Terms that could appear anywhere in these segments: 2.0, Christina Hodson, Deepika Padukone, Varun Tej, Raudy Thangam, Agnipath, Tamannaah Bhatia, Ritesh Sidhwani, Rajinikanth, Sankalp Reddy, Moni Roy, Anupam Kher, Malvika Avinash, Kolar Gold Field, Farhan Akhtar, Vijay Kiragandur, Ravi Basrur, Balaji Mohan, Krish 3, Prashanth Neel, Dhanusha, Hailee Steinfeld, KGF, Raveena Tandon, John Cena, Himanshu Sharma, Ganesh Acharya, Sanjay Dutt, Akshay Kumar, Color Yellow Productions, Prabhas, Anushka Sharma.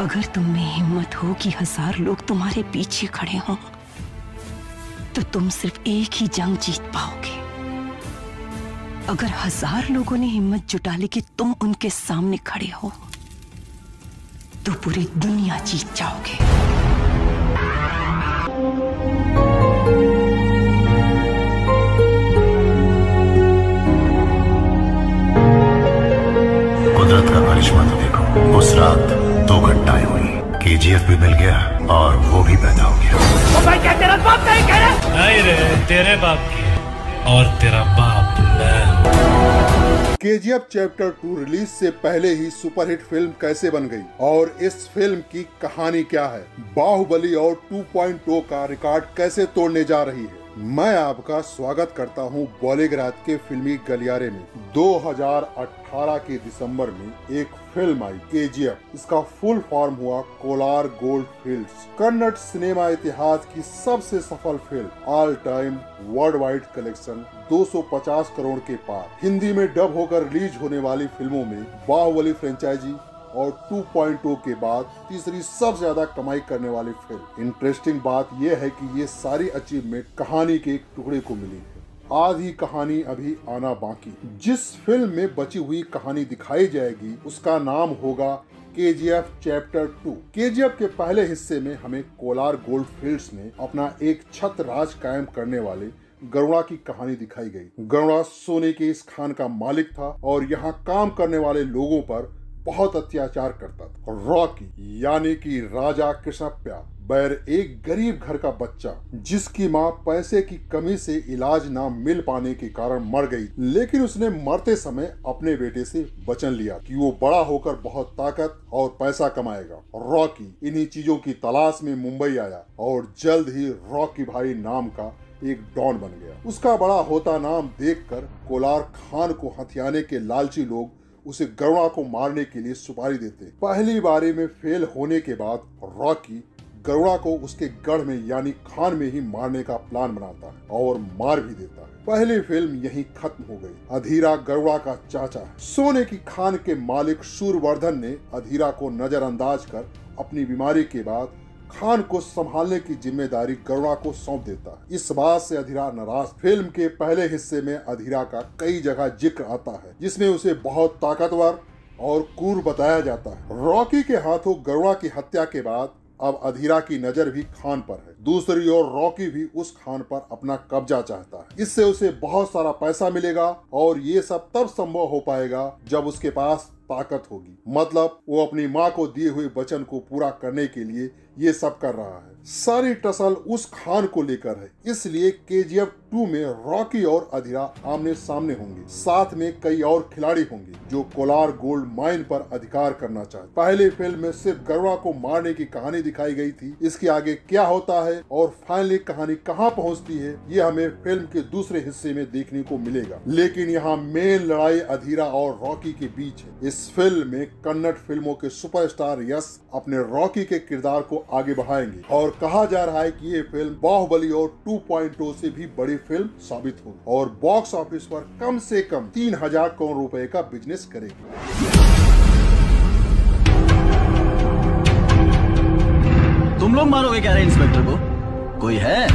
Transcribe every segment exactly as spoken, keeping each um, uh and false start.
अगर तुम में हिम्मत हो कि हजार लोग तुम्हारे पीछे खड़े हों, तो तुम सिर्फ एक ही जंग जीत पाओगे। अगर हजार लोगों ने हिम्मत जुटा ली कि तुम उनके सामने खड़े हो, तो पूरी दुनिया जीत जाओगे। कुदरत का करिश्मा तो देखो, उस रात दो घंटाएं हुई, केजीएफ भी मिल गया और वो भी पैदा हो गया। ओ भाई, क्या तेरा बाप नहीं कह रहा? नहीं रे, तेरे बाप की और तेरा बाप मैं। केजीएफ चैप्टर टू रिलीज से पहले ही सुपरहिट फिल्म कैसे बन गई और इस फिल्म की कहानी क्या है, बाहुबली और टू पॉइंट ओ का रिकॉर्ड कैसे तोड़ने जा रही है। मैं आपका स्वागत करता हूं बॉलीग्राज के फिल्मी गलियारे में। दो हज़ार अठारह के दिसंबर में एक फिल्म आई केजीएफ। इसका फुल फॉर्म हुआ Kolar gold field. Kannada cinema इतिहास की सबसे सफल film, all time worldwide collection दो सौ पचास करोड़ के पार। हिंदी में डब होकर रिलीज होने वाली फिल्मों में बाहुबली फ्रेंचाइजी और टू पॉइंट ओ के बाद तीसरी सबसे ज्यादा कमाई करने वाली फिल्म। इंटरेस्टिंग बात यह है कि ये सारी अचीवमेंट कहानी के एक टुकड़े को मिली है। आधी कहानी अभी आना बाकी। जिस फिल्म में बची हुई कहानी दिखाई जाएगी उसका नाम होगा केजीएफ चैप्टर टू। केजीएफ के पहले हिस्से में हमें कोलार गोल्ड फील्ड्स में अपना एक छत राज कायम करने वाले गरुड़ा की कहानी दिखाई गई। गरुड़ा सोने के इस खान का मालिक था और यहाँ काम करने वाले लोगों पर बहुत अत्याचार करता था। रॉकी यानी कि राजा कृष्णप्पा बैर एक गरीब घर का बच्चा जिसकी माँ पैसे की कमी से इलाज ना मिल पाने के कारण मर गई, लेकिन उसने मरते समय अपने बेटे से वचन लिया कि वो बड़ा होकर बहुत ताकत और पैसा कमाएगा। रॉकी इन्हीं चीजों की तलाश में मुंबई आया और जल्द ही रॉकी भाई नाम का एक डॉन बन गया। उसका बड़ा होता नाम देखकर कोलार खान को हथियाने के लालची लोग उसे गरुड़ा को मारने के लिए सुपारी देते। पहली बारी में फेल होने के बाद रॉकी गरुड़ा को उसके गढ़ में यानी खान में ही मारने का प्लान बनाता है और मार भी देता है। पहली फिल्म यहीं खत्म हो गई। अधीरा गरुड़ा का चाचा है। सोने की खान के मालिक सूरवर्धन ने अधीरा को नजरअंदाज कर अपनी बीमारी के बाद खान को संभालने की जिम्मेदारी गरुड़ा को सौंप देता है। इस बात से अधीरा नाराज। फिल्म के पहले हिस्से में अधीरा का कई जगह जिक्र आता है जिसमें उसे बहुत ताकतवर और क्रूर बताया जाता है। रॉकी के हाथों गरुड़ा की हत्या के बाद अब अधीरा की नजर भी खान पर है। दूसरी ओर रॉकी भी उस खान पर अपना कब्जा चाहता है। इससे उसे बहुत सारा पैसा मिलेगा और ये सब तब संभव हो पाएगा जब उसके पास ताकत होगी। मतलब वो अपनी माँ को दिए हुए वचन को पूरा करने के लिए ये सब कर रहा है। सारी टसल उस खान को लेकर है, इसलिए केजीएफ टू में रॉकी और अधीरा आमने सामने होंगे। साथ में कई और खिलाड़ी होंगे जो कोलार गोल्ड माइन पर अधिकार करना चाहते। पहले फिल्म में सिर्फ गरुड़ा को मारने की कहानी दिखाई गई थी। इसके आगे क्या होता है और फाइनली कहानी कहाँ पहुँचती है ये हमें फिल्म के दूसरे हिस्से में देखने को मिलेगा। लेकिन यहाँ मेन लड़ाई अधीरा और रॉकी के बीच है। इस फिल्म में कन्नड़ फिल्मों के सुपरस्टार यश अपने रॉकी के किरदार को आगे बढ़ाएंगे और कहा जा रहा है कि ये फिल्म बाहुबली और टू पॉइंट ओ से भी बड़ी फिल्म साबित होगी और बॉक्स ऑफिस पर कम से कम तीन हजार करोड़ रुपए का बिजनेस करेगी। तुम लोग मारोगे क्या रे इंस्पेक्टर को? कोई है?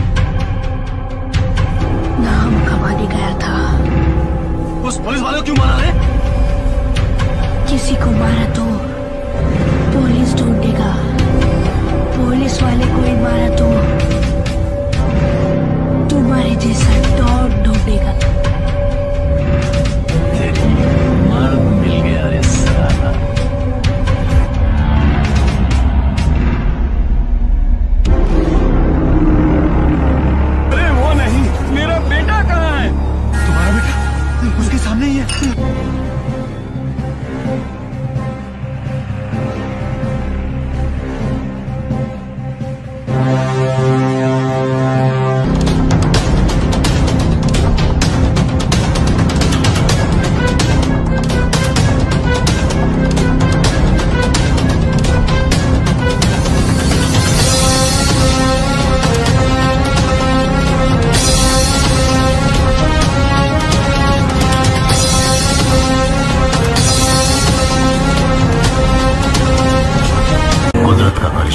नाम कमाने गया था। उस पुलिस वाले को क्यों मारा रे? किसी को मारा तो पुलिस ढूंढेगा, पुलिस वाले को ही मारा तो तुम्हारे जैसा डॉन ढूंढेगा। मर्द मिल गया रे साला। अरे वो नहीं, मेरा बेटा कहाँ है? तुम्हारा बेटा उसके सामने ही है।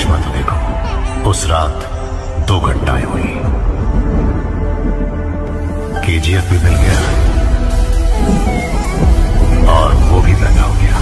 चश्मा तो देखो। उस रात दो घंटाएं हुई। केजीएफ भी मिल गया और वो भी पैदा हो गया।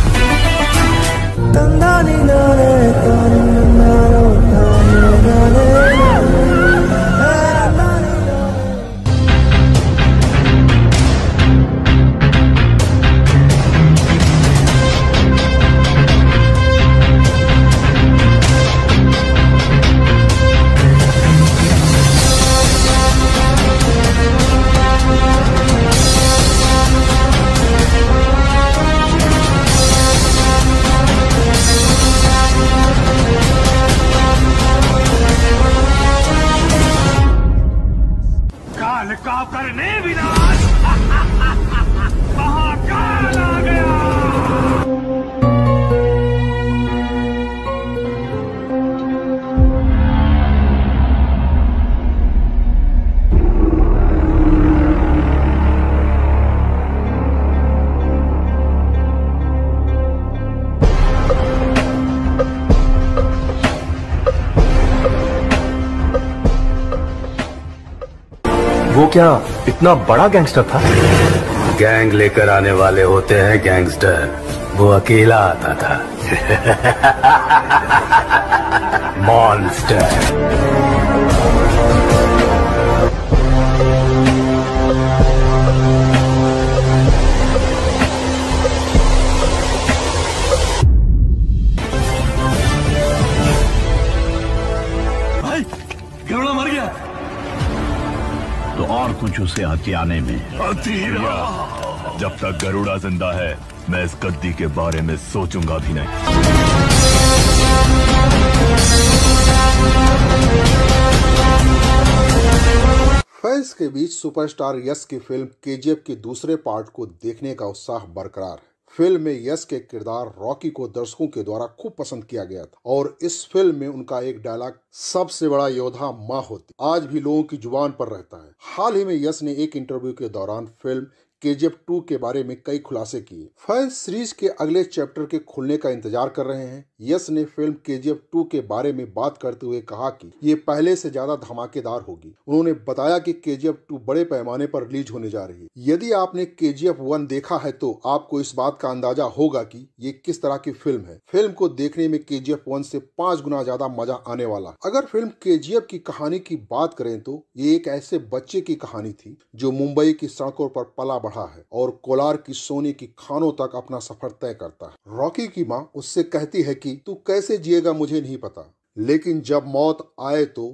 क्या इतना बड़ा गैंगस्टर था? गैंग लेकर आने वाले होते हैं गैंगस्टर, वो अकेला आता था। मॉन्स्टर। भाई घबरा मर गया तो और कुछ उसे हथियाने में। जब तक गरुड़ा जिंदा है मैं इस गद्दी के बारे में सोचूंगा भी नहीं। फैंस के बीच सुपरस्टार यश की फिल्म केजीएफ के दूसरे पार्ट को देखने का उत्साह बरकरार है। फिल्म में यश के किरदार रॉकी को दर्शकों के द्वारा खूब पसंद किया गया था और इस फिल्म में उनका एक डायलॉग सबसे बड़ा योद्धा माँ होती आज भी लोगों की जुबान पर रहता है। हाल ही में यश ने एक इंटरव्यू के दौरान फिल्म केजीएफ टू के बारे में कई खुलासे किए। फैंस सीरीज के अगले चैप्टर के खुलने का इंतजार कर रहे हैं। यश ने फिल्म केजीएफ टू के बारे में बात करते हुए कहा कि ये पहले से ज्यादा धमाकेदार होगी। उन्होंने बताया कि केजीएफ टू बड़े पैमाने पर रिलीज होने जा रही है। यदि आपने केजीएफ वन देखा है तो आपको इस बात का अंदाजा होगा कि ये किस तरह की फिल्म है। फिल्म को देखने में केजीएफ वन से पांच गुना ज्यादा मजा आने वाला। अगर फिल्म केजीएफ की कहानी की बात करें तो ये एक ऐसे बच्चे की कहानी थी जो मुंबई की सड़कों पर पला है और कोलार की सोने की खानों तक अपना सफर तय करता है। रॉकी की मां उससे कहती है कि तू कैसे जिएगा मुझे नहीं पता, लेकिन जब मौत आए तो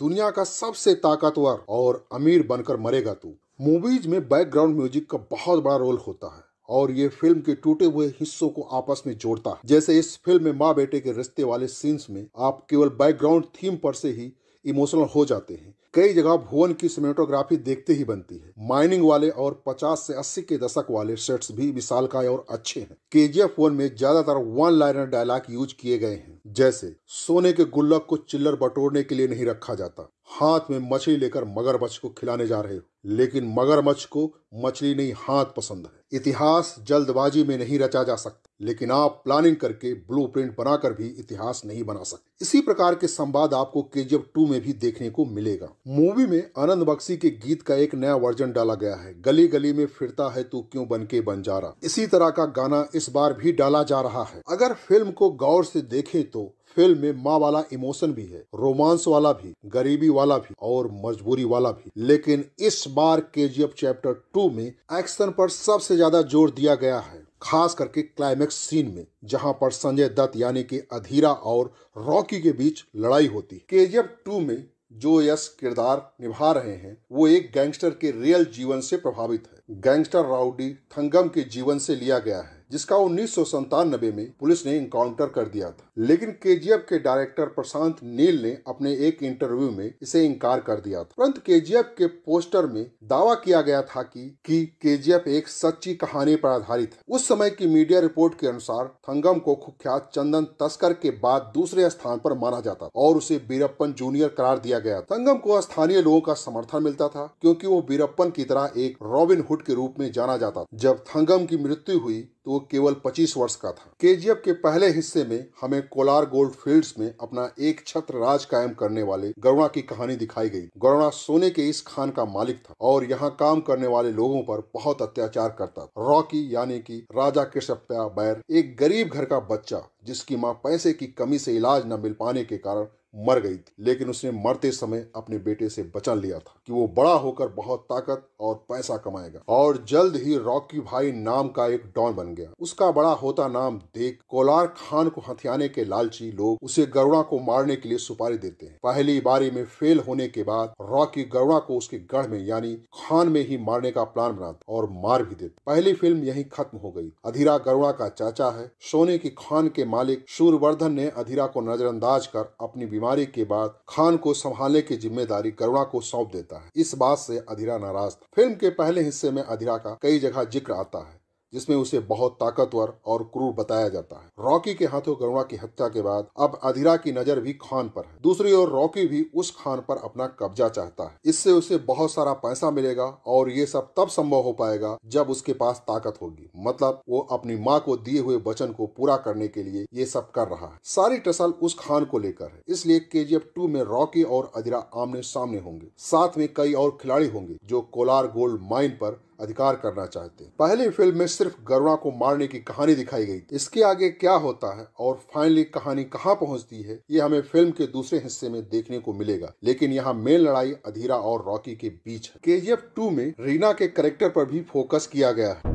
दुनिया का सबसे ताकतवर और अमीर बनकर मरेगा तू। मूवीज में बैकग्राउंड म्यूजिक का बहुत बड़ा रोल होता है और ये फिल्म के टूटे हुए हिस्सों को आपस में जोड़ता है। जैसे इस फिल्म में माँ बेटे के रिश्ते वाले सीन्स में आप केवल बैकग्राउंड थीम पर से ही इमोशनल हो जाते हैं। कई जगह भुवन की सिनेमेटोग्राफी देखते ही बनती है। माइनिंग वाले और पचास से अस्सी के दशक वाले सेट्स भी विशालकाय और अच्छे हैं। केजीएफ वन में ज्यादातर वन लाइनर डायलॉग यूज किए गए हैं, जैसे सोने के गुल्लक को चिल्लर बटोरने के लिए नहीं रखा जाता, हाथ में मछली लेकर मगरमच्छ को खिलाने जा रहे हो, लेकिन मगरमच्छ को मछली नहीं हाथ पसंद है। इतिहास जल्दबाजी में नहीं रचा जा सकता, लेकिन आप प्लानिंग करके ब्लूप्रिंट बनाकर भी इतिहास नहीं बना सकते। इसी प्रकार के संवाद आपको केजीएफ टू में भी देखने को मिलेगा। मूवी में आनंद बख्शी के गीत का एक नया वर्जन डाला गया है। गली गली में फिरता है तू क्यों बनके बंजारा, इसी तरह का गाना इस बार भी डाला जा रहा है। अगर फिल्म को गौर से देखें तो फिल्म में माँ वाला इमोशन भी है, रोमांस वाला भी, गरीबी वाला भी और मजबूरी वाला भी, लेकिन इस बार केजीएफ चैप्टर टू में एक्शन पर सबसे ज्यादा जोर दिया गया है, खास करके क्लाइमेक्स सीन में जहां पर संजय दत्त यानी कि अधीरा और रॉकी के बीच लड़ाई होती है। केजीएफ टू में जो यश किरदार निभा रहे हैं वो एक गैंगस्टर के रियल जीवन से प्रभावित है। गैंगस्टर राउडी थंगम के जीवन से लिया गया है, जिसका उन्नीस सौ संतानबे में पुलिस ने इंकाउंटर कर दिया था, लेकिन केजीएफ के डायरेक्टर प्रशांत नील ने अपने एक इंटरव्यू में इसे इंकार कर दिया था। परंतु केजीएफ के पोस्टर में दावा किया गया था कि कि केजीएफ एक सच्ची कहानी पर आधारित है। उस समय की मीडिया रिपोर्ट के अनुसार थंगम को कुख्यात चंदन तस्कर के बाद दूसरे स्थान पर माना जाता और उसे बीरप्पन जूनियर करार दिया गया। थंगम को स्थानीय लोगों का समर्थन मिलता था क्योंकि वो बीरप्पन की तरह एक रॉबिन हुड के रूप में जाना जाता। जब थंगम की मृत्यु हुई तो केवल पच्चीस वर्ष का था। केजीएफ के पहले हिस्से में हमें कोलार गोल्ड फील्ड्स में अपना एक छत्र राज कायम करने वाले गरुणा की कहानी दिखाई गई। गरुणा सोने के इस खान का मालिक था और यहाँ काम करने वाले लोगों पर बहुत अत्याचार करता था। रॉकी यानी कि राजा कृष्णप्पा बैर एक गरीब घर का बच्चा जिसकी माँ पैसे की कमी से इलाज न मिल पाने के कारण मर गई थी, लेकिन उसने मरते समय अपने बेटे से बचा लिया था कि वो बड़ा होकर बहुत ताकत और पैसा कमाएगा। और जल्द ही रॉकी भाई नाम का एक डॉन बन गया। उसका बड़ा होता नाम देख कोलार खान को हथियाने के लालची लोग उसे गरुणा को मारने के लिए सुपारी देते हैं। पहली बारी में फेल होने के बाद रॉकी गरुणा को उसके गढ़ में यानी खान में ही मारने का प्लान बनाता और मार भी देता। पहली फिल्म यही खत्म हो गई। अधीरा गरुणा का चाचा है। सोने की खान के मालिक शूरवर्धन ने अधीरा को नजरअंदाज कर अपनी बीमारी के बाद खान को संभालने की जिम्मेदारी गरुणा को सौंप देता है। इस बात से अधीरा नाराज था। फिल्म के पहले हिस्से में अधीरा का कई जगह जिक्र आता है जिसमें उसे बहुत ताकतवर और क्रूर बताया जाता है। रॉकी के हाथों गरुणा की हत्या के बाद अब अधीरा की नजर भी खान पर है। दूसरी ओर रॉकी भी उस खान पर अपना कब्जा चाहता है। इससे उसे बहुत सारा पैसा मिलेगा और ये सब तब संभव हो पाएगा जब उसके पास ताकत होगी। मतलब वो अपनी माँ को दिए हुए वचन को पूरा करने के लिए ये सब कर रहा है। सारी टसल उस खान को लेकर है। इसलिए केजीएफ टू में रॉकी और अधीरा आमने सामने होंगे। साथ में कई और खिलाड़ी होंगे जो कोलार गोल्ड माइन पर अधिकार करना चाहते हैं। पहली फिल्म में सिर्फ गरुणा को मारने की कहानी दिखाई गई। इसके आगे क्या होता है और फाइनली कहानी कहाँ पहुँचती है ये हमें फिल्म के दूसरे हिस्से में देखने को मिलेगा। लेकिन यहाँ मेन लड़ाई अधीरा और रॉकी के बीच है। केजीएफ टू में रीना के कैरेक्टर पर भी फोकस किया गया है।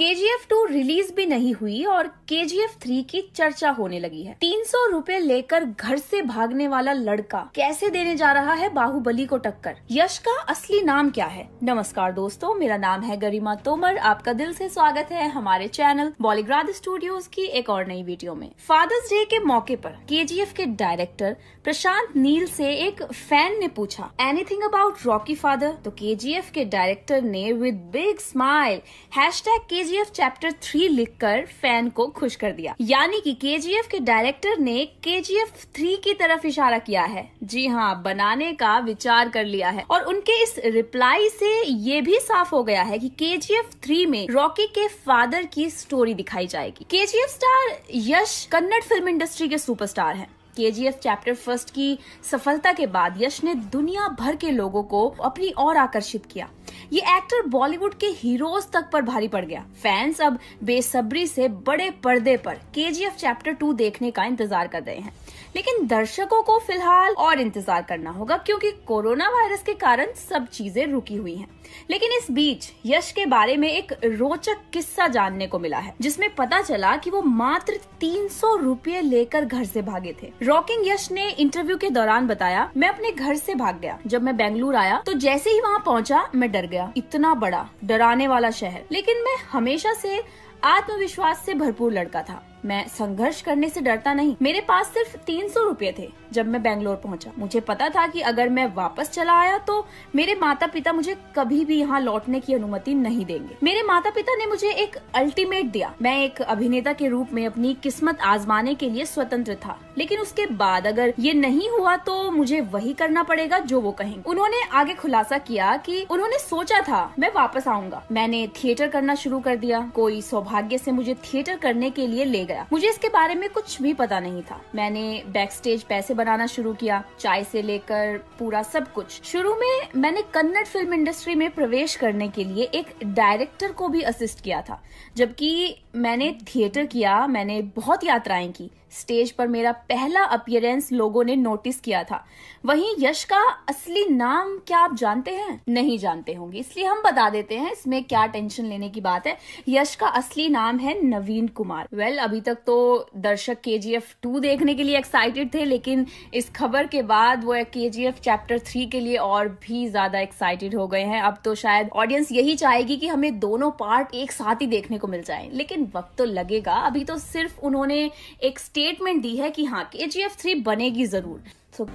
केजीएफ टू रिलीज भी नहीं हुई और केजीएफ थ्री की चर्चा होने लगी है। तीन सौ रूपए लेकर घर से भागने वाला लड़का कैसे देने जा रहा है बाहुबली को टक्कर। यश का असली नाम क्या है? नमस्कार दोस्तों, मेरा नाम है गरिमा तोमर। आपका दिल से स्वागत है हमारे चैनल बॉलीग्राड स्टूडियोज की एक और नई वीडियो में। फादर्स डे के मौके पर केजीएफ के डायरेक्टर प्रशांत नील से एक फैन ने पूछा एनीथिंग अबाउट रॉकी फादर, तो केजीएफ के डायरेक्टर ने with big smile hashtag KGF chapter three लिखकर फैन को खुश कर दिया। यानी कि केजीएफ के डायरेक्टर ने केजीएफ थ्री की तरफ इशारा किया है। जी हाँ, बनाने का विचार कर लिया है। और उनके इस रिप्लाई से ये भी साफ हो गया है कि केजीएफ थ्री में रॉकी के फादर की स्टोरी दिखाई जाएगी। KGF star Yash Kannada film industry के सुपरस्टार हैं। केजीएफ चैप्टर फर्स्ट की सफलता के बाद यश ने दुनिया भर के लोगों को अपनी ओर आकर्षित किया। ये एक्टर बॉलीवुड के हीरोज तक पर भारी पड़ गया। फैंस अब बेसब्री से बड़े पर्दे पर केजीएफ चैप्टर टू देखने का इंतजार कर रहे हैं। लेकिन दर्शकों को फिलहाल और इंतजार करना होगा क्योंकि कोरोना वायरस के कारण सब चीजें रुकी हुई हैं। लेकिन इस बीच यश के बारे में एक रोचक किस्सा जानने को मिला है जिसमें पता चला कि वो मात्र तीन सौ रुपये लेकर घर से भागे थे। रॉकिंग यश ने इंटरव्यू के दौरान बताया, मैं अपने घर से भाग गया। जब मैं बेंगलुरु आया तो जैसे ही वहाँ पहुँचा मैं डर गया। इतना बड़ा डराने वाला शहर, लेकिन मैं हमेशा से आत्मविश्वास से भरपूर लड़का था। मैं संघर्ष करने से डरता नहीं। मेरे पास सिर्फ तीन सौ रूपए थे जब मैं बेंगलोर पहुंचा। मुझे पता था कि अगर मैं वापस चला आया तो मेरे माता पिता मुझे कभी भी यहाँ लौटने की अनुमति नहीं देंगे। मेरे माता पिता ने मुझे एक अल्टीमेट दिया। मैं एक अभिनेता के रूप में अपनी किस्मत आजमाने के लिए स्वतंत्र था, लेकिन उसके बाद अगर ये नहीं हुआ तो मुझे वही करना पड़ेगा जो वो कहेंगे। उन्होंने आगे खुलासा किया कि उन्होंने सोचा था मैं वापस आऊंगा। मैंने थिएटर करना शुरू कर दिया। कोई सौभाग्य से मुझे थिएटर करने के लिए ले गया। मुझे इसके बारे में कुछ भी पता नहीं था। मैंने बैकस्टेज पैसे बनाना शुरू किया, चाय से लेकर पूरा सब कुछ। शुरू में मैंने कन्नड़ फिल्म इंडस्ट्री में प्रवेश करने के लिए एक डायरेक्टर को भी असिस्ट किया था। जबकि मैंने थिएटर किया, मैंने बहुत यात्राएं की। स्टेज पर मेरा पहला अपीयरेंस लोगों ने नोटिस किया था। वहीं यश का असली नाम क्या आप जानते हैं? नहीं जानते होंगे, इसलिए हम बता देते हैं। इसमें क्या टेंशन लेने की बात है। यश का असली नाम है नवीन कुमार। वेल well, अभी तक तो दर्शक केजीएफ टू देखने के लिए एक्साइटेड थे, लेकिन इस खबर के बाद वो केजीएफ चैप्टर थ्री के लिए और भी ज्यादा एक्साइटेड हो गए हैं। अब तो शायद ऑडियंस यही चाहेगी कि हमें दोनों पार्ट एक साथ ही देखने को मिल जाए, लेकिन वक्त तो लगेगा। अभी तो सिर्फ उन्होंने एक स्टेटमेंट दी है कि हाँ, केजीएफ थ्री बनेगी जरूर। तो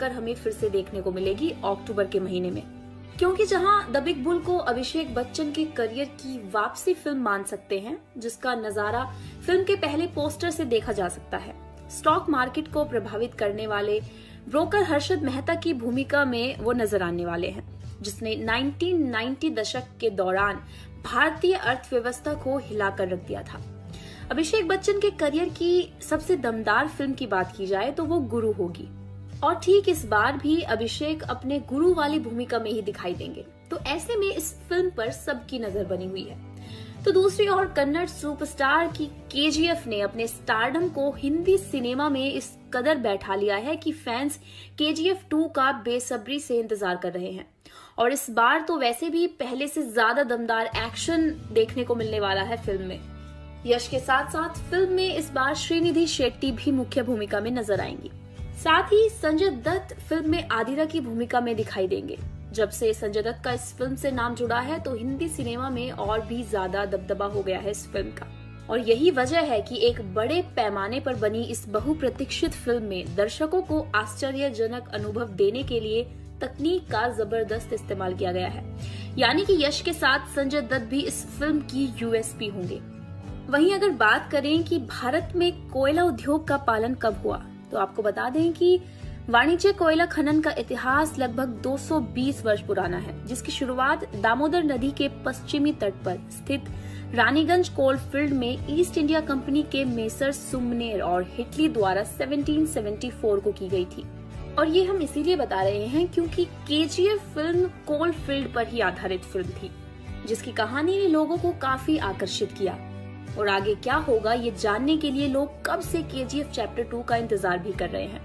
कर हमें फिर से देखने को मिलेगी अक्टूबर के महीने में, क्योंकि जहाँ द बिग बुल को अभिषेक बच्चन के करियर की वापसी फिल्म मान सकते हैं, जिसका नजारा फिल्म के पहले पोस्टर से देखा जा सकता है। स्टॉक मार्केट को प्रभावित करने वाले ब्रोकर हर्षद मेहता की भूमिका में वो नजर आने वाले हैं, जिसने नाइनटीन नाइन्टी दशक के दौरान भारतीय अर्थव्यवस्था को हिलाकर रख दिया था। अभिषेक बच्चन के करियर की सबसे दमदार फिल्म की बात की जाए तो वो गुरु होगी, और ठीक इस बार भी अभिषेक अपने गुरु वाली भूमिका में ही दिखाई देंगे, तो ऐसे में इस फिल्म पर सबकी नजर बनी हुई है। तो दूसरी ओर कन्नड़ सुपरस्टार की केजीएफ ने अपने स्टारडम को हिंदी सिनेमा में इस कदर बैठा लिया है कि फैंस केजीएफ टू का बेसब्री से इंतजार कर रहे हैं, और इस बार तो वैसे भी पहले से ज्यादा दमदार एक्शन देखने को मिलने वाला है फिल्म में। यश के साथ साथ फिल्म में इस बार श्रीनिधि शेट्टी भी मुख्य भूमिका में नजर आएंगी। साथ ही संजय दत्त फिल्म में आदिरा की भूमिका में दिखाई देंगे। जब से संजय दत्त का इस फिल्म से नाम जुड़ा है तो हिंदी सिनेमा में और भी ज्यादा दबदबा हो गया है इस फिल्म का, और यही वजह है कि एक बड़े पैमाने पर बनी इस बहुप्रतीक्षित फिल्म में दर्शकों को आश्चर्यजनक अनुभव देने के लिए तकनीक का जबरदस्त इस्तेमाल किया गया है। यानी कि यश के साथ संजय दत्त भी इस फिल्म की यूएसपी होंगे। वहीं अगर बात करें कि भारत में कोयला उद्योग का पालन कब हुआ, तो आपको बता दें कि वाणिज्य कोयला खनन का इतिहास लगभग दो सौ बीस वर्ष पुराना है, जिसकी शुरुआत दामोदर नदी के पश्चिमी तट पर स्थित रानीगंज कोल फील्ड में ईस्ट इंडिया कंपनी के मेसर सुमनेर और हिटली द्वारा सत्रह सौ चौहत्तर को की गई थी। और ये हम इसीलिए बता रहे हैं क्योंकि केजीएफ फिल्म कोल फील्ड पर ही आधारित फिल्म थी, जिसकी कहानी ने लोगों को काफी आकर्षित किया, और आगे क्या होगा ये जानने के लिए लोग कब से केजीएफ चैप्टर टू का इंतजार भी कर रहे हैं।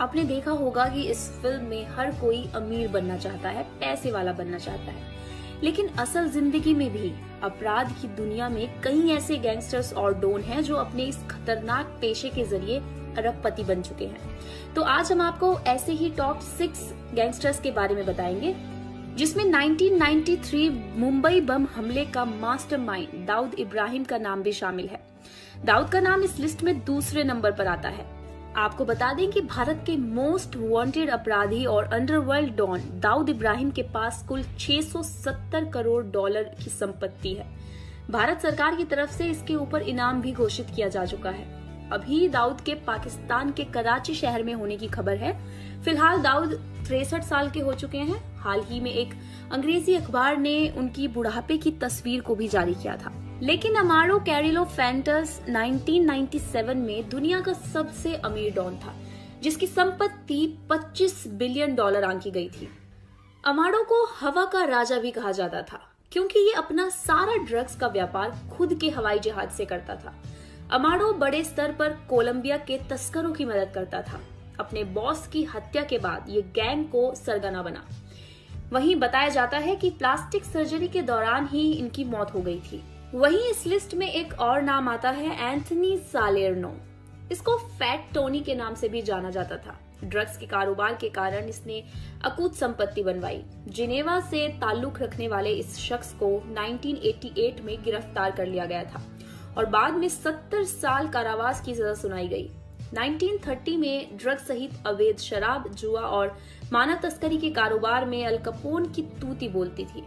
आपने देखा होगा कि इस फिल्म में हर कोई अमीर बनना चाहता है, पैसे वाला बनना चाहता है, लेकिन असल जिंदगी में भी अपराध की दुनिया में कई ऐसे गैंगस्टर्स और डॉन हैं जो अपने इस खतरनाक पेशे के जरिए अरबपति बन चुके हैं। तो आज हम आपको ऐसे ही टॉप सिक्स गैंगस्टर्स के बारे में बताएंगे, जिसमें nineteen ninety three Mumbai bomb हमले का मास्टरमाइंड दाऊद इब्राहिम का नाम भी शामिल है। दाऊद का नाम इस लिस्ट में दूसरे नंबर पर आता है। आपको बता दें कि भारत के मोस्ट वांटेड अपराधी और अंडरवर्ल्ड डॉन दाऊद इब्राहिम के पास कुल छह सौ सत्तर करोड़ डॉलर की संपत्ति है। भारत सरकार की तरफ से इसके ऊपर इनाम भी घोषित किया जा चुका है। अभी दाऊद के पाकिस्तान के कराची शहर में होने की खबर है। फिलहाल दाऊद तिरसठ साल के हो चुके हैं। हाल ही में एक अंग्रेजी अखबार ने उनकी बुढ़ापे की तस्वीर को भी जारी किया था। लेकिन Amado Carrillo Fuentes nineteen ninety seven में दुनिया का सबसे अमीर डॉन था, जिसकी संपत्ति पच्चीस बिलियन डॉलर आंकी गई थी। अमारो को हवा का राजा भी कहा जाता था क्योंकि ये अपना सारा ड्रग्स का व्यापार खुद के हवाई जहाज से करता था। अमारो बड़े स्तर पर कोलंबिया के तस्करों की मदद करता था। अपने बॉस की हत्या के बाद ये गैंग को सरगना बना। वहीं बताया जाता है कि प्लास्टिक सर्जरी के दौरान ही इनकी मौत हो गई थी। वहीं इस लिस्ट में एक और नाम आता है एंथनी सालेर्नो। इसको फैट टोनी के नाम से भी जाना जाता था। ड्रग्स के कारोबार के कारण इसने अकूत संपत्ति बनवाई। जिनेवा से ताल्लुक रखने वाले इस शख्स को नाइनटीन एटी एट में गिरफ्तार कर लिया गया था और बाद में सत्तर साल कारावास की सजा सुनाई गई। नाइनटीन थर्टी में ड्रग्स सहित अवैध शराब, जुआ और मानव तस्करी के कारोबार में अल कपोन की तूती बोलती थी।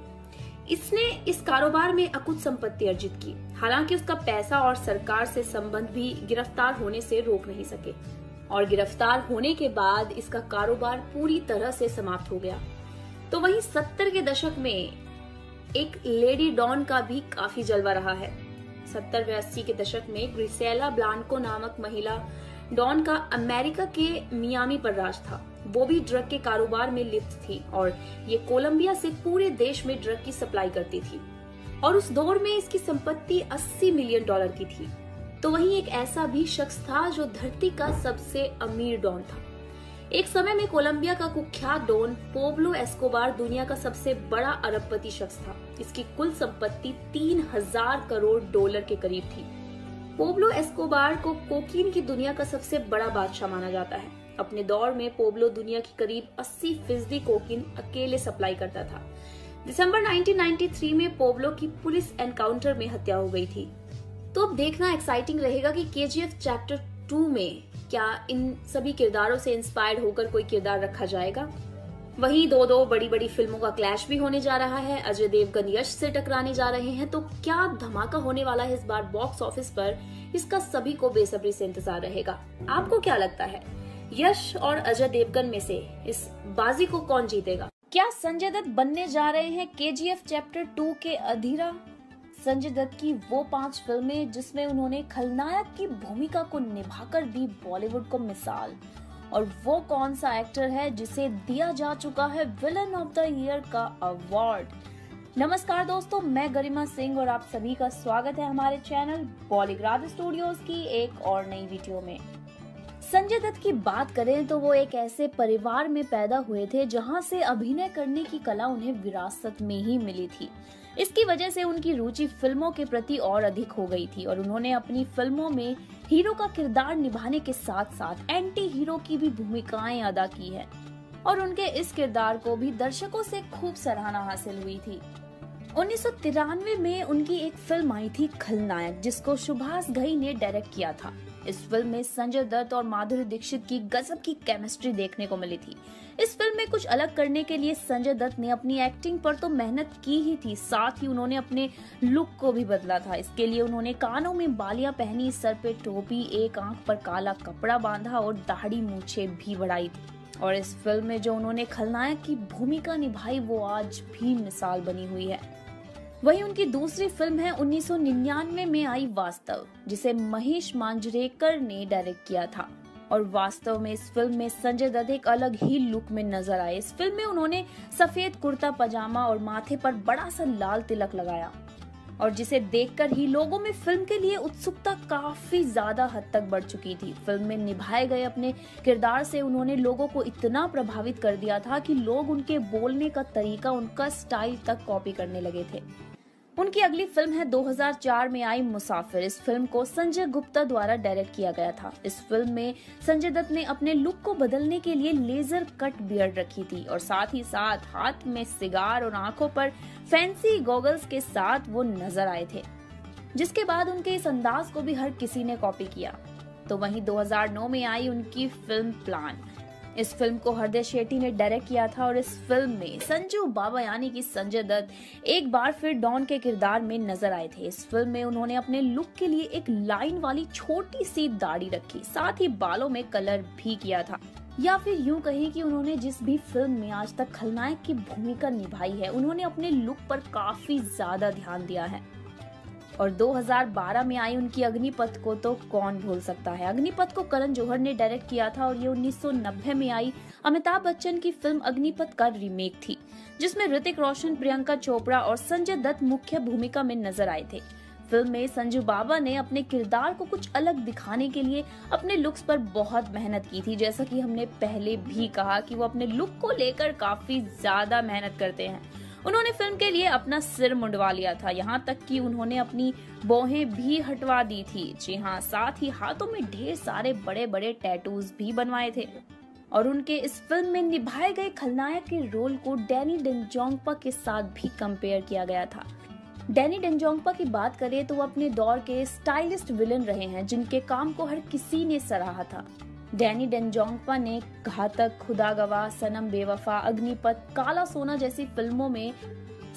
इसने इस कारोबार में अकुत संपत्ति अर्जित की। हालांकि उसका पैसा और सरकार से संबंध भी गिरफ्तार होने से रोक नहीं सके, और गिरफ्तार होने के बाद इसका कारोबार पूरी तरह से समाप्त हो गया। तो वहीं सत्तर के दशक में एक लेडी डॉन का भी काफी जलवा रहा है। सत्तर व अस्सी के दशक में ग्रिसेला ब्लांको नामक महिला डॉन का अमेरिका के मियामी पर राज था। वो भी ड्रग के कारोबार में लिप्त थी और ये कोलंबिया से पूरे देश में ड्रग की सप्लाई करती थी, और उस दौर में इसकी संपत्ति अस्सी मिलियन डॉलर की थी। तो वहीं एक ऐसा भी शख्स था जो धरती का सबसे अमीर डॉन था। एक समय में कोलंबिया का कुख्यात डॉन पोब्लो एस्कोबार दुनिया का सबसे बड़ा अरबपति शख्स था। इसकी कुल संपत्ति तीन हजार करोड़ डॉलर के करीब थी। पोब्लो एस्कोबार को कोकीन की दुनिया का सबसे बड़ा बादशाह माना जाता है। अपने दौर में पोब्लो दुनिया की करीब अस्सी फीसदी कोकीन अकेले सप्लाई करता था। दिसंबर नाइनटीन नाइंटी थ्री में पोब्लो की पुलिस एनकाउंटर में हत्या हो गई थी। तो अब देखना एक्साइटिंग रहेगा कि केजीएफ चैप्टर टू में क्या इन सभी किरदारों से इंस्पायर्ड होकर कोई किरदार रखा जाएगा। वहीं दो दो बड़ी बड़ी फिल्मों का क्लैश भी होने जा रहा है। अजय देवगन यश से टकराने जा रहे हैं, तो क्या धमाका होने वाला है इस बार बॉक्स ऑफिस पर, इसका सभी को बेसब्री से इंतजार रहेगा। आपको क्या लगता है, यश और अजय देवगन में से इस बाजी को कौन जीतेगा? क्या संजय दत्त बनने जा रहे हैं केजीएफ चैप्टर टू के अधीरा? संजय दत्त की वो पांच फिल्में जिसमें उन्होंने खलनायक की भूमिका को निभाकर दी बॉलीवुड को मिसाल। और वो कौन सा एक्टर है जिसे दिया जा चुका है विलन ऑफ द ईयर का अवार्ड। नमस्कार दोस्तों, मैं गरिमा सिंह और आप सभी का स्वागत है हमारे चैनल बॉलीग्राफ स्टूडियोज की एक और नई वीडियो में। संजय दत्त की बात करें तो वो एक ऐसे परिवार में पैदा हुए थे जहां से अभिनय करने की कला उन्हें विरासत में ही मिली थी। इसकी वजह से उनकी रुचि फिल्मों के प्रति और अधिक हो गई थी और उन्होंने अपनी फिल्मों में हीरो का किरदार निभाने के साथ साथ एंटी हीरो की भी भूमिकाएं अदा की है और उनके इस किरदार को भी दर्शकों से खूब सराहना हासिल हुई थी। उन्नीस सौ तिरानवे में उनकी एक फिल्म आई थी खलनायक, जिसको सुभाष घई ने डायरेक्ट किया था। इस फिल्म में संजय दत्त और माधुरी दीक्षित की गजब की केमिस्ट्री देखने को मिली थी। इस फिल्म में कुछ अलग करने के लिए संजय दत्त ने अपनी एक्टिंग पर तो मेहनत की ही थी, साथ ही उन्होंने अपने लुक को भी बदला था। इसके लिए उन्होंने कानों में बालियां पहनी, सर पे टोपी, एक आंख पर काला कपड़ा बांधा और दाढ़ी मूछे भी बढ़ाई थी। और इस फिल्म में जो उन्होंने खलनायक की भूमिका निभाई वो आज भी मिसाल बनी हुई है। वहीं उनकी दूसरी फिल्म है उन्नीस सौ निन्यानवे में आई वास्तव, जिसे महेश मांजरेकर ने डायरेक्ट किया था। और वास्तव में इस फिल्म में संजय दत्त एक अलग ही लुक में नजर आए। इस फिल्म में उन्होंने सफेद कुर्ता पजामा और माथे पर बड़ा सा लाल तिलक लगाया और जिसे देखकर ही लोगों में फिल्म के लिए उत्सुकता काफी ज्यादा हद तक बढ़ चुकी थी। फिल्म में निभाए गए अपने किरदार से उन्होंने लोगों को इतना प्रभावित कर दिया था कि लोग उनके बोलने का तरीका, उनका स्टाइल तक कॉपी करने लगे थे। उनकी अगली फिल्म है दो हज़ार चार में आई मुसाफिर। इस फिल्म को संजय गुप्ता द्वारा डायरेक्ट किया गया था। इस फिल्म में संजय दत्त ने अपने लुक को बदलने के लिए लेजर कट बियर्ड रखी थी और साथ ही साथ हाथ में सिगार और आंखों पर फैंसी गॉगल्स के साथ वो नजर आए थे, जिसके बाद उनके इस अंदाज को भी हर किसी ने कॉपी किया। तो वहीं दो हज़ार नौ में आई उनकी फिल्म प्लान। इस फिल्म को हृदय शेट्टी ने डायरेक्ट किया था और इस फिल्म में संजू बाबा यानी कि संजय दत्त एक बार फिर डॉन के किरदार में नजर आए थे। इस फिल्म में उन्होंने अपने लुक के लिए एक लाइन वाली छोटी सी दाढ़ी रखी, साथ ही बालों में कलर भी किया था। या फिर यूं कहें कि उन्होंने जिस भी फिल्म में आज तक खलनायक की भूमिका निभाई है उन्होंने अपने लुक पर काफी ज्यादा ध्यान दिया है। और दो हज़ार बारह में आई उनकी अग्निपथ को तो कौन भूल सकता है। अग्निपथ को करण जौहर ने डायरेक्ट किया था और ये उन्नीस सौ नब्बे में आई अमिताभ बच्चन की फिल्म अग्निपथ का रीमेक थी, जिसमें ऋतिक रोशन, प्रियंका चोपड़ा और संजय दत्त मुख्य भूमिका में नजर आए थे। फिल्म में संजू बाबा ने अपने किरदार को कुछ अलग दिखाने के लिए अपने लुक्स पर बहुत मेहनत की थी। जैसा कि हमने पहले भी कहा कि वो अपने लुक को लेकर काफी ज्यादा मेहनत करते हैं। उन्होंने फिल्म के लिए अपना सिर मुंडवा लिया था, यहाँ तक कि उन्होंने अपनी बोहें भी हटवा दी थी। जी हाँ, साथ ही हाथों में ढेर सारे बड़े बड़े टैटूज भी बनवाए थे। और उनके इस फिल्म में निभाए गए खलनायक के रोल को डैनी डेंजोंगपा के साथ भी कंपेयर किया गया था। डैनी डेंजोंगपा की बात करें तो वो अपने दौर के स्टाइलिस्ट विलन रहे हैं, जिनके काम को हर किसी ने सराहा था। डैनी डेंजोंगपा ने घातक, खुदा गवाह, सनम बेवफा, अग्निपथ, काला सोना जैसी फिल्मों में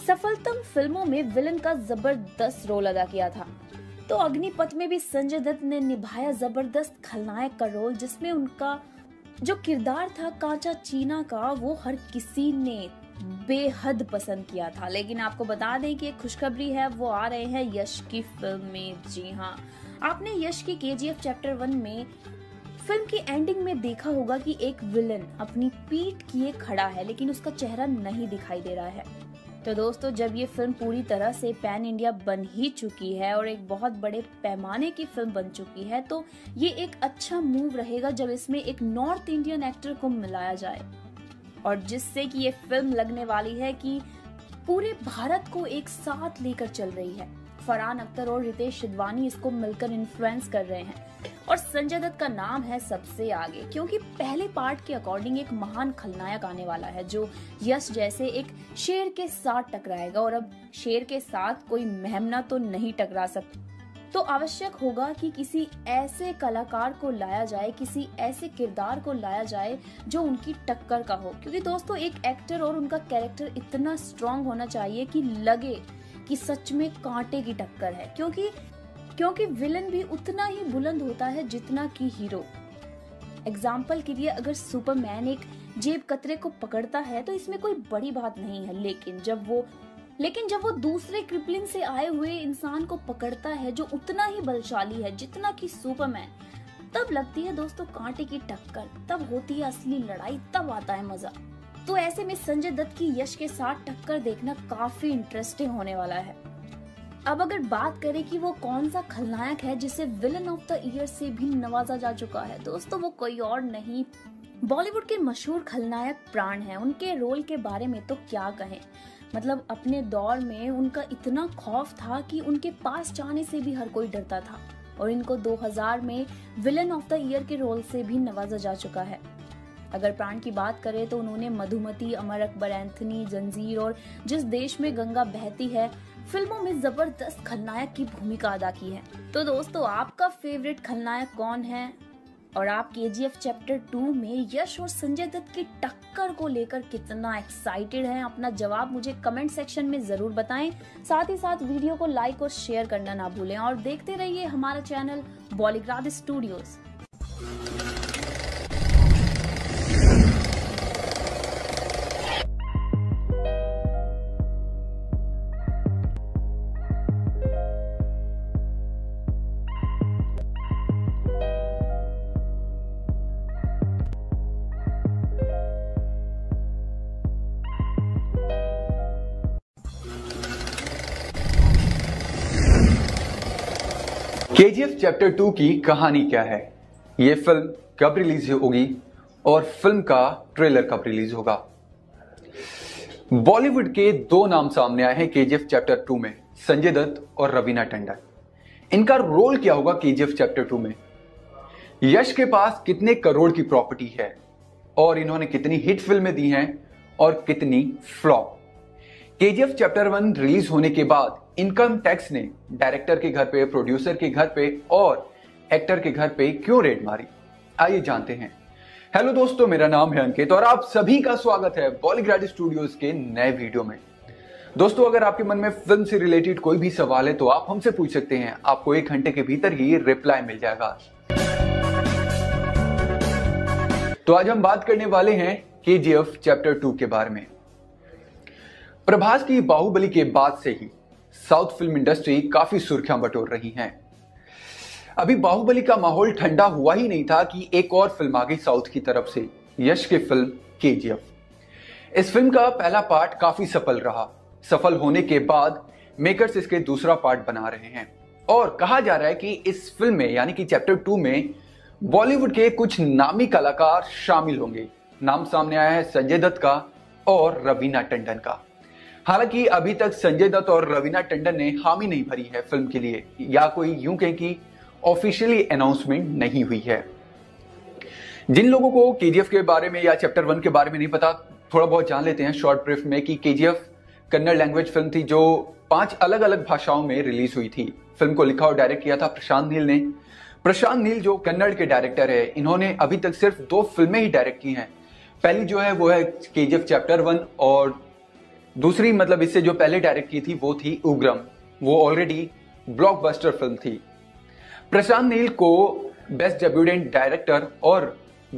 सफलतम फिल्मों में विलन का जबरदस्त रोल अदा किया था। तो अग्निपथ में भी संजय दत्त ने निभाया जबरदस्त खलनायक का रोल, जिसमें उनका जो किरदार था कांचा चीना का वो हर किसी ने बेहद पसंद किया था। लेकिन आपको बता दें कि एक खुशखबरी है, वो आ रहे हैं यश की फिल्म में। जी हाँ, आपने यश की केजीएफ चैप्टर वन में फिल्म की एंडिंग में देखा होगा कि एक विलन अपनी पीठ किए खड़ा है लेकिन उसका चेहरा नहीं दिखाई दे रहा है। तो दोस्तों, जब ये फिल्म पूरी तरह से पैन इंडिया बन ही चुकी है और एक बहुत बड़े पैमाने की फिल्म बन चुकी है, तो ये एक अच्छा मूव रहेगा जब इसमें एक नॉर्थ इंडियन एक्टर को मिलाया जाए और जिससे कि ये फिल्म लगने वाली है कि पूरे भारत को एक साथ लेकर चल रही है। फरहान अख्तर और रितेश सिधवानी इसको मिलकर इन्फ्लुएंस कर रहे हैं और संजय दत्त का नाम है सबसे आगे, क्योंकि पहले पार्ट के अकॉर्डिंग एक महान खलनायक आने वाला है जो यश जैसे एक शेर के साथ टकराएगा। और अब शेर के साथ कोई मेमना तो नहीं टकरा सकता, तो आवश्यक होगा कि किसी ऐसे कलाकार को लाया जाए, किसी ऐसे किरदार को लाया जाए जो उनकी टक्कर का हो। क्योंकि दोस्तों, एक एक्टर और उनका कैरेक्टर इतना स्ट्रांग होना चाहिए कि लगे कि सच में कांटे की टक्कर है, क्योंकि क्योंकि विलन भी उतना ही बुलंद होता है जितना कि हीरो। एग्जाम्पल के लिए, अगर सुपरमैन एक जेब कतरे को पकड़ता है तो इसमें कोई बड़ी बात नहीं है, लेकिन जब वो लेकिन जब वो दूसरे क्रिपलिन से आए हुए इंसान को पकड़ता है जो उतना ही बलशाली है जितना कि सुपरमैन, तब लगती है दोस्तों कांटे की टक्कर, तब होती है असली लड़ाई, तब आता है मजा। तो ऐसे में संजय दत्त की यश के साथ टक्कर देखना काफी इंटरेस्टिंग होने वाला है। अब अगर बात करें कि वो कौन सा खलनायक है जिसे विलन ऑफ द ईयर से भी नवाजा जा चुका है, दोस्तों वो कोई और नहीं, बॉलीवुड के मशहूर खलनायक प्राण हैं। उनके रोल के बारे में तो क्या कहें, मतलब अपने दौर में उनका इतना खौफ था कि उनके पास जाने से भी हर कोई डरता था, और इनको दो हज़ार में विलन ऑफ द ईयर के रोल से भी नवाजा जा चुका है। अगर प्राण की बात करें तो उन्होंने मधुमती, अमर अकबर एंथनी, जंजीर और जिस देश में गंगा बहती है फिल्मों में जबरदस्त खलनायक की भूमिका अदा की है। तो दोस्तों आपका फेवरेट खलनायक कौन है और आप के जी एफ चैप्टर टू में यश और संजय दत्त की टक्कर को लेकर कितना एक्साइटेड हैं? अपना जवाब मुझे कमेंट सेक्शन में जरूर बताएं। साथ ही साथ वीडियो को लाइक और शेयर करना ना भूलें और देखते रहिए हमारा चैनल बॉलीग्राड स्टूडियोज। के जी एफ चैप्टर टू की कहानी क्या है, ये फिल्म कब रिलीज होगी और फिल्म का ट्रेलर कब रिलीज होगा? बॉलीवुड के दो नाम सामने आए हैं के जी एफ चैप्टर टू में, संजय दत्त और रवीना टंडन। इनका रोल क्या होगा के जी एफ चैप्टर टू में? यश के पास कितने करोड़ की प्रॉपर्टी है और इन्होंने कितनी हिट फिल्में दी हैं और कितनी flop? K G F chapter one release होने के बाद इनकम टैक्स ने डायरेक्टर के घर पे, प्रोड्यूसर के घर पे और एक्टर के घर पे क्यों रेड मारी, आइए जानते हैं। हेलो दोस्तों, मेरा नाम है अंकित और आप सभी का स्वागत है बॉलीग्राड स्टूडियोज के नए वीडियो में। दोस्तों अगर आपके मन में फिल्म से रिलेटेड कोई भी सवाल है तो आप हमसे पूछ सकते हैं, आपको एक घंटे के भीतर ही रिप्लाई मिल जाएगा। तो आज हम बात करने वाले हैं के जी एफ चैप्टर टू के बारे में। प्रभास की बाहुबली के बाद से ही साउथ फिल्म इंडस्ट्री काफी सुर्खियां बटोर रही हैं। अभी बाहुबली का माहौल ठंडा हुआ ही नहीं था कि एक और फिल्म आ गई साउथ की तरफ से, यश की फिल्म के जी एफ। इस फिल्म का पहला पार्ट काफी सफल रहा। सफल होने के बाद मेकर्स इसके दूसरा पार्ट बना रहे हैं और कहा जा रहा है कि इस फिल्म में यानी कि चैप्टर टू में बॉलीवुड के कुछ नामी कलाकार शामिल होंगे। नाम सामने आया है संजय दत्त का और रवीना टंडन का। हालांकि अभी तक संजय दत्त और रवीना टंडन ने हामी नहीं भरी है फिल्म के लिए, या कोई यूं कहें कि ऑफिशियली अनाउंसमेंट नहीं हुई है। जिन लोगों को के जी एफ के बारे में या चैप्टर वन के बारे में नहीं पता, थोड़ा बहुत जान लेते हैं शॉर्ट ब्रीफ में कि K G F Kannada language film थी जो पांच अलग अलग भाषाओं में रिलीज हुई थी। फिल्म को लिखा और डायरेक्ट किया था प्रशांत नील ने। प्रशांत नील जो कन्नड़ के डायरेक्टर है, इन्होंने अभी तक सिर्फ दो फिल्में ही डायरेक्ट की हैं। पहली जो है वो है K G F chapter one और दूसरी, मतलब इससे जो पहले डायरेक्ट की थी वो थी उग्रम। वो ऑलरेडी ब्लॉकबस्टर फिल्म थी। प्रशांत नील को बेस्ट डेब्यूटेंट डायरेक्टर और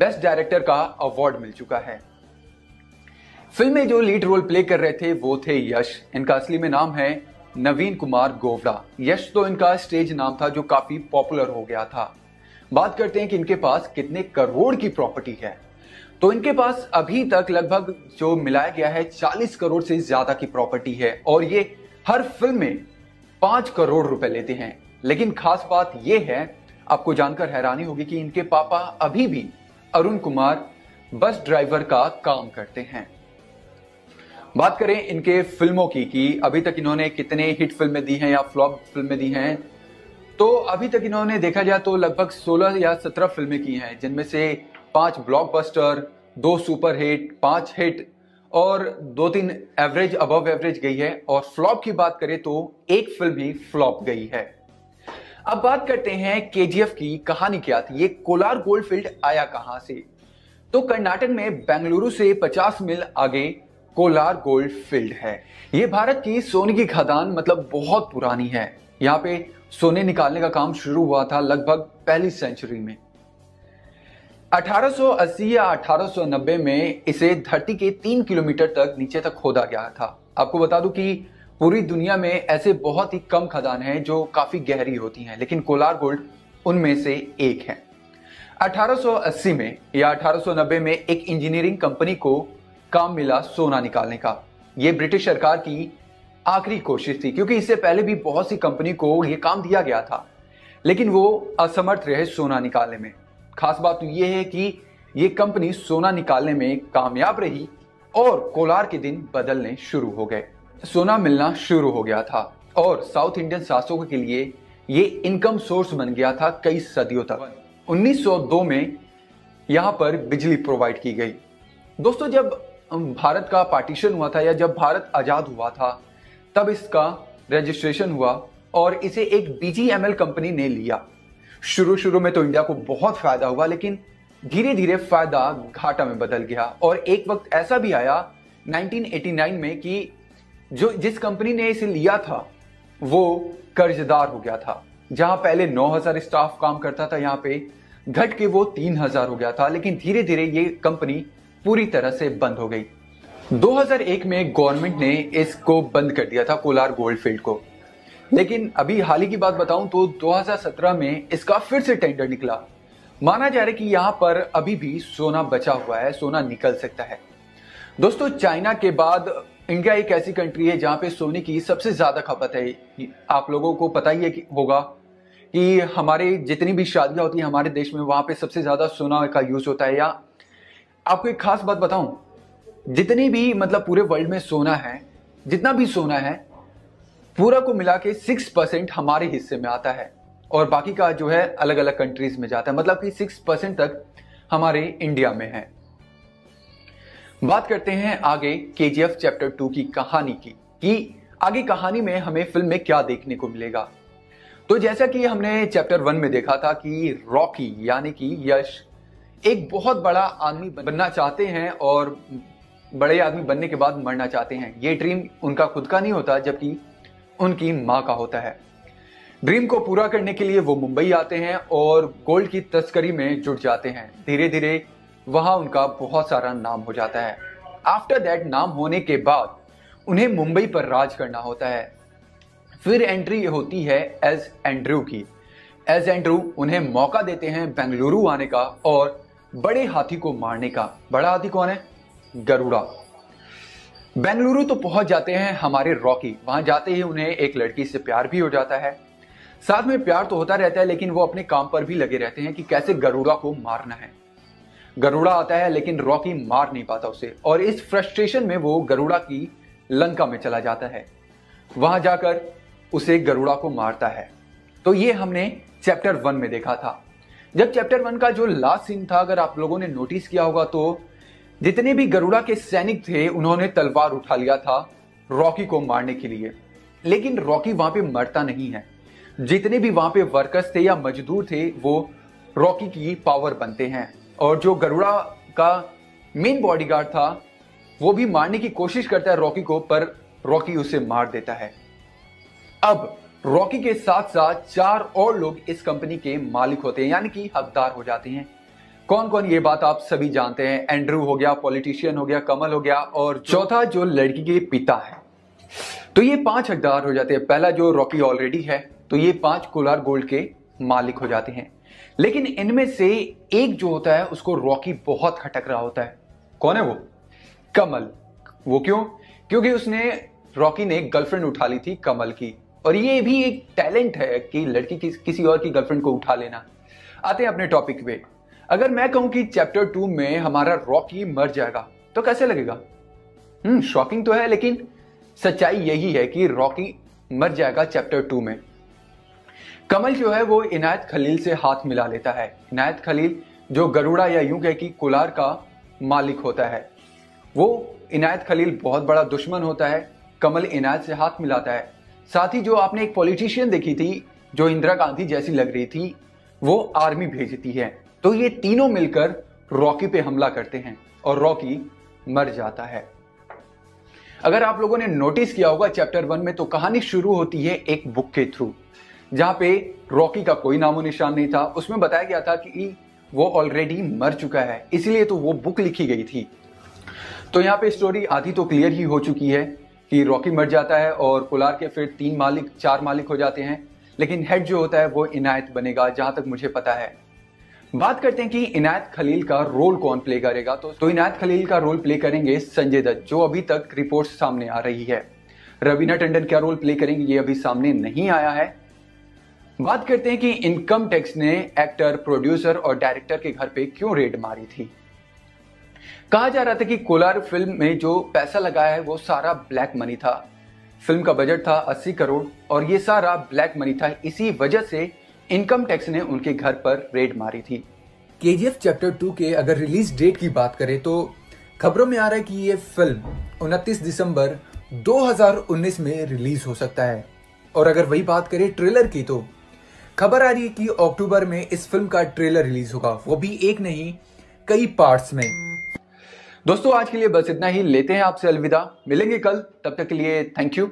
बेस्ट डायरेक्टर का अवार्ड मिल चुका है। फिल्म में जो लीड रोल प्ले कर रहे थे वो थे यश। इनका असली में नाम है नवीन कुमार गोवड़ा। यश तो इनका स्टेज नाम था जो काफी पॉपुलर हो गया था। बात करते हैं कि इनके पास कितने करोड़ की प्रॉपर्टी है, तो इनके पास अभी तक लगभग जो मिलाया गया है चालीस करोड़ से ज्यादा की प्रॉपर्टी है और ये हर फिल्म में पाँच करोड़ रुपए लेते हैं। लेकिन खास बात ये है, आपको जानकर हैरानी होगी कि इनके पापा अभी भी अरुण कुमार बस ड्राइवर का काम करते हैं। बात करें इनके फिल्मों की कि अभी तक इन्होंने कितने हिट फिल्में दी हैं या फ्लॉप फिल्में दी हैं, तो अभी तक इन्होंने देखा जाए तो लगभग सोलह या सत्रह फिल्में की हैं, जिनमें से पांच ब्लॉकबस्टर, दो सुपरहिट, पांच हिट और दो तीन एवरेज अबव एवरेज गई है। और फ्लॉप की बात करें तो एक फिल्म भी फ्लॉप गई है। अब बात करते हैं के जी एफ की कहानी क्या थी, ये कोलार गोल्ड फील्ड आया कहां से? तो कर्नाटक में बेंगलुरु से पचास मील आगे कोलार गोल्ड फील्ड है। ये भारत की सोने की खदान, मतलब बहुत पुरानी है। यहाँ पे सोने निकालने का काम शुरू हुआ था लगभग पहली सेंचुरी में। अठारह सौ अस्सी या अठारह सौ नब्बे में इसे धरती के तीन किलोमीटर तक नीचे तक खोदा गया था। आपको बता दूं कि पूरी दुनिया में ऐसे बहुत ही कम खदान हैं जो काफी गहरी होती हैं, लेकिन कोलार गोल्ड उनमें से एक है। अठारह सौ अस्सी में या अठारह सौ नब्बे में एक इंजीनियरिंग कंपनी को काम मिला सोना निकालने का। यह ब्रिटिश सरकार की आखिरी कोशिश थी, क्योंकि इससे पहले भी बहुत सी कंपनी को यह काम दिया गया था, लेकिन वो असमर्थ रहे सोना निकालने में। खास बात तो यह है कि ये कंपनी सोना निकालने में कामयाब रही और कोलार के दिन बदलने शुरू हो गए, सोना मिलना शुरू हो गया था और साउथ इंडियन शासकों के लिए ये इनकम सोर्स बन गया था कई सदियों तक। उन्नीस सौ दो में यहाँ पर बिजली प्रोवाइड की गई। दोस्तों, जब भारत का पार्टीशन हुआ था या जब भारत आजाद हुआ था, तब इसका रजिस्ट्रेशन हुआ और इसे एक बीजीएमएल कंपनी ने लिया। शुरू शुरू में तो इंडिया को बहुत फायदा हुआ, लेकिन धीरे धीरे फायदा घाटा में बदल गया और एक वक्त ऐसा भी आया उन्नीस सौ नवासी में कि जो जिस कंपनी ने इसे लिया था वो कर्जदार हो गया था। जहां पहले नौ हज़ार स्टाफ काम करता था, यहाँ पे घट के वो तीन हज़ार हो गया था, लेकिन धीरे धीरे ये कंपनी पूरी तरह से बंद हो गई। दो हज़ार एक में गवर्नमेंट ने इसको बंद कर दिया था, कोलार गोल्ड फील्ड को। लेकिन अभी हाल ही की बात बताऊं तो दो हज़ार सत्रह में इसका फिर से टेंडर निकला। माना जा रहा है कि यहाँ पर अभी भी सोना बचा हुआ है, सोना निकल सकता है। दोस्तों, चाइना के बाद इंडिया एक ऐसी कंट्री है जहाँ पे सोने की सबसे ज्यादा खपत है। आप लोगों को पता ही है होगा कि हमारे जितनी भी शादियां होती हैं हमारे देश में, वहां पे सबसे ज्यादा सोना का यूज होता है। या आपको एक खास बात बताऊं, जितनी भी मतलब पूरे वर्ल्ड में सोना है, जितना भी सोना है पूरा को मिला के सिक्स परसेंट हमारे हिस्से में आता है और बाकी का जो है अलग अलग कंट्रीज में जाता है। मतलब कि सिक्स परसेंट तक हमारे इंडिया में है। बात करते हैं आगे केजीएफ चैप्टर टू की कहानी की, कि आगे कहानी में हमें फिल्म में क्या देखने को मिलेगा। तो जैसा कि हमने चैप्टर वन में देखा था कि रॉकी यानी कि यश एक बहुत बड़ा आदमी बनना चाहते हैं और बड़े आदमी बनने के बाद मरना चाहते हैं। ये ड्रीम उनका खुद का नहीं होता, जबकि उनकी माँ का होता है। ड्रीम को पूरा करने के लिए वो मुंबई आते हैं और गोल्ड की तस्करी में जुट जाते हैं। धीरे धीरे वहाँ उनका बहुत सारा नाम हो जाता है। आफ्टर दैट, नाम होने के बाद उन्हें मुंबई पर राज करना होता है। फिर एंट्री होती है एज एंड्रू की। एज एंड्रू उन्हें मौका देते हैं बेंगलुरु आने का और बड़े हाथी को मारने का। बड़ा हाथी कौन है? गरुड़ा। बेंगलुरु तो पहुंच जाते हैं हमारे रॉकी। वहां जाते ही उन्हें एक लड़की से प्यार भी हो जाता है। साथ में प्यार तो होता रहता है, लेकिन वो अपने काम पर भी लगे रहते हैं कि कैसे गरुड़ा को मारना है। गरुड़ा आता है, लेकिन रॉकी मार नहीं पाता उसे और इस फ्रस्ट्रेशन में वो गरुड़ा की लंका में चला जाता है। वहां जाकर उसे गरुड़ा को मारता है। तो ये हमने चैप्टर वन में देखा था। जब चैप्टर वन का जो लास्ट सीन था, अगर आप लोगों ने नोटिस किया होगा, तो जितने भी गरुड़ा के सैनिक थे उन्होंने तलवार उठा लिया था रॉकी को मारने के लिए, लेकिन रॉकी वहां पे मरता नहीं है। जितने भी वहां पे वर्कर्स थे या मजदूर थे वो रॉकी की पावर बनते हैं और जो गरुड़ा का मेन बॉडीगार्ड था वो भी मारने की कोशिश करता है रॉकी को, पर रॉकी उसे मार देता है। अब रॉकी के साथ साथ चार और लोग इस कंपनी के मालिक होते हैं, यानी कि हकदार हो जाते हैं। कौन कौन, ये बात आप सभी जानते हैं। एंड्रू हो गया, पॉलिटिशियन हो गया, कमल हो गया और चौथा जो लड़की के पिता है। तो ये पांच हकदार हो जाते हैं। पहला जो रॉकी ऑलरेडी है, तो ये पांच कोलार गोल्ड के मालिक हो जाते हैं। लेकिन इनमें से एक जो होता है उसको रॉकी बहुत खटक रहा होता है। कौन है वो? कमल। वो क्यों? क्योंकि उसने रॉकी ने गर्लफ्रेंड उठा ली थी कमल की, और ये भी एक टैलेंट है कि लड़की की किसी और की गर्लफ्रेंड को उठा लेना। आते हैं अपने टॉपिक पे। अगर मैं कहूं कि चैप्टर टू में हमारा रॉकी मर जाएगा तो कैसे लगेगा? हम्म शॉकिंग तो है, लेकिन सच्चाई यही है कि रॉकी मर जाएगा चैप्टर टू में। कमल जो है वो इनायत खलील से हाथ मिला लेता है। इनायत खलील जो गरुड़ा या यूं कह कि कोलार का मालिक होता है, वो इनायत खलील बहुत बड़ा दुश्मन होता है। कमल इनायत से हाथ मिलाता है। साथ ही जो आपने एक पॉलिटिशियन देखी थी जो इंदिरा गांधी जैसी लग रही थी, वो आर्मी भेजती है। तो ये तीनों मिलकर रॉकी पे हमला करते हैं और रॉकी मर जाता है। अगर आप लोगों ने नोटिस किया होगा चैप्टर वन में, तो कहानी शुरू होती है एक बुक के थ्रू, जहां पे रॉकी का कोई नामो निशान नहीं था। उसमें बताया गया था कि वो ऑलरेडी मर चुका है, इसलिए तो वो बुक लिखी गई थी। तो यहाँ पे स्टोरी आधी तो क्लियर ही हो चुकी है कि रॉकी मर जाता है और कोलार के फिर तीन मालिक चार मालिक हो जाते हैं, लेकिन हेड जो होता है वो इनायत बनेगा जहां तक मुझे पता है। बात करते हैं कि इनायत खलील का रोल कौन प्ले करेगा, तो, तो इनायत खलील का रोल प्ले करेंगे संजय दत्त, जो अभी तक रिपोर्ट सामने आ रही है। रवीना टंडन क्या रोल प्ले करेंगे ये अभी सामने नहीं आया है। बात करते हैं कि इनकम टैक्स ने एक्टर, प्रोड्यूसर और डायरेक्टर के घर पे क्यों रेड मारी थी। कहा जा रहा था कि कोलार फिल्म में जो पैसा लगाया है वो सारा ब्लैक मनी था। फिल्म का बजट था अस्सी करोड़ और ये सारा ब्लैक मनी था, इसी वजह से इनकम टैक्स ने उनके घर पर रेड मारी थी। केजीएफ चैप्टर टू के अगर रिलीज डेट की बात करें तो खबरों में आ रहा है कि ये फिल्म उनतीस दिसंबर दो हज़ार उन्नीस में रिलीज हो सकता है। और अगर वही बात करें ट्रेलर की तो खबर आ रही है कि अक्टूबर में इस फिल्म का ट्रेलर रिलीज होगा, वो भी एक नहीं कई पार्ट्स में। दोस्तों आज के लिए बस इतना ही, लेते हैं आपसे अलविदा, मिलेंगे कल, तब तक के लिए थैंक यू।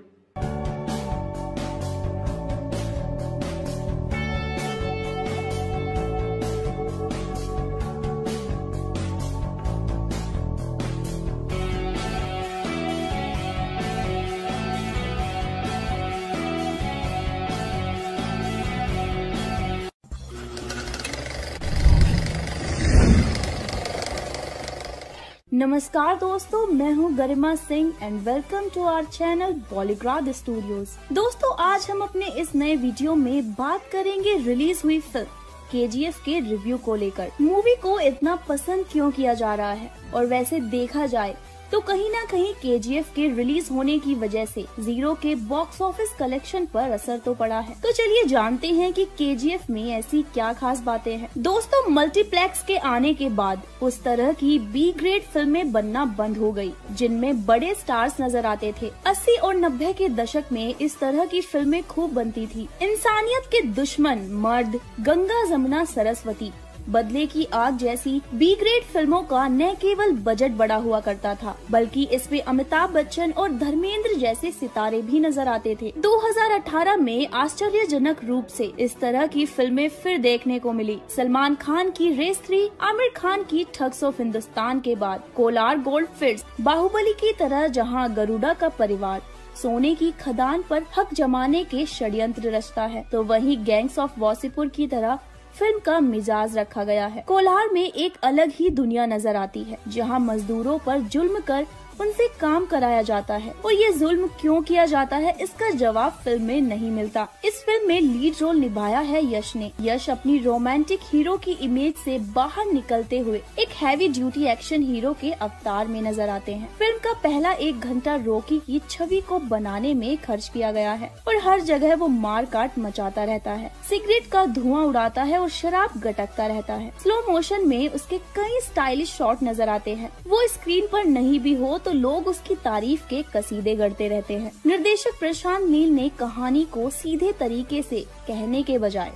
नमस्कार दोस्तों, मैं हूं Garima Singh and welcome to our channel Bollygrad studios. दोस्तों आज हम अपने इस नए वीडियो में बात करेंगे रिलीज हुई फिल्म केजीएफ के रिव्यू को लेकर। मूवी को इतना पसंद क्यों किया जा रहा है, और वैसे देखा जाए तो कहीं ना कहीं केजीएफ के रिलीज होने की वजह से जीरो के बॉक्स ऑफिस कलेक्शन पर असर तो पड़ा है। तो चलिए जानते हैं कि केजीएफ में ऐसी क्या खास बातें हैं। दोस्तों मल्टीप्लेक्स के आने के बाद उस तरह की बी ग्रेड फिल्में बनना बंद हो गई, जिनमें बड़े स्टार्स नजर आते थे। अस्सी और नब्बे के दशक में इस तरह की फिल्में खूब बनती थी। इंसानियत के दुश्मन, मर्द, गंगा जमुना सरस्वती, बदले की आग जैसी बी ग्रेड फिल्मों का न केवल बजट बड़ा हुआ करता था, बल्कि इसमें अमिताभ बच्चन और धर्मेंद्र जैसे सितारे भी नजर आते थे। दो हज़ार अठारह में आश्चर्यजनक रूप से इस तरह की फिल्में फिर देखने को मिली। सलमान खान की रेस थ्री, आमिर खान की ठग्स ऑफ हिंदुस्तान के बाद कोलार गोल्ड फील्ड, बाहुबली की तरह जहाँ गरुड़ा का परिवार सोने की खदान पर हक जमाने के षड्यंत्र रचता है, तो वही गैंग्स ऑफ वासेपुर की तरह फिल्म का मिजाज रखा गया है। कोलार में एक अलग ही दुनिया नजर आती है, जहां मजदूरों पर जुल्म कर उनसे काम कराया जाता है, और ये जुल्म क्यों किया जाता है इसका जवाब फिल्म में नहीं मिलता। इस फिल्म में लीड रोल निभाया है यश ने। यश अपनी रोमांटिक हीरो की इमेज से बाहर निकलते हुए एक हैवी ड्यूटी एक्शन हीरो के अवतार में नजर आते हैं। फिल्म का पहला एक घंटा रॉकी की छवि को बनाने में खर्च किया गया है और हर जगह वो मार काट मचाता रहता है, सिगरेट का धुआं उड़ाता है और शराब गटकता रहता है। स्लो मोशन में उसके कई स्टाइलिश शॉट नजर आते हैं। वो स्क्रीन पर नहीं भी हो तो लोग उसकी तारीफ के कसीदे गढ़ते रहते हैं। निर्देशक प्रशांत नील ने कहानी को सीधे तरीके से कहने के बजाय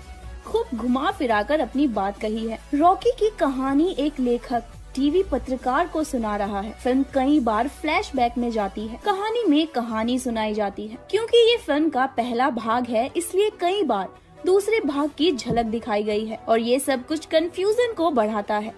खूब घुमा फिराकर अपनी बात कही है। रॉकी की कहानी एक लेखक टीवी पत्रकार को सुना रहा है। फिल्म कई बार फ्लैशबैक में जाती है, कहानी में कहानी सुनाई जाती है। क्योंकि ये फिल्म का पहला भाग है, इसलिए कई बार दूसरे भाग की झलक दिखाई गई है, और ये सब कुछ कंफ्यूजन को बढ़ाता है।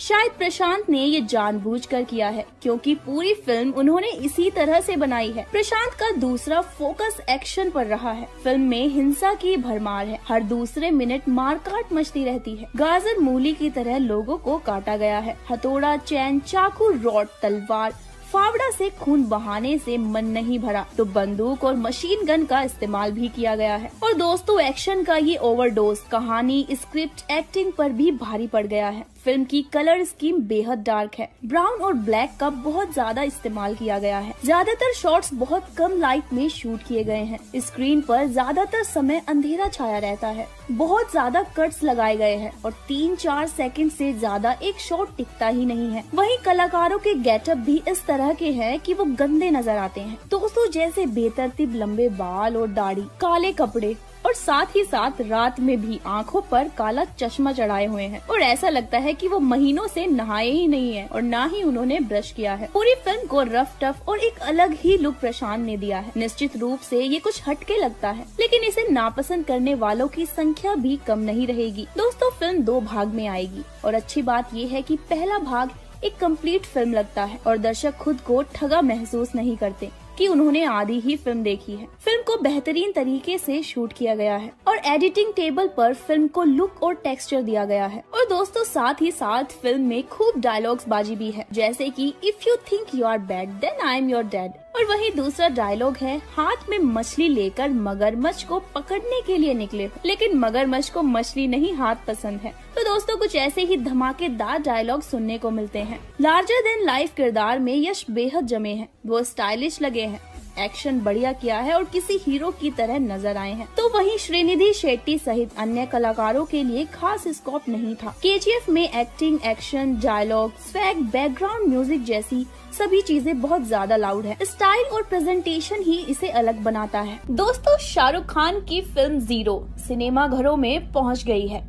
शायद प्रशांत ने ये जानबूझकर किया है, क्योंकि पूरी फिल्म उन्होंने इसी तरह से बनाई है। प्रशांत का दूसरा फोकस एक्शन पर रहा है। फिल्म में हिंसा की भरमार है, हर दूसरे मिनट मारकाट मचती रहती है। गाजर मूली की तरह लोगों को काटा गया है। हथौड़ा, चैन, चाकू, रॉड, तलवार, फावड़ा से खून बहाने से मन नहीं भरा तो बंदूक और मशीन गन का इस्तेमाल भी किया गया है। और दोस्तों एक्शन का ये ओवरडोज कहानी, स्क्रिप्ट, एक्टिंग पर भी भारी पड़ गया है। फिल्म की कलर स्कीम बेहद डार्क है। ब्राउन और ब्लैक का बहुत ज्यादा इस्तेमाल किया गया है। ज्यादातर शॉट्स बहुत कम लाइट में शूट किए गए हैं। स्क्रीन पर ज्यादातर समय अंधेरा छाया रहता है। बहुत ज्यादा कट्स लगाए गए हैं और तीन चार सेकंड से ज्यादा एक शॉट टिकता ही नहीं है। वहीं कलाकारों के गेटअप भी इस तरह के हैं कि वो गंदे नजर आते हैं। दोस्तों जैसे बेतरतीब लंबे बाल और दाढ़ी, काले कपड़े और साथ ही साथ रात में भी आंखों पर काला चश्मा चढ़ाए हुए हैं, और ऐसा लगता है कि वो महीनों से नहाए ही नहीं है और ना ही उन्होंने ब्रश किया है। पूरी फिल्म को रफ, टफ और एक अलग ही लुक प्रशांत ने दिया है। निश्चित रूप से ये कुछ हटके लगता है, लेकिन इसे नापसंद करने वालों की संख्या भी कम नहीं रहेगी। दोस्तों फिल्म दो भाग में आएगी, और अच्छी बात ये है कि पहला भाग एक कंप्लीट फिल्म लगता है और दर्शक खुद को ठगा महसूस नहीं करते। कि उन्होंने आधी ही फिल्म देखी है। फिल्म को बेहतरीन तरीके से शूट किया गया है और एडिटिंग टेबल पर फिल्म को लुक और टेक्सचर दिया गया है। और दोस्तों साथ ही साथ फिल्म में खूब डायलॉग्स बाजी भी है, जैसे कि if you think you are bad then I am your dad. और वही दूसरा डायलॉग है, हाथ में मछली लेकर मगरमच्छ को पकड़ने के लिए निकले, लेकिन मगरमच्छ को मछली नहीं हाथ पसंद है। तो दोस्तों कुछ ऐसे ही धमाकेदार डायलॉग सुनने को मिलते हैं। लार्जर देन लाइफ किरदार में यश बेहद जमे हैं, वो स्टाइलिश लगे हैं, एक्शन बढ़िया किया है और किसी हीरो की तरह नजर आए हैं। तो वहीं श्रीनिधि शेट्टी सहित अन्य कलाकारों के लिए खास स्कोप नहीं था। केजीएफ में acting, action, dialogue, swag, background music जैसी सभी चीजें बहुत ज्यादा लाउड है। स्टाइल और प्रेजेंटेशन ही इसे अलग बनाता है। दोस्तों शाहरुख खान की फिल्म जीरो सिनेमा घरों में पहुँच गयी है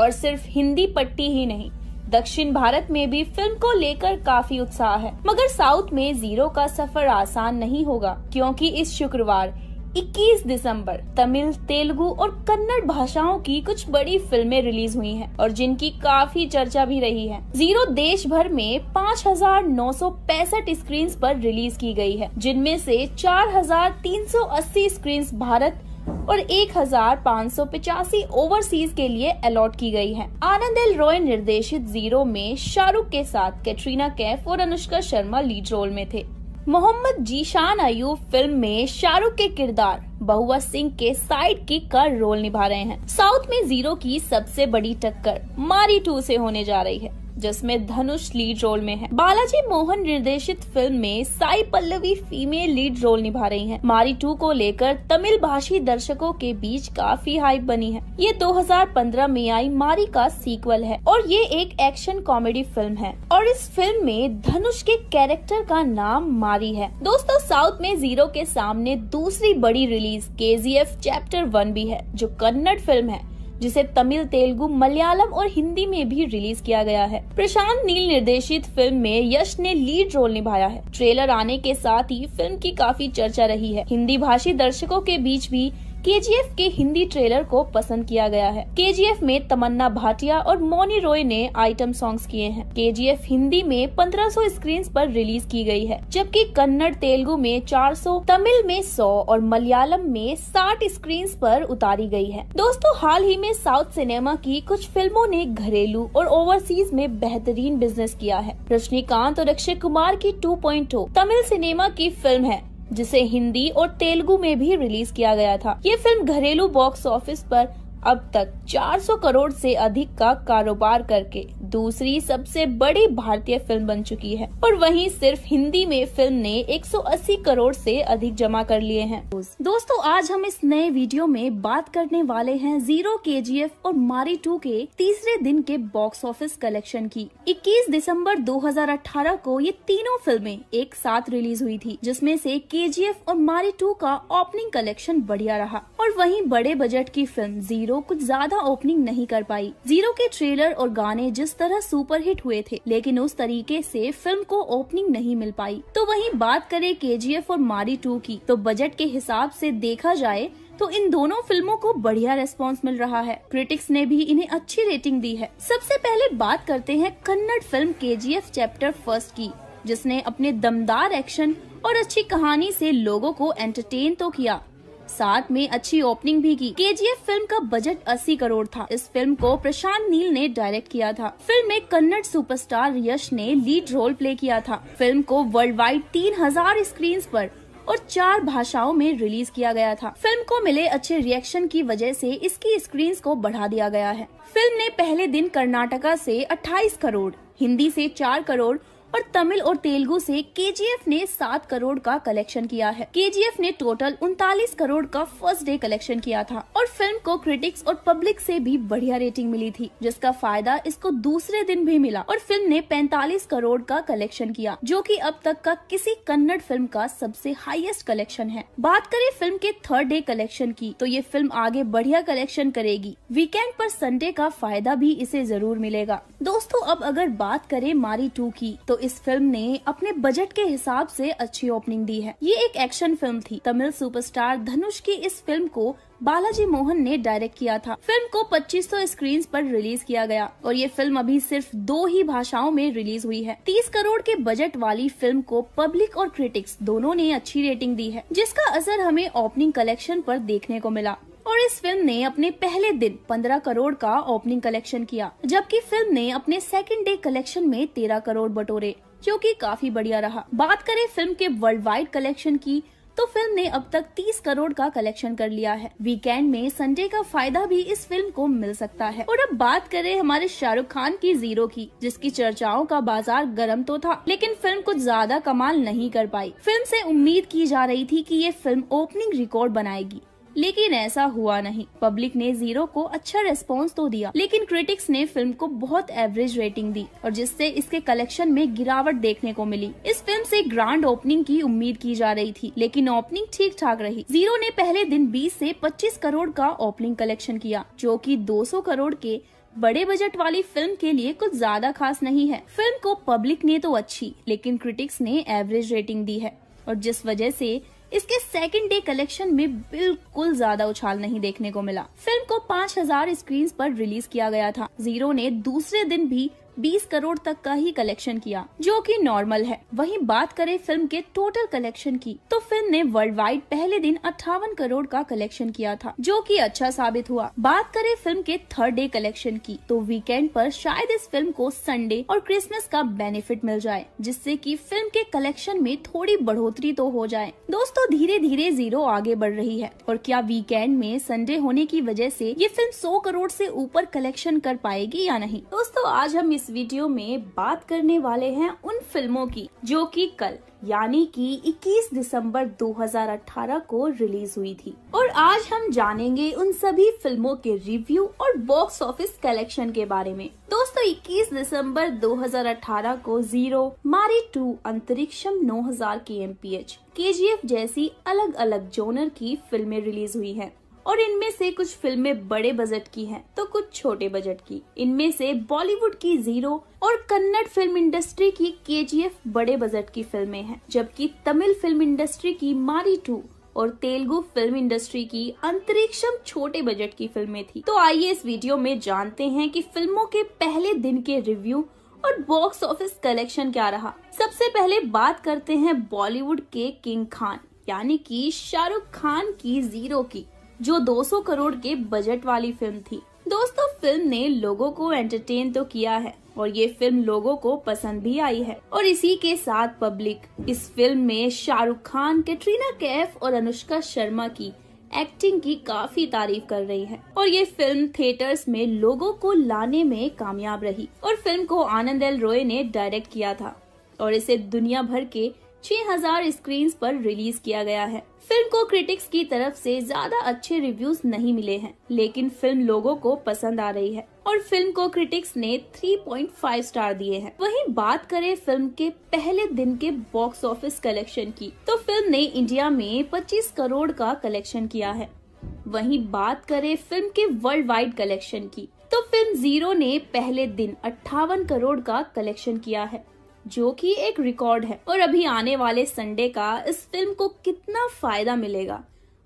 और सिर्फ हिंदी पट्टी ही नहीं, दक्षिण भारत में भी फिल्म को लेकर काफी उत्साह है। मगर साउथ में जीरो का सफर आसान नहीं होगा, क्योंकि इस शुक्रवार इक्कीस दिसंबर तमिल, तेलुगु और कन्नड़ भाषाओं की कुछ बड़ी फिल्में रिलीज हुई हैं और जिनकी काफी चर्चा भी रही है। जीरो देश भर में पाँच हजार नौ सौ पैंसठ स्क्रीन पर रिलीज की गई है, जिनमें से चार हजार तीन सौ अस्सी स्क्रीन भारत और एक हजार पाँच सौ पचासी ओवरसीज के लिए अलॉट की गई है। आनंद एल रॉय निर्देशित जीरो में शाहरुख के साथ कैटरीना कैफ और अनुष्का शर्मा लीड रोल में थे। मोहम्मद जीशान अयूब फिल्म में शाहरुख के किरदार बहुआ सिंह के साइड किक का रोल निभा रहे हैं। साउथ में जीरो की सबसे बड़ी टक्कर मारी टू से होने जा रही है, जिसमें धनुष लीड रोल में है। बालाजी मोहन निर्देशित फिल्म में Sai Pallavi female lead role निभा रही हैं। मारी टू को लेकर तमिल भाषी दर्शकों के बीच काफी हाइप बनी है। ये दो हजार पंद्रह में आई मारी का सीक्वल है और ये एक एक्शन कॉमेडी फिल्म है और इस फिल्म में धनुष के कैरेक्टर का नाम मारी है। दोस्तों साउथ में जीरो के सामने दूसरी बड़ी रिलीज केजीएफ चैप्टर वन भी है, जो कन्नड़ फिल्म है, जिसे तमिल, तेलुगु, मलयालम और हिंदी में भी रिलीज किया गया है। प्रशांत नील निर्देशित फिल्म में यश ने लीड रोल निभाया है। ट्रेलर आने के साथ ही फिल्म की काफी चर्चा रही है। हिंदी भाषी दर्शकों के बीच भी केजीएफ के हिंदी ट्रेलर को पसंद किया गया है। केजीएफ में तमन्ना भाटिया और मोनी रॉय ने आइटम सॉन्ग्स किए हैं। केजीएफ हिंदी में पंद्रह सौ स्क्रीन पर रिलीज की गई है, जबकि कन्नड़, तेलुगु में चार सौ, तमिल में सौ और मलयालम में साठ स्क्रीन पर उतारी गई है। दोस्तों हाल ही में साउथ सिनेमा की कुछ फिल्मों ने घरेलू और ओवरसीज में बेहतरीन बिजनेस किया है। रजनीकांत और अक्षय कुमार की two point O Tamil cinema की फिल्म है, जिसे हिंदी और तेलुगु में भी रिलीज किया गया था। ये फिल्म घरेलू बॉक्स ऑफिस पर अब तक चार सौ करोड़ से अधिक का कारोबार करके दूसरी सबसे बड़ी भारतीय फिल्म बन चुकी है। और वहीं सिर्फ हिंदी में फिल्म ने एक सौ अस्सी करोड़ से अधिक जमा कर लिए हैं। दोस्तों आज हम इस नए वीडियो में बात करने वाले हैं जीरो, केजीएफ और मारी टू के तीसरे दिन के बॉक्स ऑफिस कलेक्शन की। इक्कीस दिसंबर दो हजार अठारह को ये तीनों फिल्में एक साथ रिलीज हुई थी, जिसमें से केजीएफ और मारी टू का ओपनिंग कलेक्शन बढ़िया रहा और वहीं बड़े बजट की फिल्म जीरो कुछ ज्यादा ओपनिंग नहीं कर पाई। जीरो के ट्रेलर और गाने जिस तरह सुपरहिट हुए थे, लेकिन उस तरीके से फिल्म को ओपनिंग नहीं मिल पाई। तो वहीं बात करें केजीएफ और मारी टू की, तो बजट के हिसाब से देखा जाए तो इन दोनों फिल्मों को बढ़िया रेस्पॉन्स मिल रहा है। क्रिटिक्स ने भी इन्हें अच्छी रेटिंग दी है। सबसे पहले बात करते हैं Kannada film KGF chapter first की, जिसने अपने दमदार एक्शन और अच्छी कहानी से लोगों को एंटरटेन तो किया, साथ में अच्छी ओपनिंग भी की। केजीएफ फिल्म का बजट अस्सी करोड़ था। इस फिल्म को प्रशांत नील ने डायरेक्ट किया था। फिल्म में कन्नड़ सुपरस्टार यश ने लीड रोल प्ले किया था। फिल्म को वर्ल्ड वाइड तीन हजार स्क्रीन पर और चार भाषाओं में रिलीज किया गया था। फिल्म को मिले अच्छे रिएक्शन की वजह से इसकी स्क्रीन को बढ़ा दिया गया है। फिल्म ने पहले दिन कर्नाटका से अट्ठाईस करोड़, हिंदी से चार करोड़ और तमिल और तेलुगु से केजीएफ ने सात करोड़ का कलेक्शन किया है। केजीएफ ने टोटल उनतालीस करोड़ का फर्स्ट डे कलेक्शन किया था और फिल्म को क्रिटिक्स और पब्लिक से भी बढ़िया रेटिंग मिली थी, जिसका फायदा इसको दूसरे दिन भी मिला और फिल्म ने पैंतालीस करोड़ का कलेक्शन किया, जो कि अब तक का किसी कन्नड़ फिल्म का सबसे हाईएस्ट कलेक्शन है। बात करें फिल्म के थर्ड डे कलेक्शन की, तो ये फिल्म आगे बढ़िया कलेक्शन करेगी। वीकेंड पर संडे का फायदा भी इसे जरूर मिलेगा। दोस्तों अब अगर बात करें मारी टू की, तो इस फिल्म ने अपने बजट के हिसाब से अच्छी ओपनिंग दी है। ये एक एक्शन फिल्म थी। तमिल सुपरस्टार धनुष की इस फिल्म को बालाजी मोहन ने डायरेक्ट किया था। फिल्म को पच्चीस सौ स्क्रीन्स पर रिलीज किया गया और ये फिल्म अभी सिर्फ दो ही भाषाओं में रिलीज हुई है। तीस करोड़ के बजट वाली फिल्म को पब्लिक और क्रिटिक्स दोनों ने अच्छी रेटिंग दी है, जिसका असर हमें ओपनिंग कलेक्शन पर देखने को मिला। और इस फिल्म ने अपने पहले दिन पंद्रह करोड़ का ओपनिंग कलेक्शन किया, जबकि फिल्म ने अपने सेकेंड डे कलेक्शन में तेरह करोड़ बटोरे, जो कि काफी बढ़िया रहा। बात करें फिल्म के वर्ल्ड वाइड कलेक्शन की, तो फिल्म ने अब तक तीस करोड़ का कलेक्शन कर लिया है। वीकेंड में संडे का फायदा भी इस फिल्म को मिल सकता है। और अब बात करें हमारे शाहरुख खान की जीरो की, जिसकी चर्चाओं का बाजार गर्म तो था, लेकिन फिल्म कुछ ज्यादा कमाल नहीं कर पाई। फिल्म से उम्मीद की जा रही थी कि ये फिल्म ओपनिंग रिकॉर्ड बनाएगी, लेकिन ऐसा हुआ नहीं। पब्लिक ने जीरो को अच्छा रेस्पॉन्स तो दिया, लेकिन क्रिटिक्स ने फिल्म को बहुत एवरेज रेटिंग दी, और जिससे इसके कलेक्शन में गिरावट देखने को मिली। इस फिल्म से ग्रैंड ओपनिंग की उम्मीद की जा रही थी, लेकिन ओपनिंग ठीक ठाक रही। जीरो ने पहले दिन बीस से पच्चीस करोड़ का ओपनिंग कलेक्शन किया, जो कि दो सौ करोड़ के बड़े बजट वाली फिल्म के लिए कुछ ज्यादा खास नहीं है। फिल्म को पब्लिक ने तो अच्छी, लेकिन क्रिटिक्स ने एवरेज रेटिंग दी है, और जिस वजह से इसके सेकंड डे कलेक्शन में बिल्कुल ज्यादा उछाल नहीं देखने को मिला। फिल्म को पाँच हज़ार स्क्रीन्स पर रिलीज किया गया था। जीरो ने दूसरे दिन भी बीस करोड़ तक का ही कलेक्शन किया, जो कि नॉर्मल है। वहीं बात करें फिल्म के टोटल कलेक्शन की, तो फिल्म ने वर्ल्ड वाइड पहले दिन अट्ठावन करोड़ का कलेक्शन किया था, जो कि अच्छा साबित हुआ। बात करें फिल्म के थर्ड डे कलेक्शन की, तो वीकेंड पर शायद इस फिल्म को संडे और क्रिसमस का बेनिफिट मिल जाए, जिससे कि फिल्म के कलेक्शन में थोड़ी बढ़ोतरी तो हो जाए। दोस्तों, धीरे धीरे जीरो आगे बढ़ रही है, और क्या वीकेंड में संडे होने की वजह से ये फिल्म सौ करोड़ से ऊपर कलेक्शन कर पाएगी या नहीं? दोस्तों, आज हम इस वीडियो में बात करने वाले हैं उन फिल्मों की जो कि कल यानी कि इक्कीस दिसंबर दो हज़ार अठारह को रिलीज हुई थी, और आज हम जानेंगे उन सभी फिल्मों के रिव्यू और बॉक्स ऑफिस कलेक्शन के बारे में। दोस्तों, इक्कीस दिसंबर दो हज़ार अठारह को जीरो, मारी टू, अंतरिक्षम नौ हज़ार के एम पी एच, के जी एफ जैसी अलग अलग जोनर की फिल्में रिलीज हुई हैं, और इनमें से कुछ फिल्में बड़े बजट की हैं तो कुछ छोटे बजट की। इनमें से बॉलीवुड की जीरो और कन्नड़ फिल्म इंडस्ट्री की के जी एफ बड़े बजट की फिल्में हैं, जबकि तमिल फिल्म इंडस्ट्री की मारी टू और तेलुगु फिल्म इंडस्ट्री की अंतरिक्षम छोटे बजट की फिल्में थी। तो आइए इस वीडियो में जानते हैं कि फिल्मों के पहले दिन के रिव्यू और बॉक्स ऑफिस कलेक्शन क्या रहा। सबसे पहले बात करते हैं बॉलीवुड के किंग खान यानी की शाहरुख खान की जीरो की, जो दो सौ करोड़ के बजट वाली फिल्म थी। दोस्तों, फिल्म ने लोगों को एंटरटेन तो किया है और ये फिल्म लोगों को पसंद भी आई है, और इसी के साथ पब्लिक इस फिल्म में शाहरुख खान, कैटरीना कैफ और अनुष्का शर्मा की एक्टिंग की काफी तारीफ कर रही है, और ये फिल्म थिएटर्स में लोगों को लाने में कामयाब रही। और फिल्म को आनंद एल रॉय ने डायरेक्ट किया था, और इसे दुनिया भर के छह हज़ार स्क्रीन्स पर रिलीज किया गया है। फिल्म को क्रिटिक्स की तरफ से ज्यादा अच्छे रिव्यूज नहीं मिले हैं, लेकिन फिल्म लोगों को पसंद आ रही है, और फिल्म को क्रिटिक्स ने तीन पॉइंट पाँच स्टार दिए हैं। वहीं बात करें फिल्म के पहले दिन के बॉक्स ऑफिस कलेक्शन की, तो फिल्म ने इंडिया में पच्चीस करोड़ का कलेक्शन किया है। वहीं बात करें फिल्म के वर्ल्ड वाइड कलेक्शन की, तो फिल्म जीरो ने पहले दिन अट्ठावन करोड़ का कलेक्शन किया है, जो कि एक रिकॉर्ड है। और अभी आने वाले संडे का इस फिल्म को कितना फायदा मिलेगा,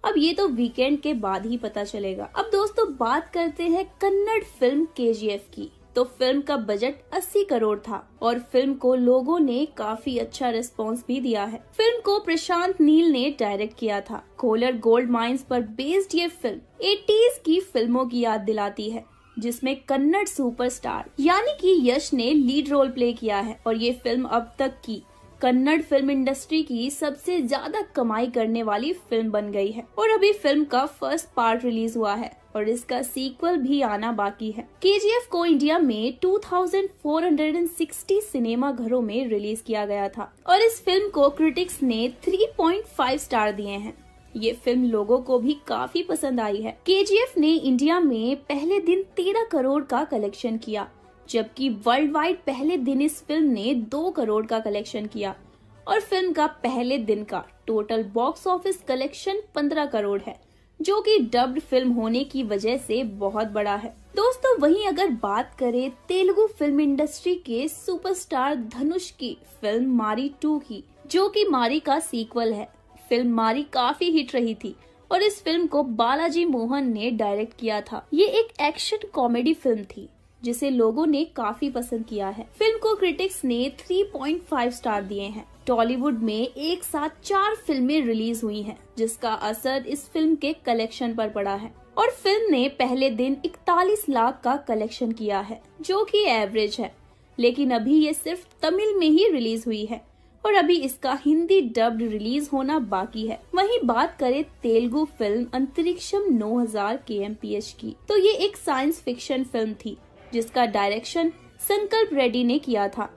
अब ये तो वीकेंड के बाद ही पता चलेगा। अब दोस्तों, बात करते हैं Kannada film K G F की, तो फिल्म का बजट अस्सी करोड़ था, और फिल्म को लोगों ने काफी अच्छा रिस्पांस भी दिया है। फिल्म को प्रशांत नील ने डायरेक्ट किया था। कोलर गोल्ड माइंस पर बेस्ड ये फिल्म एटीज़ की फिल्मों की याद दिलाती है, जिसमें कन्नड़ सुपरस्टार यानी कि यश ने लीड रोल प्ले किया है, और ये फिल्म अब तक की कन्नड़ फिल्म इंडस्ट्री की सबसे ज्यादा कमाई करने वाली फिल्म बन गई है। और अभी फिल्म का फर्स्ट पार्ट रिलीज हुआ है, और इसका सीक्वल भी आना बाकी है। के जी एफ को इंडिया में चौबीस सौ साठ सिनेमा घरों में रिलीज किया गया था, और इस फिल्म को क्रिटिक्स ने तीन पॉइंट पाँच स्टार दिए हैं। ये फिल्म लोगों को भी काफी पसंद आई है। के जी एफ ने इंडिया में पहले दिन तेरह करोड़ का कलेक्शन किया, जबकि वर्ल्ड वाइड पहले दिन इस फिल्म ने दो करोड़ का कलेक्शन किया, और फिल्म का पहले दिन का टोटल बॉक्स ऑफिस कलेक्शन पंद्रह करोड़ है, जो कि डब्ड फिल्म होने की वजह से बहुत बड़ा है। दोस्तों वहीं अगर बात करें तेलुगु फिल्म इंडस्ट्री के सुपरस्टार धनुष की फिल्म मारी टू की, जो कि मारी का सीक्वल है। फिल्म मारी काफी हिट रही थी और इस फिल्म को बालाजी मोहन ने डायरेक्ट किया था। ये एक एक्शन कॉमेडी फिल्म थी जिसे लोगों ने काफी पसंद किया है। फिल्म को क्रिटिक्स ने तीन पॉइंट पाँच स्टार दिए हैं। टॉलीवुड में एक साथ चार फिल्में रिलीज हुई हैं, जिसका असर इस फिल्म के कलेक्शन पर पड़ा है और फिल्म ने पहले दिन इकतालीस लाख का कलेक्शन किया है, जो कि एवरेज है। लेकिन अभी ये सिर्फ तमिल में ही रिलीज हुई है और अभी इसका हिंदी डब्ड रिलीज होना बाकी है। वहीं बात करें तेलुगु फिल्म अंतरिक्षम नौ हज़ार के एम पी एच की, तो ये एक साइंस फिक्शन फिल्म थी जिसका डायरेक्शन संकल्प रेड्डी ने किया था।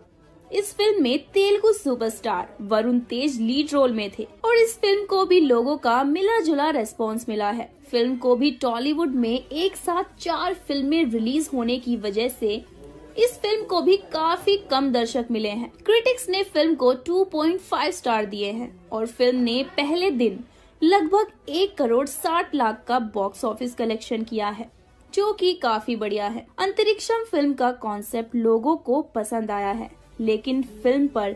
इस फिल्म में Telugu superstar Varun Tej lead role में थे और इस फिल्म को भी लोगों का मिला जुला रेस्पॉन्स मिला है। फिल्म को भी टॉलीवुड में एक साथ चार फिल्में रिलीज होने की वजह से इस फिल्म को भी काफी कम दर्शक मिले हैं। क्रिटिक्स ने फिल्म को दो पॉइंट पाँच स्टार दिए हैं और फिल्म ने पहले दिन लगभग एक करोड़ साठ लाख का बॉक्स ऑफिस कलेक्शन किया है, जो कि काफी बढ़िया है। अंतरिक्षम फिल्म का कॉन्सेप्ट लोगों को पसंद आया है, लेकिन फिल्म पर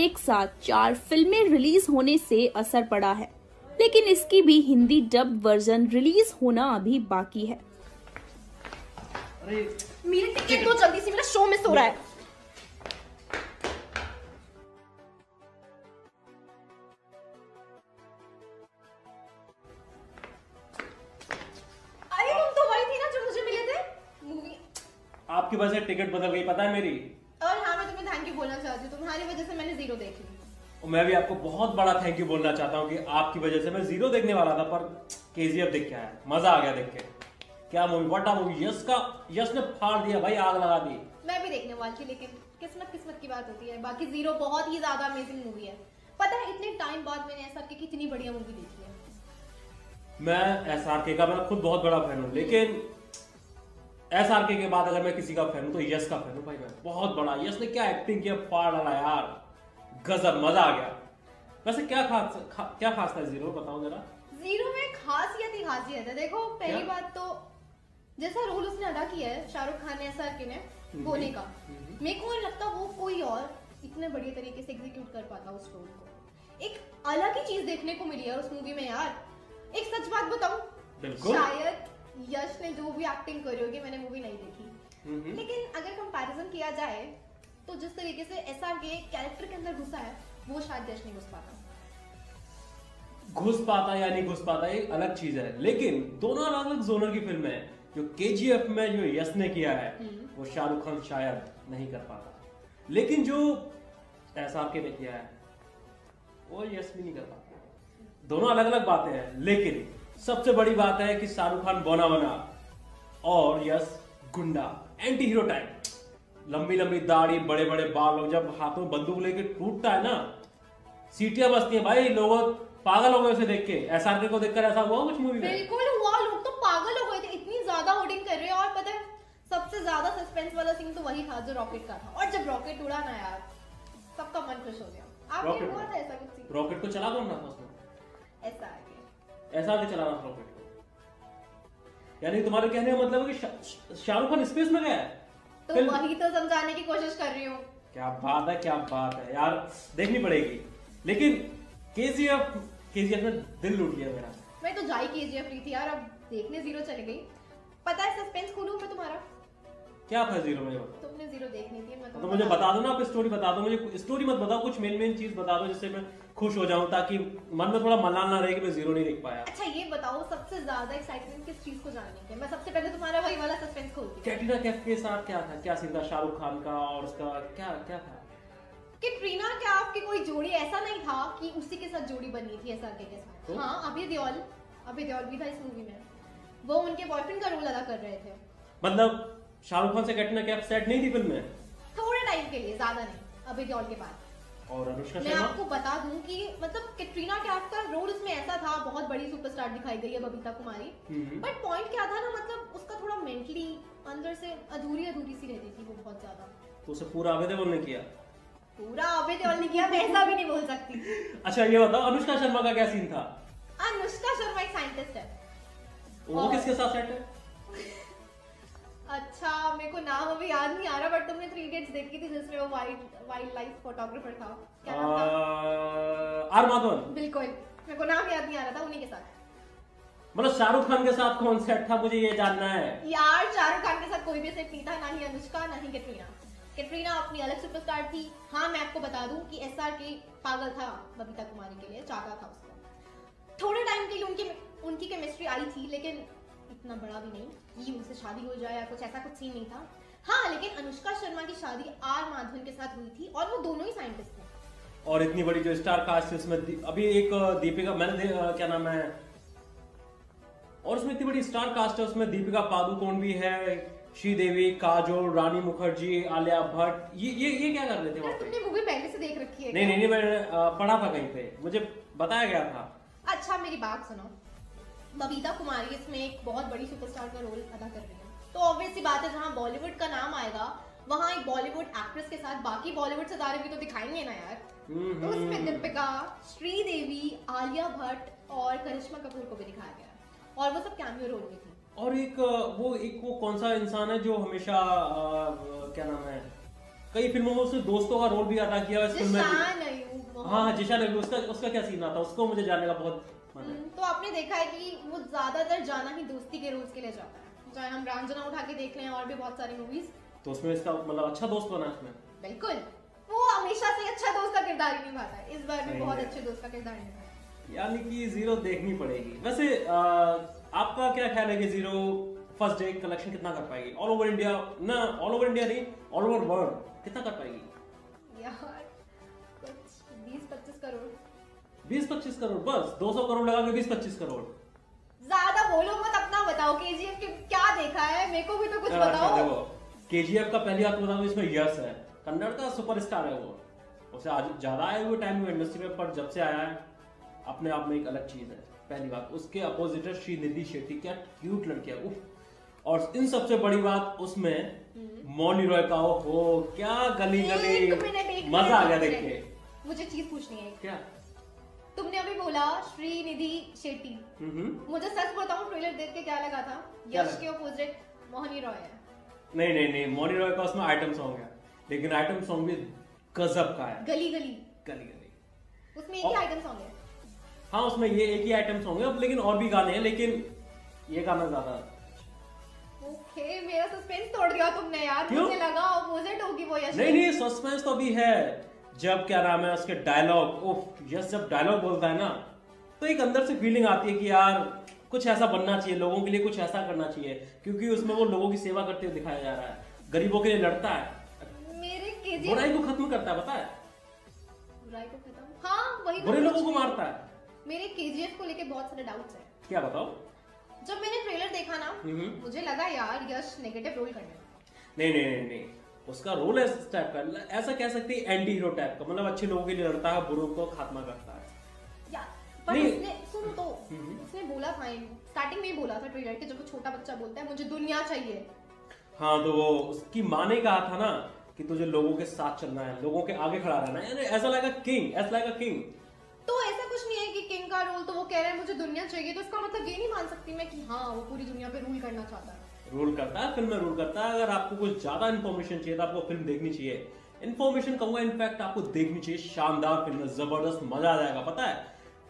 एक साथ चार फिल्में रिलीज होने से असर पड़ा है। लेकिन इसकी भी हिंदी डब वर्जन रिलीज होना अभी बाकी है। मेरी टिकट तो जल्दी से, मेरा शो मिस हो रहा है। आपके पास टिकट बदल गई, पता है मेरी। और हाँ, मैं तुम्हें थैंक यू बोलना चाहती हूँ, तुम्हारी वजह से मैंने जीरो देखी। और मैं भी आपको बहुत बड़ा थैंक यू बोलना चाहता हूँ कि आपकी वजह से मैं जीरो देखने वाला था, पर केजीएफ देख के आया, मजा आ गया देख के। क्या मूवी, बड़ा मूवी। यश का, यश ने फाड़ दिया भाई, आग लगा दी। मैं भी देखने वाली थी, लेकिन किस्मत किस्मत की बात होती है। बाकी जीरो बहुत ही ज्यादा अमेजिंग मूवी है। पता है इतने टाइम बाद मैंने ऐसा कि कितनी बढ़िया मूवी देखी है। मैं एस आर के का, मैं खुद बहुत बड़ा फैन हूँ, लेकिन एस आर के के बाद अगर मैं किसी का फैन हूँ तो यश का फैन हूँ भाई मैं, बहुत बड़ा। यश ने क्या एक्टिंग किया, फाड़ डाला यार, गजब, मजा आ गया। वैसे क्या खास खा, क्या खास था जीरो, बताओ जरा। जीरो में खासियत ही खासियत है। देखो पहली बात तो जैसा रोल उसने अदा किया है शाहरुख खान ने एस आर के ने बोने का, मेरे को नहीं लगता वो कोई और इतने बढ़िया तरीके से एग्जीक्यूट कर पाता उस रोल को। एक अलग ही चीज देखने को मिली है उस मूवी में यार। एक सच बात बताऊं, शायद यश ने जो भी एक्टिंग करी होगी, मैंने मूवी नहीं देखी, लेकिन अगर कंपैरिजन किया जाए तो जिस तरीके से एस आर के कैरेक्टर के अंदर घुसा है, वो शायद यश नहीं घुस पाता। घुस पाता या नहीं घुस पाता ये अलग चीज है, लेकिन दोनों अलग अलग जोनर की फिल्म है। जो के जी एफ में जो यश ने किया है वो शाहरुख खान शायद नहीं कर पाता, लेकिन जो एस आर के ने किया है वो यश भी नहीं कर पाता। दोनों अलग अलग बातें हैं, लेकिन सबसे बड़ी बात है कि शाहरुख खान बौना बना और यश गुंडा एंटी हीरो टाइप। लंबी लंबी दाढ़ी, बड़े बड़े बाल, और जब हाथों में बंदूक लेके टूटता है ना, सीटियां बजती है भाई, लोग पागल हो गए उसे देख के। एस आर के को देखकर ऐसा हुआ कुछ मूवी में? बिल्कुल हुआ, लोग तो पागल हो गए थे, इतनी ज्यादा होर्डिंग कर रहे हैं। और पता है सबसे ज्यादा सस्पेंस वाला सीन तो वही था जो रॉकेट का था, और जब रॉकेट उड़ा ना यार, सबका मन खुश हो गया। आपने हुआ था ऐसा कुछ? रॉकेट को चला कौन रहा था उसमें? एस आर के ऐसा आगे चला रहा रॉकेट को। यानी तुम्हारे कहने का मतलब है कि शाहरुख खान स्पेस में गया है, तो वही तो समझाने की कोशिश कर रही हूँ। क्या बात है, क्या बात है यार, देखनी पड़ेगी। लेकिन केजीएफ, केजीएफ में दिल लूट लिया मेरा। मैं तो जाई केजीएफ रही थी यार, अब देखने जीरो चली गई। पता है सस्पेंस खोलूं मैं तुम्हारा? क्या था जीरो में? तुमने जीरो देखनी थी, मैं तो मुझे बता दो ना, आप स्टोरी बता दो मुझे। स्टोरी मत बताओ, कुछ मेन मेन चीज बता दो जिससे मैं खुश हो जाऊं, ताकि मन में थोड़ा मलाल ना रहे कि मैं जीरो नहीं देख पाया। अच्छा ये बताओ, सबसे ज्यादा एक्साइटमेंट किस चीज को जानने की? मैं सबसे पहले तुम्हारा वही वाला सस्पेंस खोलती हूं। कैटरीना कैफ के साथ क्या था, क्या सीन था शाहरुख खान का और उसका, क्या क्या था? कैटरीना कैफ की कोई जोड़ी ऐसा नहीं था कि उसी के साथ जोड़ी बनी थी एस आर के के साथ। तो? हाँ, अभय देओल, अभय देओल भी था इस मूवी में, वो उनके बॉयफ्रेंड का रोल अदा कर रहे थे। मतलब शाहरुख खान से कैटरीना कैफ सेट नहीं थी फिल्म में, थोड़े टाइम के लिए, ज्यादा नहीं, अभय देओल के बाद। और अनुष्का शर्मा, मैं आपको बता दूं कि मतलब कैटरीना कैफ का रोल उसमें ऐसा था, बहुत बड़ी सुपरस्टार दिखाई गई है बबीता कुमारी, बट पॉइंट क्या था ना, मतलब उसका थोड़ा मेंटली अंदर से अधूरी अधूरी सी रहती थी वो बहुत ज्यादा। तो उसे पूरा अभय देओल ने किया, पूरा अभय देओल ने किया, मैं ऐसा भी नहीं बोल सकती। अच्छा ये बताओ, अनुष्का शर्मा का क्या सीन था? अनुष्का शर्मा एक साइंटिस्ट है, वो किसके साथ सेट है? अच्छा मेरे को नाम अभी याद नहीं आ रहा, बट तुमने थ्री इडियट्स देखी थी जिसमें वो वाइल्ड वाइल्ड लाइफ फोटोग्राफर था, क्या नाम था? आर माधवन। बिल्कुल, मेरे को नाम याद नहीं आ रहा था। उन्हीं के साथ, मतलब शाहरुख खान के साथ कौन सेट था मुझे ये जानना है। यार शाहरुख खान के साथ कोई भी सेट नहीं था, ना ही अनुष्का ना ही कैटरीना। कैटरीना अपनी अलग सुपरस्टार थी। हाँ मैं आपको बता दूं कि एसआर के पागल था बबीता कुमारी के लिए, चाहता था उसको। थोड़े टाइम के लिए उनकी उनकी केमिस्ट्री आई थी, लेकिन इतना बड़ा भी नहीं कि उनसे शादी हो जाए या कुछ ऐसा कुछ सीन नहीं था। हाँ लेकिन अनुष्का शर्मा की शादी आर माधवन के साथ हुई थी और वो दोनों ही साइंटिस्ट थे। और इतनी बड़ी जो स्टार कास्ट थी उसमें अभी एक दीपिका, मैंने क्या नाम है, और उसमें इतनी बड़ी स्टार कास्ट है, उसमें दीपिका पादुकोण भी है, श्रीदेवी, काजोल, रानी मुखर्जी, आलिया भट्ट। ये ये ये क्या कर रहे थे? तुमने मूवी पहले से देख रखी है? नहीं नहीं, नहीं मैंने पढ़ा था कहीं पे, मुझे बताया गया था। अच्छा मेरी बात सुनो, बबीता कुमारी इसमें एक बहुत बड़ी सुपरस्टार का रोल अदा कर रही है, तो ऑब्वियसली बात है जहाँ बॉलीवुड का नाम आएगा वहाँ एक बॉलीवुड एक्ट्रेस के साथ बाकी बॉलीवुड सितारे भी तो दिखाएंगे ना यार। तो उसमें दीपिका, श्रीदेवी, आलिया भट्ट और करिश्मा कपूर को भी दिखाया गया और वो सब कैमियो रोल में थी। और एक वो एक वो कौन सा इंसान है जो हमेशा आ, क्या नाम है, कई फिल्मों में उसने दोस्तों का रोल भी अदा किया। हाँ जिशान अय्यूब, उसका उसका क्या सीन आता, उसको मुझे जानने का बहुत मन है। तो आपने देखा है कि वो ज्यादातर जाना ही दोस्ती के रोल के लिए जाता है, चाहे हम रांझना उठा के देख रहे हैं और भी बहुत सारी मूवीज। तो उसमें इसका मतलब अच्छा दोस्त बना इसमें। बिल्कुल, वो हमेशा से अच्छा दोस्त का किरदार ही निभाता है, इस बार भी बहुत अच्छे दोस्त का किरदार निभाता है, यानी कि जीरो देखनी पड़ेगी। वैसे आ, आपका क्या ख्याल है कि जीरो फर्स्ट डे कलेक्शन कितना कर पाएगी ऑल ओवर इंडिया? ना ऑल ओवर इंडिया नहीं, ऑल ओवर वर्ल्ड कितना कर पाएगी? यार बीस पच्चीस करोड़। बीस पच्चीस करोड़ बस, दो सौ करोड़ लगा के बीस पच्चीस करोड़। ज्यादा बोलो मत, अपना बताओ केजीएफ के क्या देखा है, मेरे को भी तो कुछ बताओ। देखो केजीएफ का पहली बात बताओ, इसमें यश है, कन्नड़ का सुपरस्टार है वो, उसे आज ज्यादा आए हुए टाइम में इंडस्ट्री में, पर जब से आया है अपने आप में एक अलग चीज है। पहली बात, उसके अपोजिट है श्रीनिधि शेट्टी, क्या क्यूट लड़की है उफ। और इन सबसे बड़ी बात उसमें मौनी रॉय का हो, हो क्या गली गली मजा आ गया देख के। मुझे चीज पूछनी है। क्या तुमने अभी बोला श्रीनिधि शेट्टी, मुझे सच बताऊं ट्रेलर देख के क्या लगा था? यश के अपोजिट मौनी रॉय है। नहीं नहीं नहीं, मौनी रॉय का उसमें आइटम सॉन्ग है, लेकिन आइटम सॉन्ग भी गजब का है, गली गली गली गली। उसमें एक ही आइटम सॉन्ग है। हाँ उसमें ये एक ही आइटम सॉन्ग है, अब लेकिन और भी गाने हैं, लेकिन ये गाना ज्यादा। ओके मेरा सस्पेंस तोड़ दिया तुमने यार, मुझे लगा ऑपोजिट होगी वो यश। नहीं नहीं, सस्पेंस तो भी है। जब क्या नाम है उसके डायलॉग, उफ यश जब डायलॉग बोलता है ना, तो एक अंदर से फीलिंग आती है कि यार कुछ ऐसा बनना चाहिए, लोगों के लिए कुछ ऐसा करना चाहिए, क्योंकि उसमें वो लोगों की सेवा करते हुए दिखाया जा रहा है, गरीबों के लिए लड़ता है, मेरे केजी बुराई को खत्म करता है, पता है बुराई को खत्म। हाँ वही, बुरे लोगों को मारता है। मेरे केजीएफ को लेके बहुत सारे डाउट्स हैं। क्या बताओ? जब मैंने ट्रेलर देखा ना, मुझे लगा यार यश नेगेटिव रोल करने वाला। नहीं नहीं नहीं नहीं, उसका रोल है इस टाइप का, ऐसा कह सकते हैं एंटी हीरो टाइप का, मतलब अच्छे लोगों के लिए लड़ता है, बुरों को खात्मा करता है। या, पर उसने सुन तो उसने बोला था स्टार्टिंग में ही बोला था ट्रेलर के, जब वो छोटा बच्चा बोलता है मुझे दुनिया चाहिए। हाँ तो वो उसकी माँ ने कहा था ना कि तुझे लोगों के साथ चलना है, लोगों के आगे खड़ा रहना है, ऐसा लगा किंग, ऐसा लगा किंग। तो ऐसा कुछ नहीं है कि किंग का रोल, तो वो कह रहा है मुझे दुनिया चाहिए, तो इसका मतलब ये नहीं मान सकती मैं कि हाँ वो पूरी दुनिया पे रूल करना चाहता है। रूल करता है, फिल्म में रूल करता है। अगर आपको कुछ ज्यादा इन्फॉर्मेशन चाहिए तो आपको फिल्म देखनी चाहिए, इन्फॉर्मेशन कहूंगा इनफैक्ट आपको देखनी चाहिए। शानदार फिल्म है, जबरदस्त, मजा आ जाएगा। पता है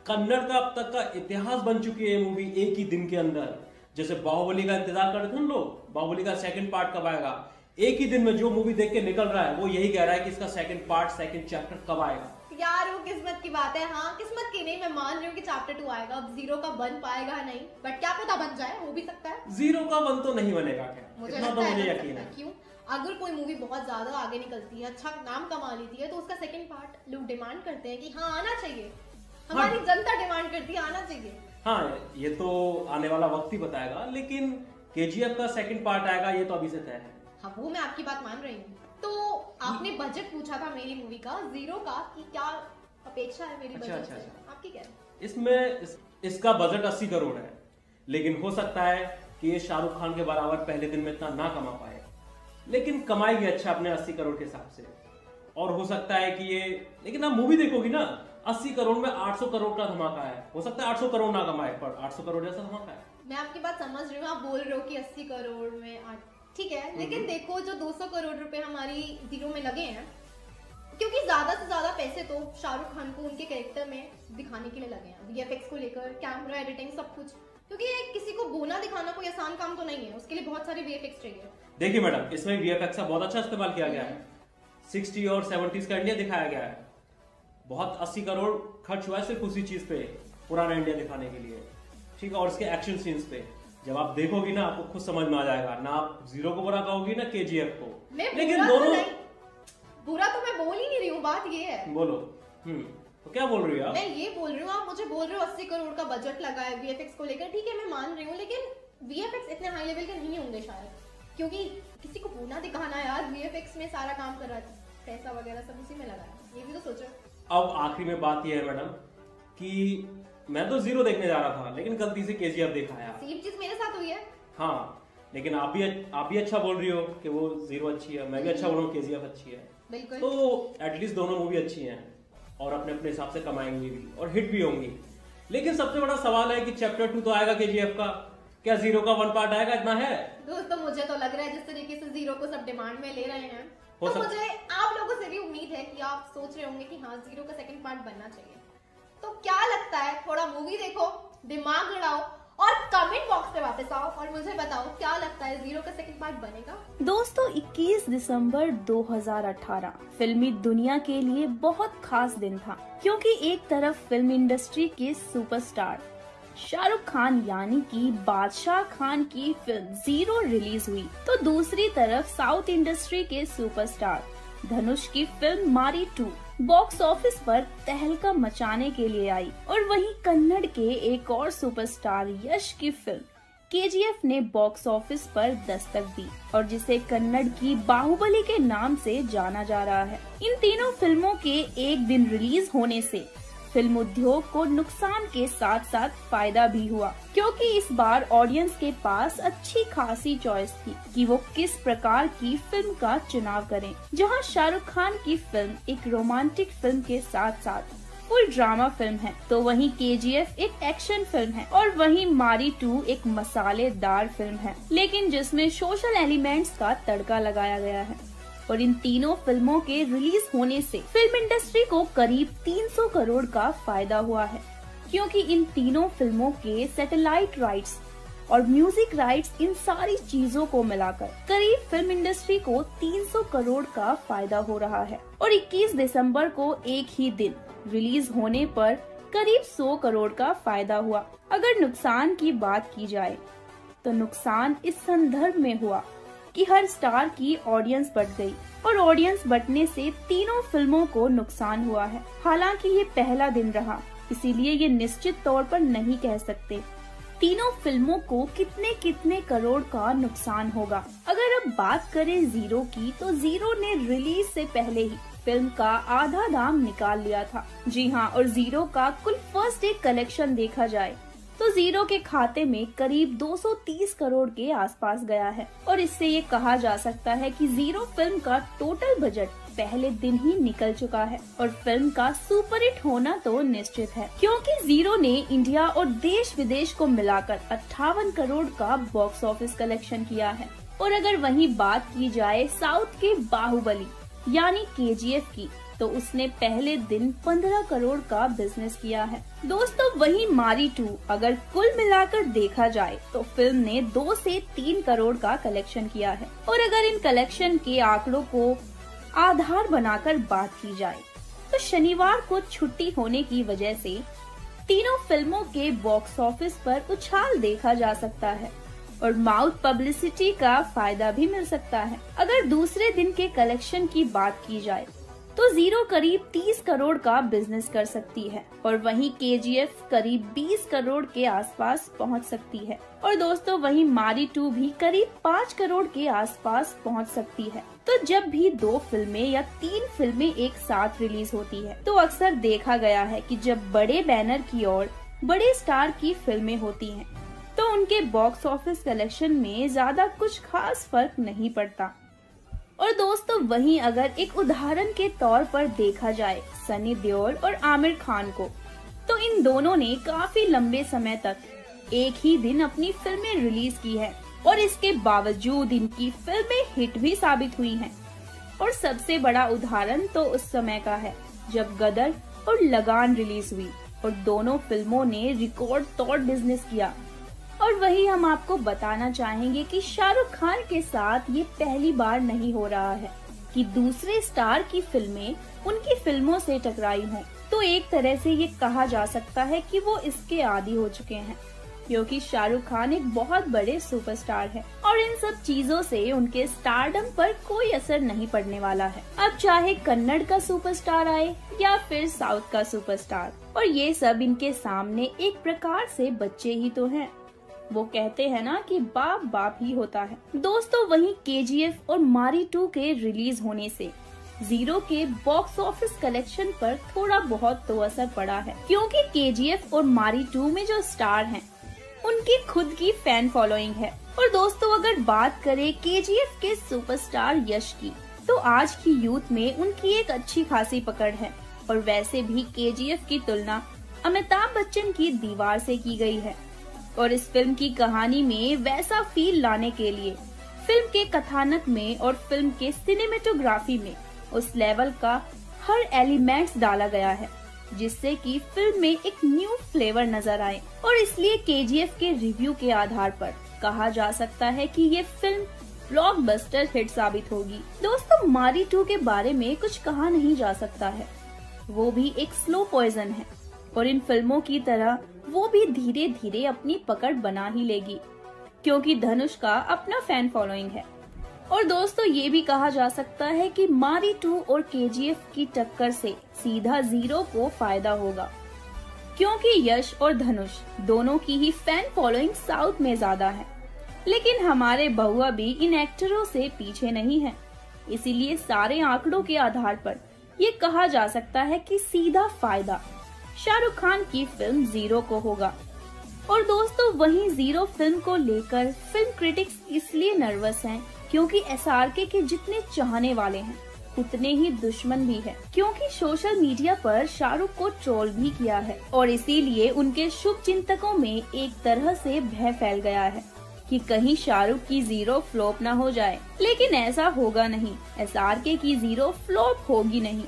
कन्नड़ का अब तक का इतिहास बन चुकी है मूवी एक ही दिन के अंदर। जैसे बाहुबली का इंतजार करते थे हम लोग, बाहुबली का सेकंड पार्ट कब आएगा, एक ही दिन में जो मूवी देख के निकल रहा है वो यही कह रहा है कि इसका सेकंड पार्ट, सेकंड चैप्टर कब आएगा। यार वो किस्मत की बात है। हाँ किस्मत की नहीं, मैं मान रही हूँ कि चैप्टर टू आएगा। अब जीरो का बन पाएगा नहीं, बट क्या पता बन जाए, हो भी सकता है। जीरो का बन तो नहीं बनेगा, क्या मुझे लगता तो है, मुझे यकीन है। क्यों? अगर कोई मूवी बहुत ज्यादा आगे निकलती है, अच्छा नाम कमा लेती है, तो उसका सेकंड पार्ट लोग डिमांड करते हैं कि हाँ आना चाहिए, हमारी हाँ। जनता डिमांड करती है आना चाहिए। हाँ ये तो आने वाला वक्त ही बताएगा, लेकिन केजीएफ का सेकंड पार्ट आएगा ये तो अभी से तय है। हाँ वो मैं आपकी बात मान रही हूँ। तो आपने बजट पूछा था मेरी मूवी का, जीरो का, कि क्या अपेक्षा है मेरी बजट से? आपकी क्या है इसमें? इस, इसका बजट अस्सी करोड़ है, लेकिन हो सकता है कि ये शाहरुख खान के बराबर पहले दिन में इतना ना कमा पाए, लेकिन कमाएगी अच्छा अपने अस्सी करोड़ के हिसाब से। और हो सकता है कि ये, लेकिन आप मूवी देखोगी ना, अस्सी करोड़ में आठ सौ करोड़ का धमाका है, हो सकता है आठ सौ करोड़ ना कमाए, पर आठ सौ करोड़ जैसा धमाका है। मैं आपकी बात समझ रही हूँ, आप बोल रहे हो कि अस्सी करोड़ में ठीक है, लेकिन देखो जो दो सौ करोड़ रुपए हमारी दिलों में लगे हैं, क्योंकि ज्यादा से ज्यादा पैसे तो शाहरुख खान को उनके कैरेक्टर में दिखाने के लिए लगे हैं, वीएफएक्स को लेकर, कैमरा एडिटिंग, सब कुछ, क्योंकि किसी को बोना दिखाना कोई आसान काम तो नहीं है, उसके लिए बहुत सारे वीएफएक्स चाहिए। देखिए मैडम, इसमें वीएफएक्स का बहुत अच्छा इस्तेमाल किया गया है, सिक्सटी और सेवेंटीज का इंडिया दिखाया गया है, बहुत अस्सी करोड़ खर्च हुआ है सिर्फ उसी चीज पे, पुराना इंडिया दिखाने के लिए, ठीक है, और इसके एक्शन सीन्स पे। जब आप देखोगी ना आपको खुद समझ में आ जाएगा, ना आप जीरो को बुरा कहोगी ना केजीएफ को, लेकिन दोनों बुरा तो मैं बोल ही नहीं रही हूँ, बात ये है। बोलो हम्म, तो क्या बोल रही हो आप? मैं ये बोल रही हूँ, आप मुझे बोल रहे हो अस्सी करोड़ का बजट लगा है वीएफएक्स को लेकर, ठीक है मैं मान रही हूँ, लेकिन वीएफएक्स इतने हाई लेवल के नहीं होंगे शायद, क्योंकि किसी को पूना दिखाना यार, वीएफएक्स में सारा काम कर रहा है, पैसा वगैरह सब उसी में लगा है, ये भी तो सोचो। अब आखिरी में बात ये है मैडम कि मैं तो जीरो देखने जा रहा था, लेकिन गलती से केजीएफ देखा है, सेम चीज मेरे साथ हुई है। हाँ, लेकिन आप भी आप भी अच्छा बोल रही हो कि वो जीरो अच्छी है, मैं भी अच्छा बोल रहा हूँ केजीएफ अच्छी है, बिल्कुल। तो एटलीस्ट दोनों मूवी अच्छी हैं और अपने अपने हिसाब से कमाएंगी भी और हिट भी होंगी, लेकिन सबसे बड़ा सवाल है कि चैप्टर टू तो आएगा केजीएफ का, क्या जीरो का वन पार्ट आएगा? इतना है दोस्तों, मुझे तो लग रहा है जिस तरीके से जीरो को सब डिमांड में ले रहे हैं, तो मुझे आप लोगों से भी उम्मीद है कि आप सोच रहे होंगे कि हाँ जीरो का सेकंड पार्ट बनना चाहिए। तो क्या लगता है, थोड़ा मूवी देखो, दिमाग लड़ाओ और कमेंट बॉक्स पे वापस आओ और मुझे बताओ क्या लगता है जीरो का सेकंड पार्ट बनेगा। दोस्तों इक्कीस दिसंबर दो हज़ार अठारह फिल्मी दुनिया के लिए बहुत खास दिन था, क्योंकि एक तरफ फिल्म इंडस्ट्री के सुपरस्टार शाहरुख खान यानी कि बादशाह खान की फिल्म जीरो रिलीज हुई, तो दूसरी तरफ साउथ इंडस्ट्री के सुपरस्टार धनुष की फिल्म मारी टू बॉक्स ऑफिस पर तहलका मचाने के लिए आई, और वहीं कन्नड़ के एक और सुपरस्टार यश की फिल्म केजीएफ ने बॉक्स ऑफिस पर दस्तक दी, और जिसे कन्नड़ की बाहुबली के नाम से जाना जा रहा है। इन तीनों फिल्मों के एक दिन रिलीज होने से फिल्म उद्योग को नुकसान के साथ साथ फायदा भी हुआ, क्योंकि इस बार ऑडियंस के पास अच्छी खासी चॉइस थी कि वो किस प्रकार की फिल्म का चुनाव करें। जहां शाहरुख खान की फिल्म एक रोमांटिक फिल्म के साथ साथ फुल ड्रामा फिल्म है, तो वहीं केजीएफ एक एक्शन फिल्म है, और वहीं मारी टू एक मसालेदार फिल्म है, लेकिन जिसमें सोशल एलिमेंट्स का तड़का लगाया गया है। और इन तीनों फिल्मों के रिलीज होने से फिल्म इंडस्ट्री को करीब तीन सौ करोड़ का फायदा हुआ है, क्योंकि इन तीनों फिल्मों के सैटेलाइट राइट्स और म्यूजिक राइट्स, इन सारी चीजों को मिलाकर करीब फिल्म इंडस्ट्री को तीन सौ करोड़ का फायदा हो रहा है। और इक्कीस दिसंबर को एक ही दिन रिलीज होने पर करीब सौ करोड़ का फायदा हुआ। अगर नुकसान की बात की जाए तो नुकसान इस संदर्भ में हुआ कि हर स्टार की ऑडियंस बढ़ गई, और ऑडियंस बढ़ने से तीनों फिल्मों को नुकसान हुआ है। हालांकि ये पहला दिन रहा, इसीलिए ये निश्चित तौर पर नहीं कह सकते तीनों फिल्मों को कितने कितने करोड़ का नुकसान होगा। अगर अब बात करें जीरो की, तो जीरो ने रिलीज से पहले ही फिल्म का आधा दाम निकाल लिया था। जी हाँ, और जीरो का कुल फर्स्ट डे कलेक्शन देखा जाए तो जीरो के खाते में करीब दो सौ तीस करोड़ के आसपास गया है, और इससे ये कहा जा सकता है कि जीरो फिल्म का टोटल बजट पहले दिन ही निकल चुका है, और फिल्म का सुपरहिट होना तो निश्चित है, क्योंकि जीरो ने इंडिया और देश विदेश को मिलाकर अट्ठावन करोड़ का बॉक्स ऑफिस कलेक्शन किया है। और अगर वहीं बात की जाए साउथ के बाहुबली यानी केजीएफ की, तो उसने पहले दिन पंद्रह करोड़ का बिजनेस किया है। दोस्तों वही मारी टू अगर कुल मिलाकर देखा जाए तो फिल्म ने दो से तीन करोड़ का कलेक्शन किया है, और अगर इन कलेक्शन के आंकड़ों को आधार बनाकर बात की जाए तो शनिवार को छुट्टी होने की वजह से तीनों फिल्मों के बॉक्स ऑफिस पर उछाल देखा जा सकता है, और माउथ पब्लिसिटी का फायदा भी मिल सकता है। अगर दूसरे दिन के कलेक्शन की बात की जाए तो जीरो करीब तीस करोड़ का बिजनेस कर सकती है, और वहीं केजीएफ करीब बीस करोड़ के आसपास पहुंच सकती है, और दोस्तों वहीं मारी टू भी करीब पाँच करोड़ के आसपास पहुंच सकती है। तो जब भी दो फिल्में या तीन फिल्में एक साथ रिलीज होती है तो अक्सर देखा गया है कि जब बड़े बैनर की और बड़े स्टार की फिल्में होती हैं, तो उनके बॉक्स ऑफिस कलेक्शन में ज्यादा कुछ खास फर्क नहीं पड़ता। और दोस्तों वहीं अगर एक उदाहरण के तौर पर देखा जाए सनी देओल और आमिर खान को, तो इन दोनों ने काफी लंबे समय तक एक ही दिन अपनी फिल्में रिलीज की है और इसके बावजूद इनकी फिल्में हिट भी साबित हुई हैं। और सबसे बड़ा उदाहरण तो उस समय का है जब गदर और लगान रिलीज हुई और दोनों फिल्मों ने रिकॉर्ड तोड़ बिजनेस किया। और वही हम आपको बताना चाहेंगे कि शाहरुख खान के साथ ये पहली बार नहीं हो रहा है कि दूसरे स्टार की फिल्में उनकी फिल्मों से टकराई हों, तो एक तरह से ये कहा जा सकता है कि वो इसके आदी हो चुके हैं क्योंकि शाहरुख खान एक बहुत बड़े सुपरस्टार हैं और इन सब चीजों से उनके स्टारडम पर कोई असर नहीं पड़ने वाला है, अब चाहे कन्नड़ का सुपरस्टार आए या फिर साउथ का सुपरस्टार। और ये सब इनके सामने एक प्रकार से बच्चे ही तो हैं। वो कहते हैं ना कि बाप बाप ही होता है। दोस्तों वहीं के जी एफ और मारी टू के रिलीज होने से जीरो के बॉक्स ऑफिस कलेक्शन पर थोड़ा बहुत तो असर पड़ा है क्योंकि के जी एफ और मारी टू में जो स्टार हैं, उनकी खुद की फैन फॉलोइंग है। और दोस्तों अगर बात करें के जी एफ के सुपरस्टार यश की तो आज की यूथ में उनकी एक अच्छी खासी पकड़ है और वैसे भी के जी एफ की तुलना अमिताभ बच्चन की दीवार से की गई है। और इस फिल्म की कहानी में वैसा फील लाने के लिए फिल्म के कथानक में और फिल्म के सिनेमेटोग्राफी में उस लेवल का हर एलिमेंट्स डाला गया है जिससे कि फिल्म में एक न्यू फ्लेवर नजर आए। और इसलिए के जी एफ के रिव्यू के आधार पर कहा जा सकता है कि ये फिल्म ब्लॉकबस्टर हिट साबित होगी। दोस्तों मारी टू के बारे में कुछ कहा नहीं जा सकता है, वो भी एक स्लो पॉइजन है और इन फिल्मों की तरह वो भी धीरे धीरे अपनी पकड़ बना ही लेगी क्योंकि धनुष का अपना फैन फॉलोइंग है। और दोस्तों ये भी कहा जा सकता है कि मारी टू और के जी एफ की टक्कर से सीधा जीरो को फायदा होगा क्योंकि यश और धनुष दोनों की ही फैन फॉलोइंग साउथ में ज्यादा है, लेकिन हमारे बहुआ भी इन एक्टरों से पीछे नहीं है। इसीलिए सारे आंकड़ों के आधार पर ये कहा जा सकता है कि सीधा फायदा शाहरुख खान की फिल्म जीरो को होगा। और दोस्तों वहीं जीरो फिल्म को लेकर फिल्म क्रिटिक्स इसलिए नर्वस हैं क्योंकि एस आर के के जितने चाहने वाले हैं उतने ही दुश्मन भी हैं क्योंकि सोशल मीडिया पर शाहरुख को ट्रोल भी किया है और इसीलिए उनके शुभ चिंतकों में एक तरह से भय फैल गया है कि कहीं शाहरुख की जीरो फ्लॉप ना हो जाए। लेकिन ऐसा होगा नहीं, एस आर के की जीरो फ्लॉप होगी नहीं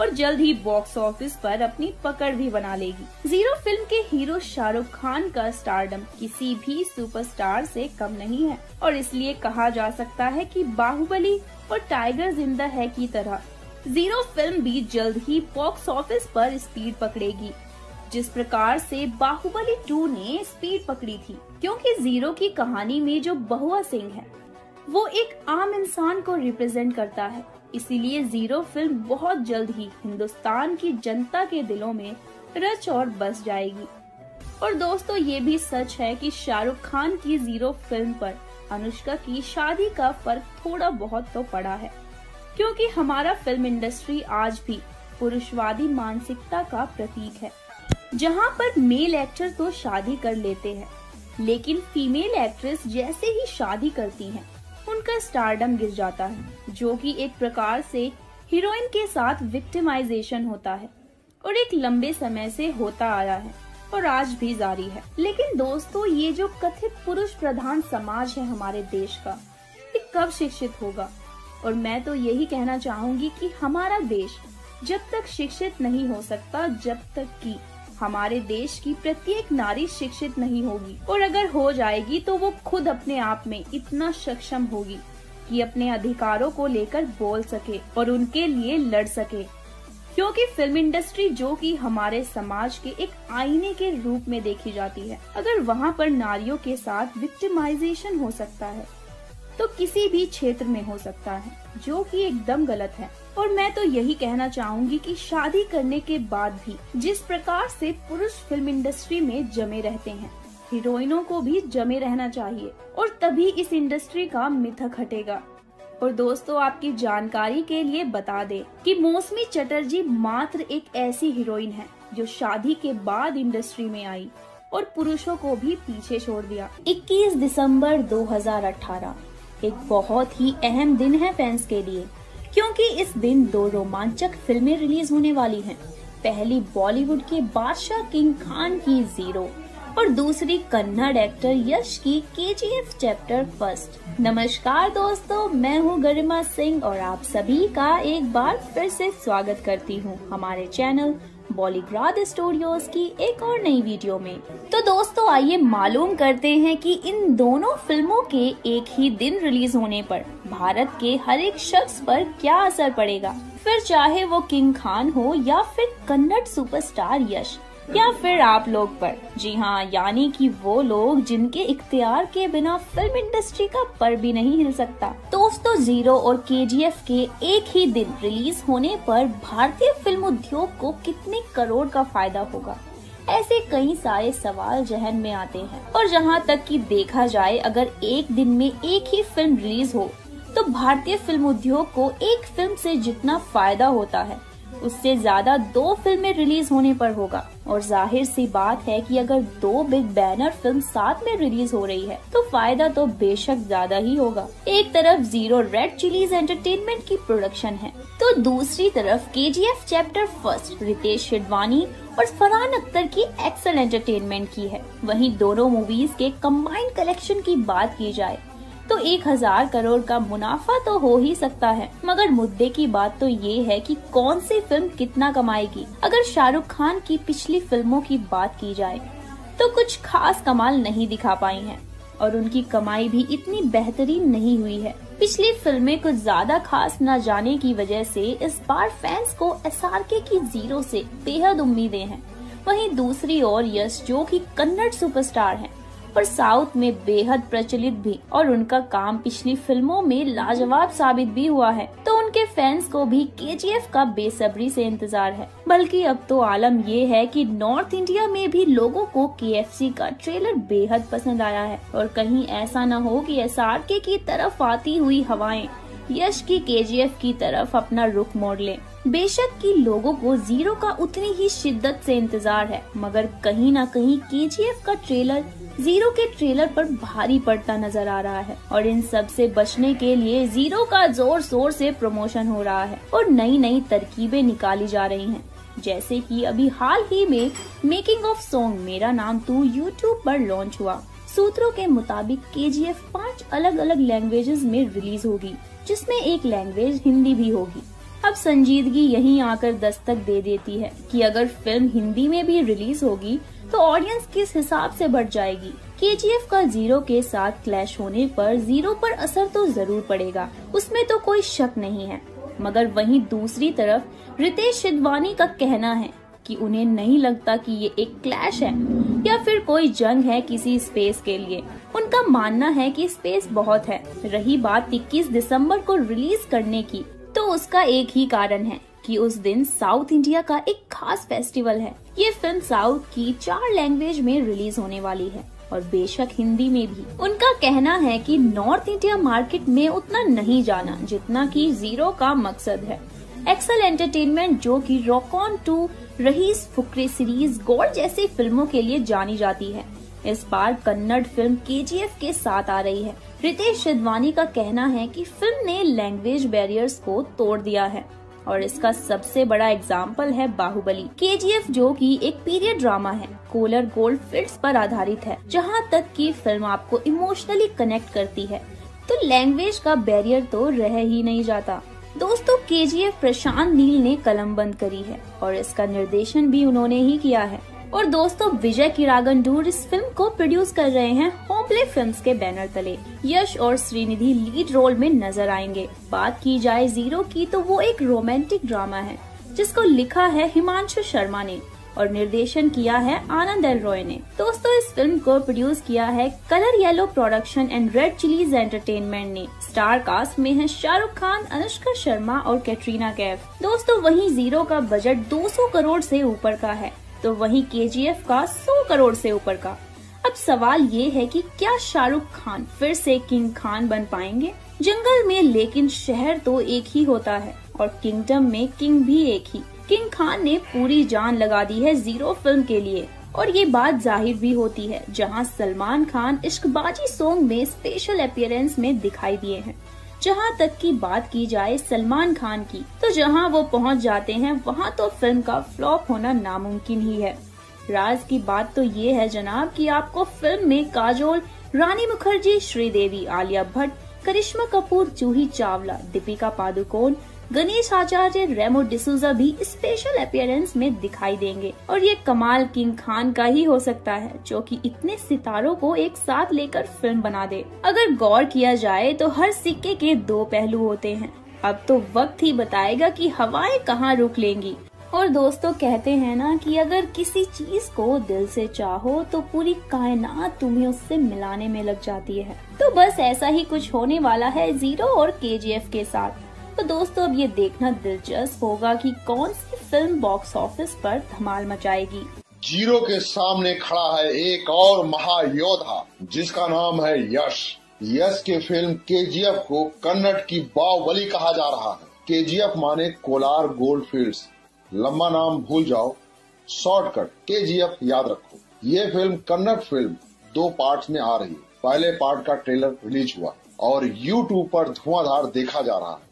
और जल्द ही बॉक्स ऑफिस पर अपनी पकड़ भी बना लेगी। जीरो फिल्म के हीरो शाहरुख खान का स्टारडम किसी भी सुपरस्टार से कम नहीं है और इसलिए कहा जा सकता है कि बाहुबली और टाइगर जिंदा है की तरह जीरो फिल्म भी जल्द ही बॉक्स ऑफिस पर स्पीड पकड़ेगी जिस प्रकार से बाहुबली टू ने स्पीड पकड़ी थी क्योंकि जीरो की कहानी में जो बहुआ सिंह है वो एक आम इंसान को रिप्रेजेंट करता है। इसीलिए जीरो फिल्म बहुत जल्द ही हिंदुस्तान की जनता के दिलों में रच और बस जाएगी। और दोस्तों ये भी सच है कि शाहरुख खान की जीरो फिल्म पर अनुष्का की शादी का फर्क थोड़ा बहुत तो पड़ा है क्योंकि हमारा फिल्म इंडस्ट्री आज भी पुरुषवादी मानसिकता का प्रतीक है जहां पर मेल एक्टर तो शादी कर लेते हैं लेकिन फीमेल एक्ट्रेस जैसे ही शादी करती है उनका स्टारडम गिर जाता है जो कि एक प्रकार से हीरोइन के साथ विक्टिमाइजेशन होता है और एक लंबे समय से होता आया है और आज भी जारी है। लेकिन दोस्तों ये जो कथित पुरुष प्रधान समाज है हमारे देश का, ये कब शिक्षित होगा? और मैं तो यही कहना चाहूंगी कि हमारा देश जब तक शिक्षित नहीं हो सकता जब तक कि हमारे देश की प्रत्येक नारी शिक्षित नहीं होगी और अगर हो जाएगी तो वो खुद अपने आप में इतना सक्षम होगी कि अपने अधिकारों को लेकर बोल सके और उनके लिए लड़ सके क्योंकि फिल्म इंडस्ट्री जो कि हमारे समाज के एक आईने के रूप में देखी जाती है, अगर वहाँ पर नारियों के साथ विक्टिमाइजेशन हो सकता है तो किसी भी क्षेत्र में हो सकता है, जो कि एकदम गलत है। और मैं तो यही कहना चाहूंगी कि शादी करने के बाद भी जिस प्रकार से पुरुष फिल्म इंडस्ट्री में जमे रहते हैं, हीरोइनों को भी जमे रहना चाहिए और तभी इस इंडस्ट्री का मिथक हटेगा। और दोस्तों आपकी जानकारी के लिए बता दें कि मौसमी चटर्जी मात्र एक ऐसी हीरोइन है जो शादी के बाद इंडस्ट्री में आई और पुरुषों को भी पीछे छोड़ दिया। इक्कीस दिसंबर दो हजार अठारह एक बहुत ही अहम दिन है फैंस के लिए क्योंकि इस दिन दो रोमांचक फिल्में रिलीज होने वाली हैं। पहली बॉलीवुड के बादशाह किंग खान की जीरो और दूसरी कन्नड़ एक्टर यश की के जी एफ चैप्टर फर्स्ट। नमस्कार दोस्तों, मैं हूं गरिमा सिंह और आप सभी का एक बार फिर से स्वागत करती हूं हमारे चैनल बॉलीग्राड स्टूडियोज की एक और नई वीडियो में। तो दोस्तों आइए मालूम करते हैं कि इन दोनों फिल्मों के एक ही दिन रिलीज होने पर भारत के हर एक शख्स पर क्या असर पड़ेगा, फिर चाहे वो किंग खान हो या फिर कन्नड़ सुपरस्टार यश या फिर आप लोग पर। जी हाँ, यानी कि वो लोग जिनके इख्तियार के बिना फिल्म इंडस्ट्री का पर भी नहीं हिल सकता। दोस्तों जीरो और के जी एफ के एक ही दिन रिलीज होने पर भारतीय फिल्म उद्योग को कितने करोड़ का फायदा होगा, ऐसे कई सारे सवाल जहन में आते हैं। और जहाँ तक कि देखा जाए अगर एक दिन में एक ही फिल्म रिलीज हो तो भारतीय फिल्म उद्योग को एक फिल्म से जितना फायदा होता है उससे ज्यादा दो फिल्में रिलीज होने पर होगा। और जाहिर सी बात है कि अगर दो बिग बैनर फिल्म साथ में रिलीज हो रही है तो फायदा तो बेशक ज्यादा ही होगा। एक तरफ जीरो रेड चिलीज एंटरटेनमेंट की प्रोडक्शन है तो दूसरी तरफ K G F chapter first Ritesh Sidhwani और फरहान अख्तर की एक्सेल एंटरटेनमेंट की है। वहीं दोनों मूवीज के कम्बाइंड कलेक्शन की बात की जाए तो एक हजार करोड़ का मुनाफा तो हो ही सकता है, मगर मुद्दे की बात तो ये है कि कौन सी फिल्म कितना कमाएगी। अगर शाहरुख खान की पिछली फिल्मों की बात की जाए तो कुछ खास कमाल नहीं दिखा पाई हैं और उनकी कमाई भी इतनी बेहतरीन नहीं हुई है। पिछली फिल्में कुछ ज्यादा खास न जाने की वजह से इस बार फैंस को एस आर के की जीरो से बेहद उम्मीदें हैं। वहीं दूसरी ओर यश जो कि कन्नड़ सुपरस्टार हैं पर साउथ में बेहद प्रचलित भी और उनका काम पिछली फिल्मों में लाजवाब साबित भी हुआ है तो उनके फैंस को भी के जी एफ का बेसब्री से इंतजार है। बल्कि अब तो आलम ये है कि नॉर्थ इंडिया में भी लोगों को के एफ सी का ट्रेलर बेहद पसंद आया है और कहीं ऐसा न हो कि एस आर के की तरफ आती हुई हवाएं यश की के जी एफ की तरफ अपना रुख मोड़ ले। बेशक कि लोगों को जीरो का उतनी ही शिद्दत से इंतजार है, मगर कहीं न कहीं के जी एफ का ट्रेलर जीरो के ट्रेलर पर भारी पड़ता नजर आ रहा है और इन सब से बचने के लिए जीरो का जोर शोर से प्रमोशन हो रहा है और नई नई तरकीबें निकाली जा रही हैं। जैसे कि अभी हाल ही में मेकिंग ऑफ सॉन्ग मेरा नाम तू यूट्यूब पर लॉन्च हुआ। सूत्रों के मुताबिक के जी एफ पांच अलग अलग लैंग्वेजेस में रिलीज होगी जिसमें एक लैंग्वेज हिंदी भी होगी। अब संजीदगी यहीं आकर दस्तक दे देती है कि अगर फिल्म हिंदी में भी रिलीज होगी तो ऑडियंस किस हिसाब से बढ़ जाएगी। के जी एफ का जीरो के साथ क्लैश होने पर जीरो पर असर तो जरूर पड़ेगा, उसमें तो कोई शक नहीं है, मगर वहीं दूसरी तरफ रितेश सिडवानी का कहना है कि उन्हें नहीं लगता कि ये एक क्लैश है या फिर कोई जंग है किसी स्पेस के लिए। उनका मानना है कि स्पेस बहुत है। रही बात इक्कीस दिसम्बर को रिलीज करने की तो उसका एक ही कारण है कि उस दिन साउथ इंडिया का एक खास फेस्टिवल है। ये फिल्म साउथ की चार लैंग्वेज में रिलीज होने वाली है और बेशक हिंदी में भी। उनका कहना है कि नॉर्थ इंडिया मार्केट में उतना नहीं जाना जितना कि जीरो का मकसद है। एक्सेल एंटरटेनमेंट जो कि Rock On two, Raees, Fukrey series, Gold जैसी फिल्मों के लिए जानी जाती है, इस बार Kannada film K G F के साथ आ रही है। रितेश सिडवानी का कहना है कि फिल्म ने लैंग्वेज बैरियर्स को तोड़ दिया है और इसका सबसे बड़ा एग्जाम्पल है बाहुबली। के जी एफ जो कि एक पीरियड ड्रामा है, कोलर गोल्ड फील्ड्स पर आधारित है। जहां तक कि फिल्म आपको इमोशनली कनेक्ट करती है तो लैंग्वेज का बैरियर तो रह ही नहीं जाता। दोस्तों के जी एफ प्रशांत नील ने कलम बंद करी है और इसका निर्देशन भी उन्होंने ही किया है। और दोस्तों विजय किरागंडूर इस फिल्म को प्रोड्यूस कर रहे हैं होमले फिल्म्स के बैनर तले। यश और श्रीनिधि लीड रोल में नजर आएंगे। बात की जाए जीरो की तो वो एक रोमांटिक ड्रामा है जिसको लिखा है हिमांशु शर्मा ने और निर्देशन किया है आनंद एल रॉय ने। दोस्तों इस फिल्म को प्रोड्यूस किया है colour yellow production and red chillies entertainment ने। स्टार कास्ट में है शाहरुख खान, अनुष्का शर्मा और कैटरीना कैफ। दोस्तों वहीं जीरो का बजट दो सौ करोड़ से ऊपर का है तो वहीं के जी एफ का सौ करोड़ से ऊपर का। अब सवाल ये है कि क्या शाहरुख खान फिर से किंग खान बन पाएंगे? जंगल में लेकिन शहर तो एक ही होता है और किंगडम में किंग भी एक ही। किंग खान ने पूरी जान लगा दी है जीरो फिल्म के लिए और ये बात जाहिर भी होती है जहां सलमान खान इश्कबाजी सॉन्ग में स्पेशल अपीयरेंस में दिखाई दिए हैं। जहां तक की बात की जाए सलमान खान की तो जहां वो पहुंच जाते हैं वहां तो फिल्म का फ्लॉप होना नामुमकिन ही है। राज की बात तो ये है जनाब कि आपको फिल्म में काजोल, रानी मुखर्जी, श्रीदेवी, आलिया भट्ट, करिश्मा कपूर, जूही चावला, दीपिका पादुकोण, गणेश आचार्य, रेमो डिसूजा भी स्पेशल अपीयरेंस में दिखाई देंगे। और ये कमाल किंग खान का ही हो सकता है जो कि इतने सितारों को एक साथ लेकर फिल्म बना दे। अगर गौर किया जाए तो हर सिक्के के दो पहलू होते हैं। अब तो वक्त ही बताएगा कि हवाएं कहाँ रुक लेंगी। और दोस्तों, कहते हैं ना कि अगर किसी चीज को दिल से चाहो तो पूरी कायनात तुम्हें उससे मिलाने में लग जाती है। तो बस ऐसा ही कुछ होने वाला है जीरो और केजीएफ के साथ। तो दोस्तों, अब ये देखना दिलचस्प होगा कि कौन सी फिल्म बॉक्स ऑफिस पर धमाल मचाएगी। जीरो के सामने खड़ा है एक और महायोद्धा जिसका नाम है यश। यश के फिल्म केजीएफ को कन्नड़ की बाहुबली कहा जा रहा है। केजीएफ माने कोलार गोल्ड फील्ड्स। लंबा नाम भूल जाओ, शॉर्टकट केजीएफ याद रखो। ये फिल्म कन्नड़ फिल्म दो पार्ट्स में आ रही है। पहले पार्ट का ट्रेलर रिलीज हुआ और यूट्यूब पर धुआंधार देखा जा रहा है।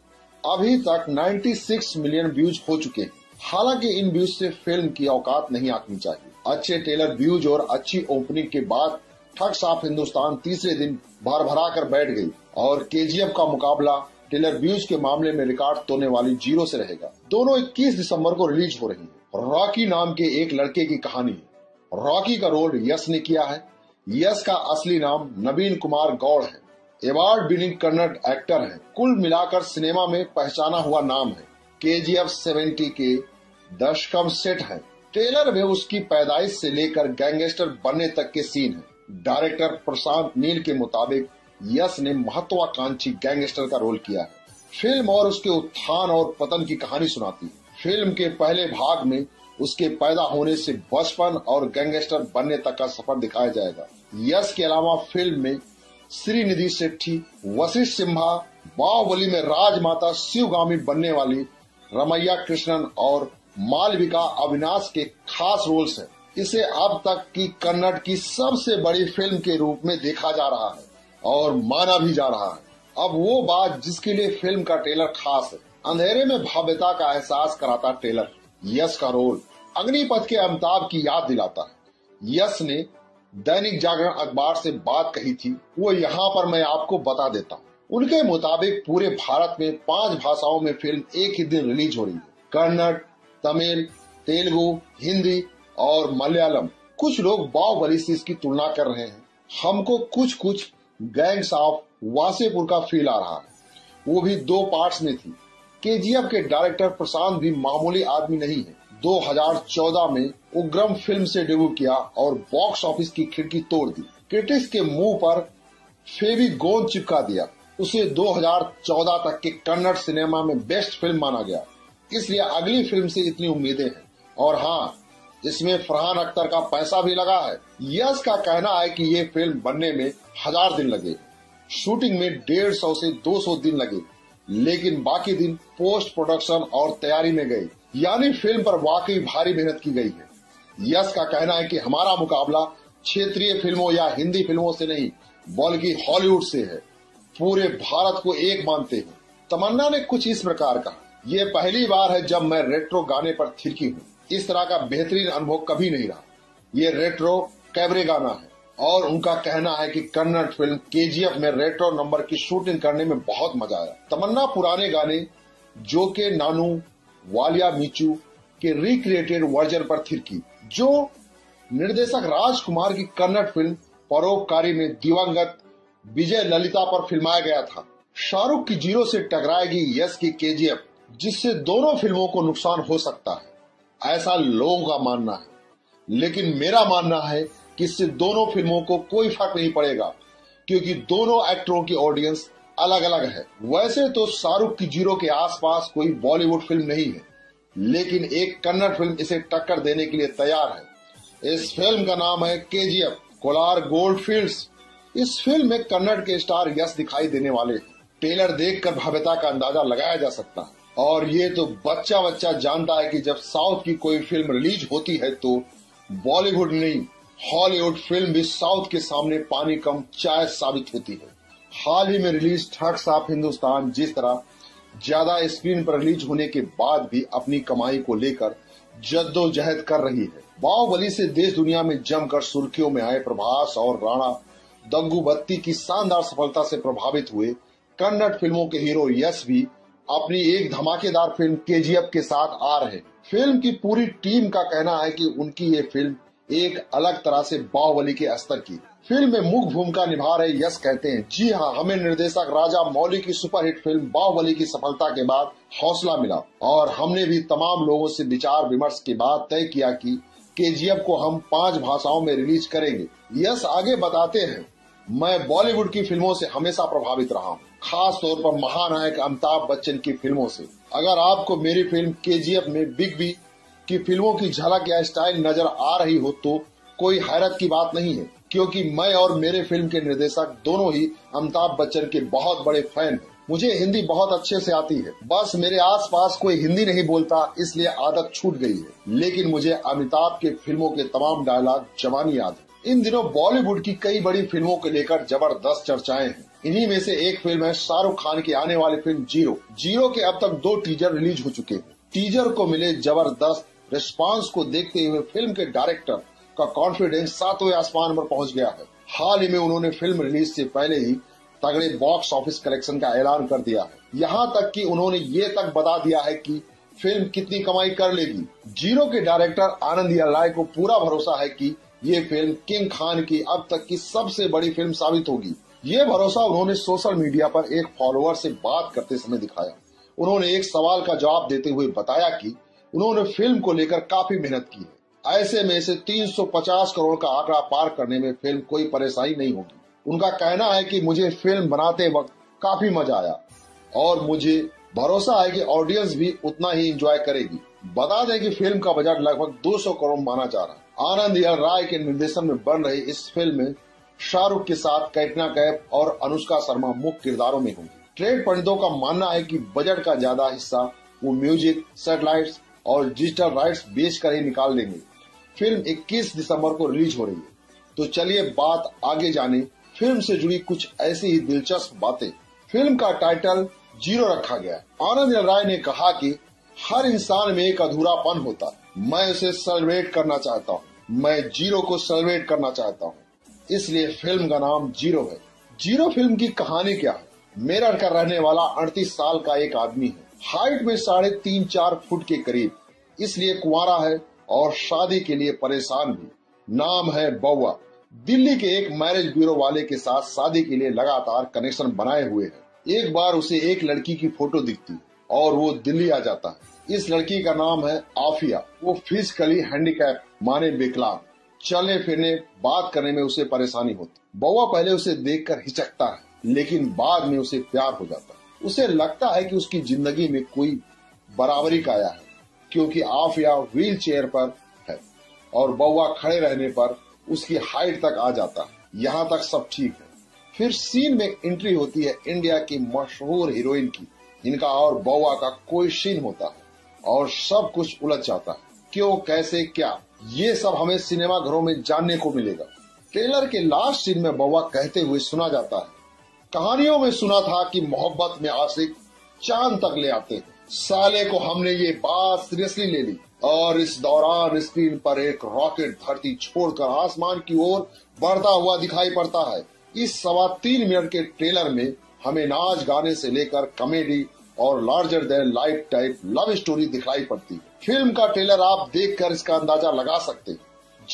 अभी तक छियानवे मिलियन व्यूज हो चुके हैं। हालांकि इन व्यूज से फिल्म की औकात नहीं आंकनी चाहिए। अच्छे ट्रेलर व्यूज और अच्छी ओपनिंग के बाद ठग साफ हिंदुस्तान तीसरे दिन भरभरा कर बैठ गई और केजीएफ का मुकाबला ट्रेलर व्यूज के मामले में रिकॉर्ड तोड़ने वाली जीरो से रहेगा। दोनों इक्कीस दिसंबर को रिलीज हो रही है। रॉकी नाम के एक लड़के की कहानी है। रॉकी का रोल यश ने किया है। यश का असली नाम नवीन कुमार गौड़ है। अवार्ड विनिंग कन्नड़ एक्टर है। कुल मिलाकर सिनेमा में पहचाना हुआ नाम है। केजीएफ सत्तर के दशकम सेट है। ट्रेलर में उसकी पैदाइश से लेकर गैंगस्टर बनने तक के सीन है। डायरेक्टर प्रशांत नील के मुताबिक यश ने महत्वाकांक्षी गैंगस्टर का रोल किया है। फिल्म और उसके उत्थान और पतन की कहानी सुनाती है। फिल्म के पहले भाग में उसके पैदा होने से बचपन और गैंगस्टर बनने तक का सफर दिखाया जाएगा। यश के अलावा फिल्म में श्रीनिधि शेट्टी, वशिष्ठ सिम्हा, बाहुबली में राजमाता शिवगामी बनने वाली रमैया कृष्णन और मालविका अविनाश के खास रोल्स हैं। इसे अब तक की कन्नड़ की सबसे बड़ी फिल्म के रूप में देखा जा रहा है और माना भी जा रहा है। अब वो बात जिसके लिए फिल्म का ट्रेलर खास है। अंधेरे में भव्यता का एहसास कराता ट्रेलर। यश का रोल अग्निपथ के अमिताभ की याद दिलाता है। यश ने दैनिक जागरण अखबार से बात कही थी, वो यहाँ पर मैं आपको बता देता हूँ। उनके मुताबिक पूरे भारत में पांच भाषाओं में फिल्म एक ही दिन रिलीज हो रही है। कन्नड़, तमिल, तेलुगु, हिंदी और मलयालम। कुछ लोग बाहुबली से इसकी तुलना कर रहे हैं। हमको कुछ कुछ गैंग्स ऑफ वासेपुर का फील आ रहा है। वो भी दो पार्ट्स में थी। केजीएफ के डायरेक्टर प्रशांत भी मामूली आदमी नहीं है। दो हज़ार चौदह में उग्रम फिल्म से डेब्यू किया और बॉक्स ऑफिस की खिड़की तोड़ दी। क्रिटिक्स के मुंह पर फेविकोल चिपका दिया। उसे दो हज़ार चौदह तक के कन्नड़ सिनेमा में बेस्ट फिल्म माना गया। इसलिए अगली फिल्म से इतनी उम्मीदें हैं। और हाँ, इसमें फरहान अख्तर का पैसा भी लगा है। यश का कहना है कि ये फिल्म बनने में हजार दिन लगे, शूटिंग में डेढ़ सौ से दो सौ दिन लगे, लेकिन बाकी दिन पोस्ट प्रोडक्शन और तैयारी में गए। यानी फिल्म पर वाकई भारी मेहनत की गई है। यश का कहना है कि हमारा मुकाबला क्षेत्रीय फिल्मों या हिंदी फिल्मों से नहीं बल्कि हॉलीवुड से है। पूरे भारत को एक मानते हैं। तमन्ना ने कुछ इस प्रकार कहा, ये पहली बार है जब मैं रेट्रो गाने पर थिरकी हूँ। इस तरह का बेहतरीन अनुभव कभी नहीं रहा। ये रेट्रो कैबरे गाना है। और उनका कहना है कि कन्नड़ फिल्म केजीएफ में रेट्रो नंबर की शूटिंग करने में बहुत मजा आया। तमन्ना पुराने गाने जो के नानू वालिया मीचू के रिक्रिएटेड वर्जन पर थिरकी। जो निर्देशक राज कुमार की कन्नड़ फिल्म परोपकारी में दिवंगत विजय ललिता पर फिल्माया गया था। शाहरुख की जीरो से टकराएगी यश की केजीएफ, जिससे दोनों फिल्मों को नुकसान हो सकता है, ऐसा लोगों का मानना है। लेकिन मेरा मानना है कि इससे दोनों फिल्मों को कोई फर्क नहीं पड़ेगा क्योंकि दोनों एक्टरों की ऑडियंस अलग अलग है। वैसे तो शाहरुख की जीरो के आसपास कोई बॉलीवुड फिल्म नहीं है, लेकिन एक कन्नड़ फिल्म इसे टक्कर देने के लिए तैयार है। इस फिल्म का नाम है केजीएफ कोलार गोल्ड फील्ड्स। इस फिल्म में कन्नड़ के स्टार यश दिखाई देने वाले। ट्रेलर देखकर भव्यता का अंदाजा लगाया जा सकता है। और ये तो बच्चा बच्चा जानता है कि जब साउथ की कोई फिल्म रिलीज होती है तो बॉलीवुड नहीं हॉलीवुड फिल्म भी साउथ के सामने पानी कम चाय साबित होती है। हाल ही में रिलीज ठग साफ हिंदुस्तान जिस तरह ज्यादा स्क्रीन पर रिलीज होने के बाद भी अपनी कमाई को लेकर जद्दोजहद कर रही है। बाहुबली से देश दुनिया में जमकर सुर्खियों में आए प्रभास और राणा दंगुबत्ती की शानदार सफलता से प्रभावित हुए कन्नड़ फिल्मों के हीरो यश भी अपनी एक धमाकेदार फिल्म केजीएफ के साथ आ रहे। फिल्म की पूरी टीम का कहना है कि उनकी ये फिल्म एक अलग तरह से बाहुबली के स्तर की। फिल्म में मुख्य भूमिका निभा रहे यश कहते हैं, जी हाँ, हमें निर्देशक राजा मौली की सुपरहिट फिल्म बाहुबली की सफलता के बाद हौसला मिला और हमने भी तमाम लोगों से विचार विमर्श के बाद तय किया कि केजीएफ को हम पांच भाषाओं में रिलीज करेंगे। यश आगे बताते हैं, मैं बॉलीवुड की फिल्मों से हमेशा प्रभावित रहा हूँ, खास तौर पर महानायक अमिताभ बच्चन की फिल्मों से। अगर आपको मेरी फिल्म केजीएफ में बिग बी की फिल्मों की झलक या स्टाइल नजर आ रही हो तो कोई हैरत की बात नहीं है, क्योंकि मैं और मेरे फिल्म के निर्देशक दोनों ही अमिताभ बच्चन के बहुत बड़े फैन हैं। मुझे हिंदी बहुत अच्छे से आती है, बस मेरे आसपास कोई हिंदी नहीं बोलता, इसलिए आदत छूट गई है, लेकिन मुझे अमिताभ के फिल्मों के तमाम डायलॉग जबानी याद है। इन दिनों बॉलीवुड की कई बड़ी फिल्मों को लेकर जबरदस्त चर्चाएं हैं। इन्हीं में से एक फिल्म है शाहरुख खान की आने वाली फिल्म जीरो। जीरो के अब तक दो टीजर रिलीज हो चुके हैं। टीजर को मिले जबरदस्त रिस्पॉन्स को देखते हुए फिल्म के डायरेक्टर का कॉन्फिडेंस सातवें आसमान पर पहुंच गया है। हाल ही में उन्होंने फिल्म रिलीज से पहले ही तगड़े बॉक्स ऑफिस कलेक्शन का ऐलान कर दिया है। यहाँ तक कि उन्होंने ये तक बता दिया है कि फिल्म कितनी कमाई कर लेगी। जीरो के डायरेक्टर आनंद एल रॉय को पूरा भरोसा है कि ये फिल्म किंग खान की अब तक की सबसे बड़ी फिल्म साबित होगी। ये भरोसा उन्होंने सोशल मीडिया पर एक फॉलोअर से बात करते समय दिखाया। उन्होंने एक सवाल का जवाब देते हुए बताया कि उन्होंने फिल्म को लेकर काफी मेहनत की है, ऐसे में से तीन सौ पचास करोड़ का आंकड़ा पार करने में फिल्म कोई परेशानी नहीं होगी। उनका कहना है कि मुझे फिल्म बनाते वक्त काफी मजा आया और मुझे भरोसा है कि ऑडियंस भी उतना ही एंजॉय करेगी। बता दें कि फिल्म का बजट लगभग दो सौ करोड़ माना जा रहा है। आनंद एल रॉय के निर्देशन में बन रही इस फिल्म में शाहरुख के साथ कैटरीना कैफ और अनुष्का शर्मा मुख्य किरदारों में होंगी। ट्रेड पंडितों का मानना है कि बजट का ज्यादा हिस्सा वो म्यूजिक, सेटेलाइट और डिजिटल राइट्स बेच कर ही निकाल देंगे। फिल्म इक्कीस दिसंबर को रिलीज हो रही है। तो चलिए बात आगे जाने फिल्म से जुड़ी कुछ ऐसी ही दिलचस्प बातें। फिल्म का टाइटल जीरो रखा गया। आनंद एल रॉय ने कहा कि हर इंसान में एक अधूरापन होता है, मैं उसे सेलिब्रेट करना चाहता हूँ, मैं जीरो को सेलिब्रेट करना चाहता हूँ, इसलिए फिल्म का नाम जीरो है। जीरो फिल्म की कहानी क्या है? मेरठ का रहने वाला अड़तीस साल का एक आदमी है, हाइट में साढ़े तीन चार फुट के करीब, इसलिए कुंवारा है और शादी के लिए परेशान भी। नाम है बउआ। दिल्ली के एक मैरिज ब्यूरो वाले के साथ शादी के लिए लगातार कनेक्शन बनाए हुए है। एक बार उसे एक लड़की की फोटो दिखती और वो दिल्ली आ जाता है। इस लड़की का नाम है आफिया। वो फिजिकली हैंडीकैप माने विकलांग, चलने फिरने बात करने में उसे परेशानी होती। बउआ पहले उसे देखकर हिचकता है, लेकिन बाद में उसे प्यार हो जाता है। उसे लगता है कि उसकी जिंदगी में कोई बराबरी का आया है, क्योंकि आफिया व्हील चेयर पर है और बउआ खड़े रहने पर उसकी हाइट तक आ जाता है। यहाँ तक सब ठीक है। फिर सीन में एंट्री होती है इंडिया की मशहूर हीरोइन की। इनका और बउआ का कोई सीन होता है और सब कुछ उलझ जाता है। क्यों, कैसे, क्या, ये सब हमें सिनेमा घरों में जानने को मिलेगा। ट्रेलर के लास्ट सीन में बउआ कहते हुए सुना जाता है, कहानियों में सुना था कि मोहब्बत में आशिक चांद तक ले आते हैं। साले को हमने ये बात सीरियसली ले ली। और इस दौरान स्क्रीन पर एक रॉकेट धरती छोड़कर आसमान की ओर बढ़ता हुआ दिखाई पड़ता है। इस सवा तीन मिनट के ट्रेलर में हमें नाच गाने से लेकर कॉमेडी और larger than life type love story दिखाई पड़ती है। फिल्म का ट्रेलर आप देखकर इसका अंदाजा लगा सकते हैं।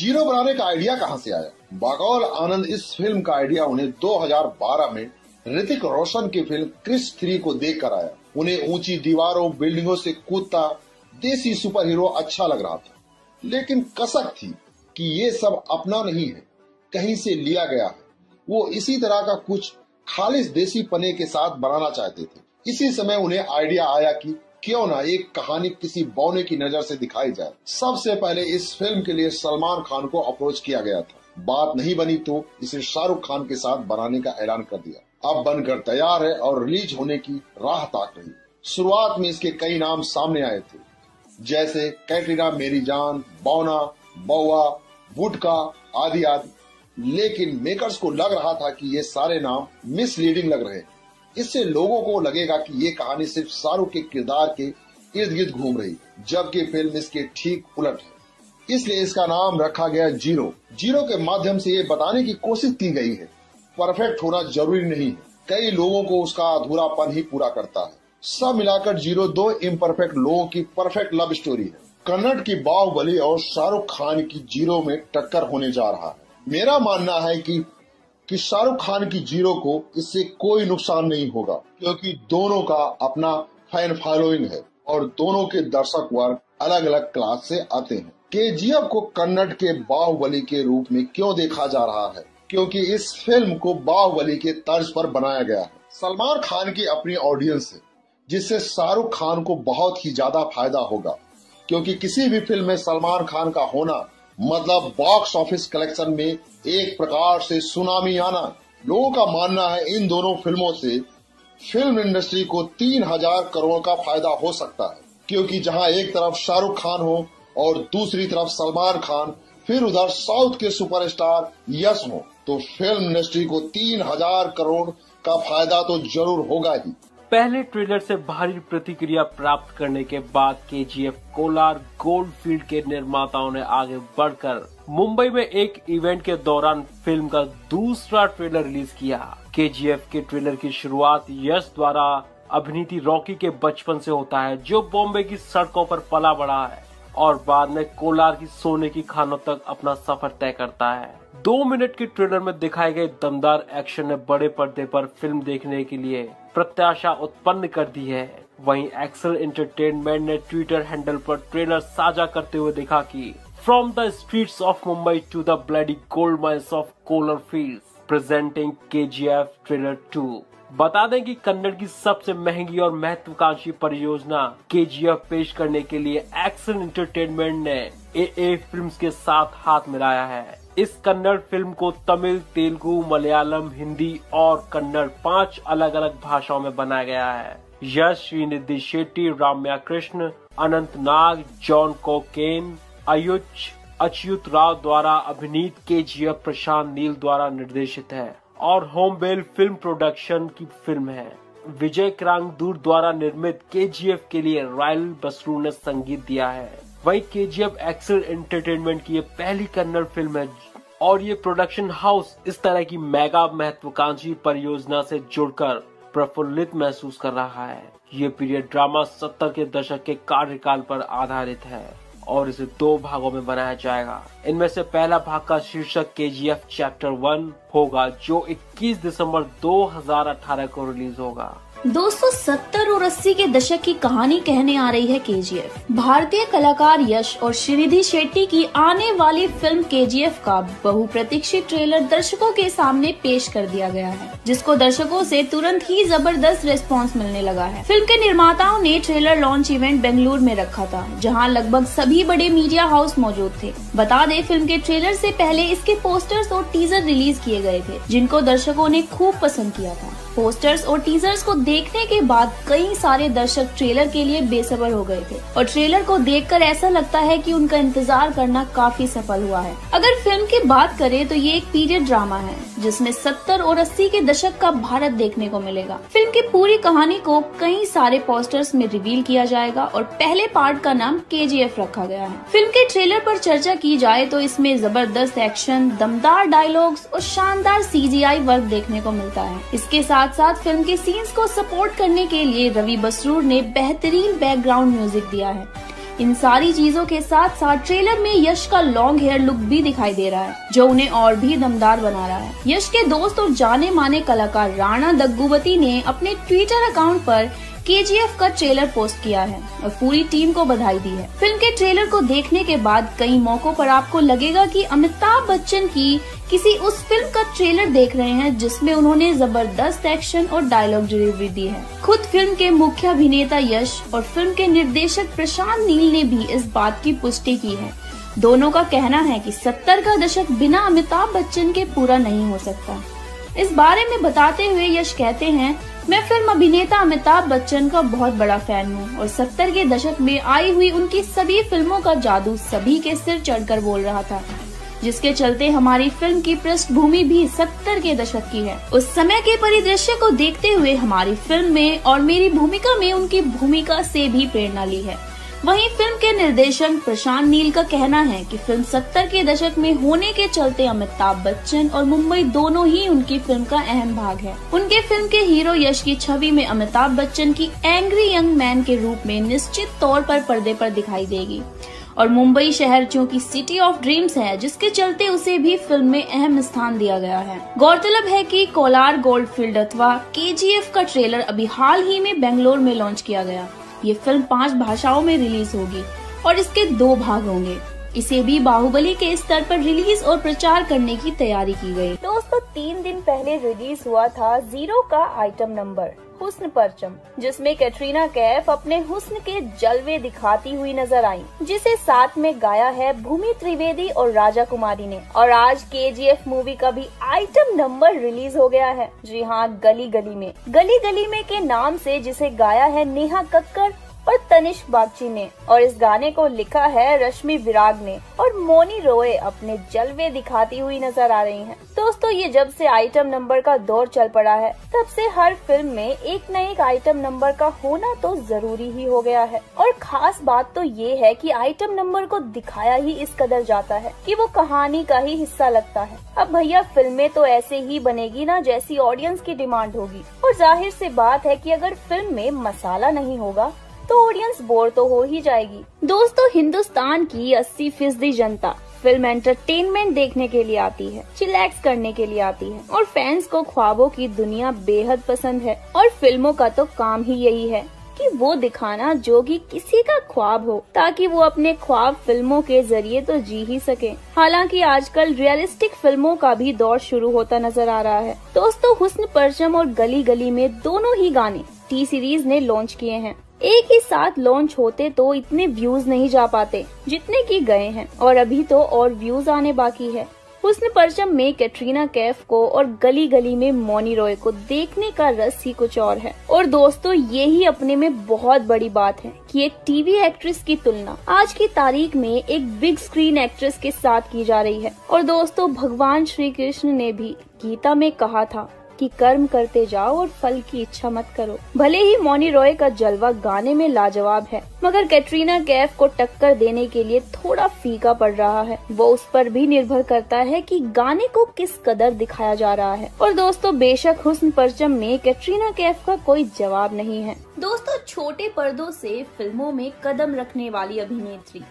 जीरो बनाने का आइडिया कहाँ से आया? बकौल आनंद, इस फिल्म का आइडिया उन्हें दो हजार बारह में ऋतिक रोशन की फिल्म क्रिश थ्री को देख कर आया। उन्हें ऊंची दीवारों, बिल्डिंगों से कूदता देसी सुपर हीरो अच्छा लग रहा था, लेकिन कसक थी कि ये सब अपना नहीं है, कहीं से लिया गया है। वो इसी तरह का कुछ खालिस देसी पने के साथ बनाना चाहते थे। इसी समय उन्हें आइडिया आया कि क्यों ना एक कहानी किसी बौने की नजर से दिखाई जाए। सबसे पहले इस फिल्म के लिए सलमान खान को अप्रोच किया गया था। बात नहीं बनी तो इसे शाहरुख खान के साथ बनाने का ऐलान कर दिया। अब बनकर तैयार है और रिलीज होने की राह ताक रही। शुरुआत में इसके कई नाम सामने आए थे, जैसे कैटरीना, मेरी जान, बौना, बौआ, बुटका आदि आदि, लेकिन मेकर्स को लग रहा था कि ये सारे नाम मिसलीडिंग लग रहे हैं। इससे लोगों को लगेगा कि ये कहानी सिर्फ शाहरुख के किरदार के इर्द गिर्द घूम रही, जबकि फिल्म इसके ठीक उलट है, इसलिए इसका नाम रखा गया जीरो। जीरो के माध्यम से ये बताने की कोशिश की गई है परफेक्ट होना जरूरी नहीं है, कई लोगों को उसका अधूरापन ही पूरा करता है। सब मिलाकर जीरो दो इम्परफेक्ट लोगों की परफेक्ट लव स्टोरी है। कन्नड़ की बाहुबली और शाहरुख खान की जीरो में टक्कर होने जा रहा है। मेरा मानना है कि कि शाहरुख खान की जीरो को इससे कोई नुकसान नहीं होगा, क्योंकि दोनों का अपना फैन फॉलोइंग है और दोनों के दर्शक वर्ग अलग अलग क्लास से आते हैं। केजीएफ को कन्नड़ के बाहुबली के रूप में क्यों देखा जा रहा है? क्योंकि इस फिल्म को बाहुबली के तर्ज पर बनाया गया है। सलमान खान की अपनी ऑडियंस है, जिससे शाहरुख खान को बहुत ही ज्यादा फायदा होगा, क्योंकि किसी भी फिल्म में सलमान खान का होना मतलब बॉक्स ऑफिस कलेक्शन में एक प्रकार से सुनामी आना। लोगों का मानना है इन दोनों फिल्मों से फिल्म इंडस्ट्री को तीन हजार करोड़ का फायदा हो सकता है, क्योंकि जहां एक तरफ शाहरुख खान हो और दूसरी तरफ सलमान खान, फिर उधर साउथ के सुपरस्टार यश हो, तो फिल्म इंडस्ट्री को तीन हजार करोड़ का फायदा तो जरूर होगा ही। पहले ट्रेलर से भारी प्रतिक्रिया प्राप्त करने के बाद केजीएफ कोलार गोल्ड फील्ड के निर्माताओं ने आगे बढ़कर मुंबई में एक इवेंट के दौरान फिल्म का दूसरा ट्रेलर रिलीज किया। केजीएफ के ट्रेलर की शुरुआत यश द्वारा अभिनीत रॉकी के बचपन से होता है, जो बॉम्बे की सड़कों पर पला बढ़ा है और बाद में कोलार की सोने की खानों तक अपना सफर तय करता है। दो मिनट के ट्रेलर में दिखाए गए दमदार एक्शन ने बड़े पर्दे पर फिल्म देखने के लिए प्रत्याशा उत्पन्न कर दी है। वहीं एक्सेल एंटरटेनमेंट ने ट्विटर हैंडल पर ट्रेलर साझा करते हुए देखा कि from the streets of Mumbai to the bloody gold mines of Kolar fields presenting KGF trailer two. बता दें कि कन्नड़ की सबसे महंगी और महत्वाकांक्षी परियोजना केजीएफ पेश करने के लिए एक्सेल एंटरटेनमेंट ने ए ए फिल्म्स के साथ हाथ मिलाया है। इस कन्नड़ फिल्म को तमिल, तेलुगु, मलयालम, हिंदी और कन्नड़ पांच अलग अलग भाषाओं में बनाया गया है। यश, श्रीनिधि शेट्टी, राम्या कृष्ण, अनंत नाग, जॉन कोकेन, आयुष अच्युत राव द्वारा अभिनीत केजीएफ प्रशांत नील द्वारा निर्देशित है और होमबेल फिल्म प्रोडक्शन की फिल्म है। विजय किरागंदूर द्वारा निर्मित केजीएफ के लिए रॉयल बसरू ने संगीत दिया है। वही केजीएफ एक्सेल एंटरटेनमेंट की ये पहली कन्नड़ फिल्म है और ये प्रोडक्शन हाउस इस तरह की मेगा महत्वाकांक्षी परियोजना से जुड़कर प्रफुल्लित महसूस कर रहा है। ये पीरियड ड्रामा सत्तर के दशक के कार्यकाल पर आधारित है और इसे दो भागों में बनाया जाएगा। इनमें से पहला भाग का शीर्षक केजीएफ चैप्टर वन होगा, जो इक्कीस दिसंबर दो हजार अठारह को रिलीज होगा। दोस्तों, सत्तर और अस्सी के दशक की कहानी कहने आ रही है केजीएफ। भारतीय कलाकार यश और श्रीनिधि शेट्टी की आने वाली फिल्म केजीएफ का बहुप्रतीक्षित ट्रेलर दर्शकों के सामने पेश कर दिया गया है, जिसको दर्शकों से तुरंत ही जबरदस्त रिस्पांस मिलने लगा है। फिल्म के निर्माताओं ने ट्रेलर लॉन्च इवेंट बेंगलुरु में रखा था, जहाँ लगभग सभी बड़े मीडिया हाउस मौजूद थे। बता दें, फिल्म के ट्रेलर से पहले इसके पोस्टर्स और टीजर रिलीज किए गए थे, जिनको दर्शकों ने खूब पसंद किया था। पोस्टर्स और टीजर्स को देखने के बाद कई सारे दर्शक ट्रेलर के लिए बेसब्र हो गए थे और ट्रेलर को देखकर ऐसा लगता है कि उनका इंतजार करना काफी सफल हुआ है। अगर फिल्म की बात करें तो ये एक पीरियड ड्रामा है, जिसमें सत्तर और अस्सी के दशक का भारत देखने को मिलेगा। फिल्म की पूरी कहानी को कई सारे पोस्टर्स में रिवील किया जाएगा और पहले पार्ट का नाम केजीएफ रखा गया है। फिल्म के ट्रेलर पर चर्चा की जाए तो इसमें जबरदस्त एक्शन, दमदार डायलॉग्स और शानदार सीजीआई वर्क देखने को मिलता है। इसके साथ साथ फिल्म के सीन्स को सपोर्ट करने के लिए रवि बसरूर ने बेहतरीन बैकग्राउंड म्यूजिक दिया है। इन सारी चीजों के साथ साथ ट्रेलर में यश का लॉन्ग हेयर लुक भी दिखाई दे रहा है, जो उन्हें और भी दमदार बना रहा है। यश के दोस्त और जाने माने कलाकार राणा दग्गुबाती ने अपने ट्विटर अकाउंट पर केजीएफ का ट्रेलर पोस्ट किया है और पूरी टीम को बधाई दी है। फिल्म के ट्रेलर को देखने के बाद कई मौकों पर आपको लगेगा कि अमिताभ बच्चन की किसी उस फिल्म का ट्रेलर देख रहे हैं, जिसमें उन्होंने जबरदस्त एक्शन और डायलॉग डिलीवरी दी है। खुद फिल्म के मुख्य अभिनेता यश और फिल्म के निर्देशक प्रशांत नील ने भी इस बात की पुष्टि की है। दोनों का कहना है कि सत्तर का दशक बिना अमिताभ बच्चन के पूरा नहीं हो सकता। इस बारे में बताते हुए यश कहते हैं, मैं फिल्म अभिनेता अमिताभ बच्चन का बहुत बड़ा फैन हूँ और सत्तर के दशक में आई हुई उनकी सभी फिल्मों का जादू सभी के सिर चढ़कर बोल रहा था। जिसके चलते हमारी फिल्म की पृष्ठभूमि भी सत्तर के दशक की है। उस समय के परिदृश्य को देखते हुए हमारी फिल्म में और मेरी भूमिका में उनकी भूमिका से भी प्रेरणा ली है। वहीं फिल्म के निर्देशक प्रशांत नील का कहना है कि फिल्म सत्तर के दशक में होने के चलते अमिताभ बच्चन और मुंबई दोनों ही उनकी फिल्म का अहम भाग है। उनके फिल्म के हीरो यश की छवि में अमिताभ बच्चन की एंग्री यंग मैन के रूप में निश्चित तौर पर पर्दे पर दिखाई देगी और मुंबई शहर चूँकि सिटी ऑफ ड्रीम्स है, जिसके चलते उसे भी फिल्म में अहम स्थान दिया गया है। गौरतलब है कि कोलार गोल्ड फील्ड अथवा के जी एफ का ट्रेलर अभी हाल ही में बेंगलोर में लॉन्च किया गया। ये फिल्म पांच भाषाओं में रिलीज होगी और इसके दो भाग होंगे। इसे भी बाहुबली के स्तर पर रिलीज और प्रचार करने की तैयारी की गई। दोस्तों, तीन दिन पहले रिलीज हुआ था जीरो का आइटम नंबर हुस्न परचम, जिसमें कैटरीना कैफ अपने हुस्न के जलवे दिखाती हुई नजर आई, जिसे साथ में गाया है भूमि त्रिवेदी और राजा कुमारी ने। और आज के जी एफ मूवी का भी आइटम नंबर रिलीज हो गया है। जी हाँ, गली गली में। गली गली में के नाम से जिसे गाया है नेहा कक्कड़ और तनिष्क बागची ने और इस गाने को लिखा है रश्मि विराग ने और मोनी रॉय अपने जलवे दिखाती हुई नजर आ रही हैं। दोस्तों, ये जब से आइटम नंबर का दौर चल पड़ा है तब से हर फिल्म में एक न एक आइटम नंबर का होना तो जरूरी ही हो गया है। और खास बात तो ये है कि आइटम नंबर को दिखाया ही इस कदर जाता है कि वो कहानी का ही हिस्सा लगता है। अब भैया फिल्में तो ऐसे ही बनेगी ना जैसी ऑडियंस की डिमांड होगी, और जाहिर सी बात है कि अगर फिल्म में मसाला नहीं होगा तो ऑडियंस बोर तो हो ही जाएगी। दोस्तों, हिंदुस्तान की अस्सी फीसदी जनता फिल्म एंटरटेनमेंट देखने के लिए आती है, चिलैक्स करने के लिए आती है और फैंस को ख्वाबों की दुनिया बेहद पसंद है। और फिल्मों का तो काम ही यही है कि वो दिखाना जो कि किसी का ख्वाब हो, ताकि वो अपने ख्वाब फिल्मों के जरिए तो जी ही सके। हालांकि आजकल रियलिस्टिक फिल्मों का भी दौर शुरू होता नजर आ रहा है। दोस्तों, हुस्न परचम और गली गली में दोनों ही गाने टी सीरीज ने लॉन्च किए हैं। एक ही साथ लॉन्च होते तो इतने व्यूज नहीं जा पाते जितने की गए हैं और अभी तो और व्यूज आने बाकी है। हुस्न परचम में कैटरीना कैफ को और गली गली में मोनी रॉय को देखने का रस ही कुछ और है। और दोस्तों, ये ही अपने में बहुत बड़ी बात है कि एक टीवी एक्ट्रेस की तुलना आज की तारीख में एक बिग स्क्रीन एक्ट्रेस के साथ की जा रही है। और दोस्तों, भगवान श्री कृष्ण ने भी गीता में कहा था कि कर्म करते जाओ और फल की इच्छा मत करो। भले ही मोनी रॉय का जलवा गाने में लाजवाब है, मगर कैटरीना कैफ को टक्कर देने के लिए थोड़ा फीका पड़ रहा है। वो उस पर भी निर्भर करता है कि गाने को किस कदर दिखाया जा रहा है। और दोस्तों, बेशक हुस्न परचम में कैटरीना कैफ का कोई जवाब नहीं है। दोस्तों, छोटे पर्दों से फिल्मों में कदम रखने वाली अभिनेत्री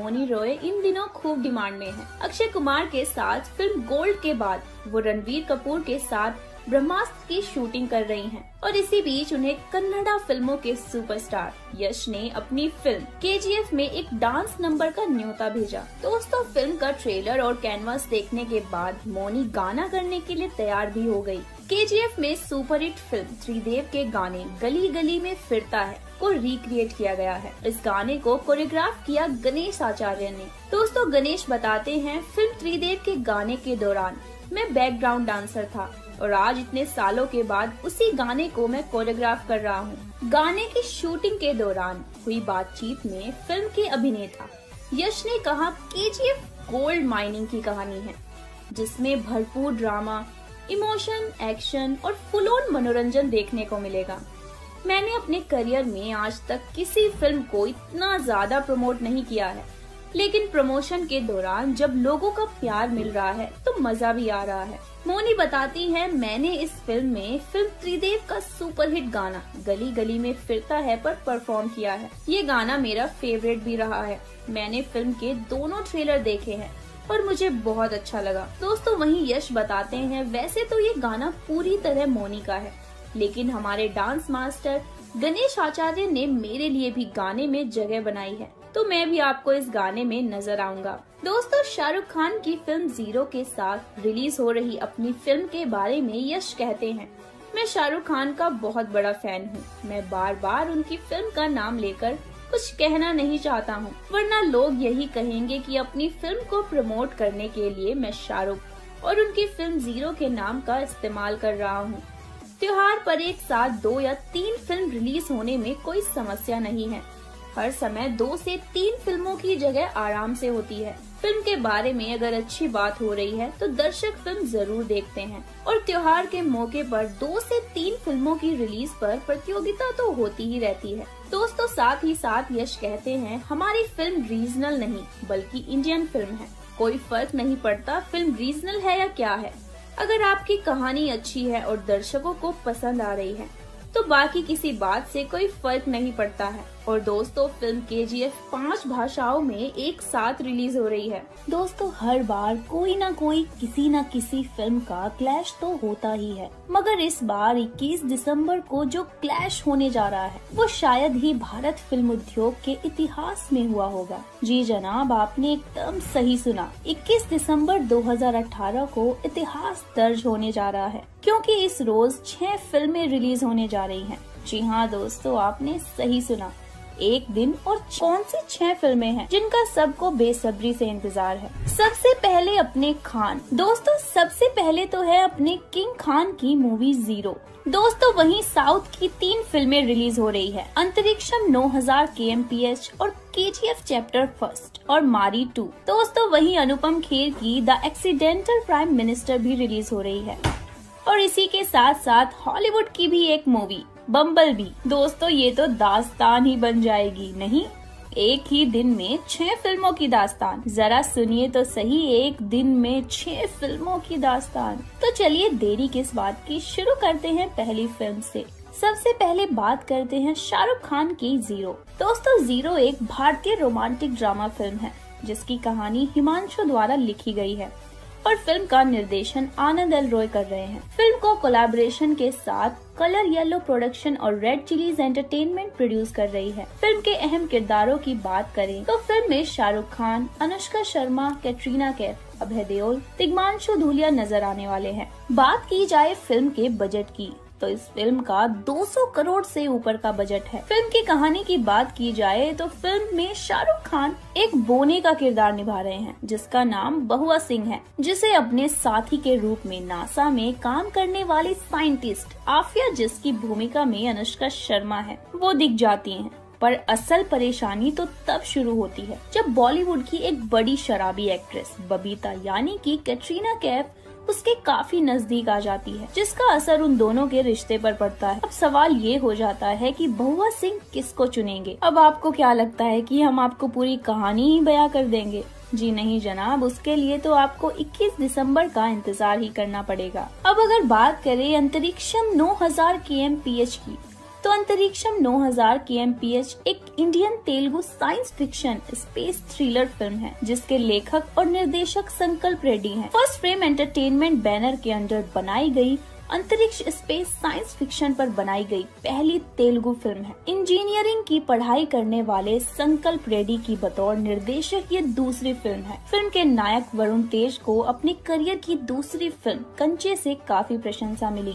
मोनी रॉय इन दिनों खूब डिमांड में है। अक्षय कुमार के साथ फिल्म गोल्ड के बाद वो रणवीर कपूर के साथ ब्रह्मास्त्र की शूटिंग कर रही हैं और इसी बीच उन्हें कन्नड़ा फिल्मों के सुपरस्टार यश ने अपनी फिल्म के जी एफ में एक डांस नंबर का न्योता भेजा। दोस्तों, फिल्म का ट्रेलर और कैनवास देखने के बाद मोनी गाना करने के लिए तैयार भी हो गई। के जी एफ में सुपरहिट फिल्म त्रिदेव के गाने गली गली में फिरता है को रिक्रिएट किया गया है। इस गाने को कोरियोग्राफ किया गणेश आचार्य ने। दोस्तों, गणेश बताते हैं, फिल्म त्रिदेव के गाने के दौरान मैं बैकग्राउंड डांसर था और आज इतने सालों के बाद उसी गाने को मैं कोरियोग्राफ कर रहा हूँ। गाने की शूटिंग के दौरान हुई बातचीत में फिल्म के अभिनेता यश ने कहा के जी एफ गोल्ड माइनिंग की कहानी है, जिसमें भरपूर ड्रामा, इमोशन, एक्शन और फुल ऑन मनोरंजन देखने को मिलेगा। मैंने अपने करियर में आज तक किसी फिल्म को इतना ज्यादा प्रमोट नहीं किया है, लेकिन प्रमोशन के दौरान जब लोगों का प्यार मिल रहा है तो मजा भी आ रहा है। मोनी बताती है, मैंने इस फिल्म में फिल्म त्रिदेव का सुपरहिट गाना गली गली में फिरता है पर परफॉर्म किया है। ये गाना मेरा फेवरेट भी रहा है। मैंने फिल्म के दोनों ट्रेलर देखे हैं और मुझे बहुत अच्छा लगा। दोस्तों, वहीं यश बताते हैं, वैसे तो ये गाना पूरी तरह मोनी का है, लेकिन हमारे डांस मास्टर गणेश आचार्य ने मेरे लिए भी गाने में जगह बनाई है, तो मैं भी आपको इस गाने में नजर आऊंगा। दोस्तों, शाहरुख खान की फिल्म जीरो के साथ रिलीज हो रही अपनी फिल्म के बारे में यश कहते हैं, मैं शाहरुख खान का बहुत बड़ा फैन हूँ। मैं बार बार उनकी फिल्म का नाम लेकर कुछ कहना नहीं चाहता हूँ, वरना लोग यही कहेंगे कि अपनी फिल्म को प्रमोट करने के लिए मैं शाहरुख और उनकी फिल्म जीरो के नाम का इस्तेमाल कर रहा हूँ। त्योहार पर एक साथ दो या तीन फिल्म रिलीज होने में कोई समस्या नहीं है। हर समय दो से तीन फिल्मों की जगह आराम से होती है। फिल्म के बारे में अगर अच्छी बात हो रही है तो दर्शक फिल्म जरूर देखते हैं। और त्योहार के मौके पर दो से तीन फिल्मों की रिलीज पर प्रतियोगिता तो होती ही रहती है दोस्तों। साथ ही साथ यश कहते हैं, हमारी फिल्म रीजनल नहीं बल्कि इंडियन फिल्म है, कोई फर्क नहीं पड़ता फिल्म रीजनल है या क्या है, अगर आपकी कहानी अच्छी है और दर्शकों को पसंद आ रही है तो बाकी किसी बात से कोई फर्क नहीं पड़ता है। और दोस्तों फिल्म के जी एफ पांच भाषाओं में एक साथ रिलीज हो रही है। दोस्तों हर बार कोई ना कोई किसी ना किसी फिल्म का क्लैश तो होता ही है, मगर इस बार इक्कीस दिसंबर को जो क्लैश होने जा रहा है वो शायद ही भारत फिल्म उद्योग के इतिहास में हुआ होगा। जी जनाब, आपने एकदम सही सुना, इक्कीस दिसंबर दो हज़ार अठारह को इतिहास दर्ज होने जा रहा है, क्योंकि इस रोज छह फिल्में रिलीज होने जा रही हैं। जी हाँ दोस्तों, आपने सही सुना, एक दिन और कौन सी छह फिल्में हैं जिनका सबको बेसब्री से इंतजार है। सबसे पहले अपने खान, दोस्तों सबसे पहले तो है अपने किंग खान की मूवी जीरो। दोस्तों वहीं साउथ की तीन फिल्में रिलीज हो रही है, अंतरिक्षम नौ हज़ार के एम पी एच और के जी एफ चैप्टर फर्स्ट और मारी टू। दोस्तों वहीं अनुपम खेर की द एक्सीडेंटल प्राइम मिनिस्टर भी रिलीज हो रही है, और इसी के साथ साथ हॉलीवुड की भी एक मूवी बम्बलबी। दोस्तों ये तो दास्तान ही बन जाएगी, नहीं एक ही दिन में छह फिल्मों की दास्तान, जरा सुनिए तो सही, एक दिन में छह फिल्मों की दास्तान। तो चलिए देरी किस बात की, शुरू करते हैं पहली फिल्म से। सबसे पहले बात करते हैं शाहरुख खान की जीरो। दोस्तों जीरो एक भारतीय रोमांटिक ड्रामा फिल्म है जिसकी कहानी हिमांशु द्वारा लिखी गई है और फिल्म का निर्देशन आनंद एल रॉय कर रहे हैं। फिल्म को कोलैबोरेशन के साथ कलर येलो प्रोडक्शन और रेड चिलीज एंटरटेनमेंट प्रोड्यूस कर रही है। फिल्म के अहम किरदारों की बात करें तो फिल्म में शाहरुख खान, अनुष्का शर्मा, कैटरीना कैफ, अभय देओल, तिग्मांशु धूलिया नजर आने वाले हैं। बात की जाए फिल्म के बजट की तो इस फिल्म का दो सौ करोड़ से ऊपर का बजट है। फिल्म की कहानी की बात की जाए तो फिल्म में शाहरुख खान एक बोने का किरदार निभा रहे हैं जिसका नाम बहुआ सिंह है, जिसे अपने साथी के रूप में नासा में काम करने वाली साइंटिस्ट आफिया, जिसकी भूमिका में अनुष्का शर्मा है, वो दिख जाती हैं। पर असल परेशानी तो तब शुरू होती है जब बॉलीवुड की एक बड़ी शराबी एक्ट्रेस बबीता यानी की कैटरीना कैफ उसके काफी नजदीक आ जाती है, जिसका असर उन दोनों के रिश्ते पर पड़ता है। अब सवाल ये हो जाता है कि बहुआ सिंह किसको चुनेंगे। अब आपको क्या लगता है कि हम आपको पूरी कहानी ही बयां कर देंगे? जी नहीं जनाब, उसके लिए तो आपको इक्कीस दिसंबर का इंतजार ही करना पड़ेगा। अब अगर बात करें अंतरिक्षम नौ हज़ार के एम पी एच की तो अंतरिक्षम नौ हज़ार के एम पी एच एक Indian Telugu science fiction space thriller film है जिसके लेखक और निर्देशक संकल्प रेड्डी हैं। फर्स्ट फ्रेम एंटरटेनमेंट बैनर के अंडर बनाई गई अंतरिक्ष स्पेस साइंस फिक्शन पर बनाई गई पहली तेलुगु फिल्म है। इंजीनियरिंग की पढ़ाई करने वाले संकल्प रेड्डी की बतौर निर्देशक ये दूसरी फिल्म है। फिल्म के नायक वरुण तेज को अपने करियर की दूसरी फिल्म कंचे से काफी प्रशंसा मिली।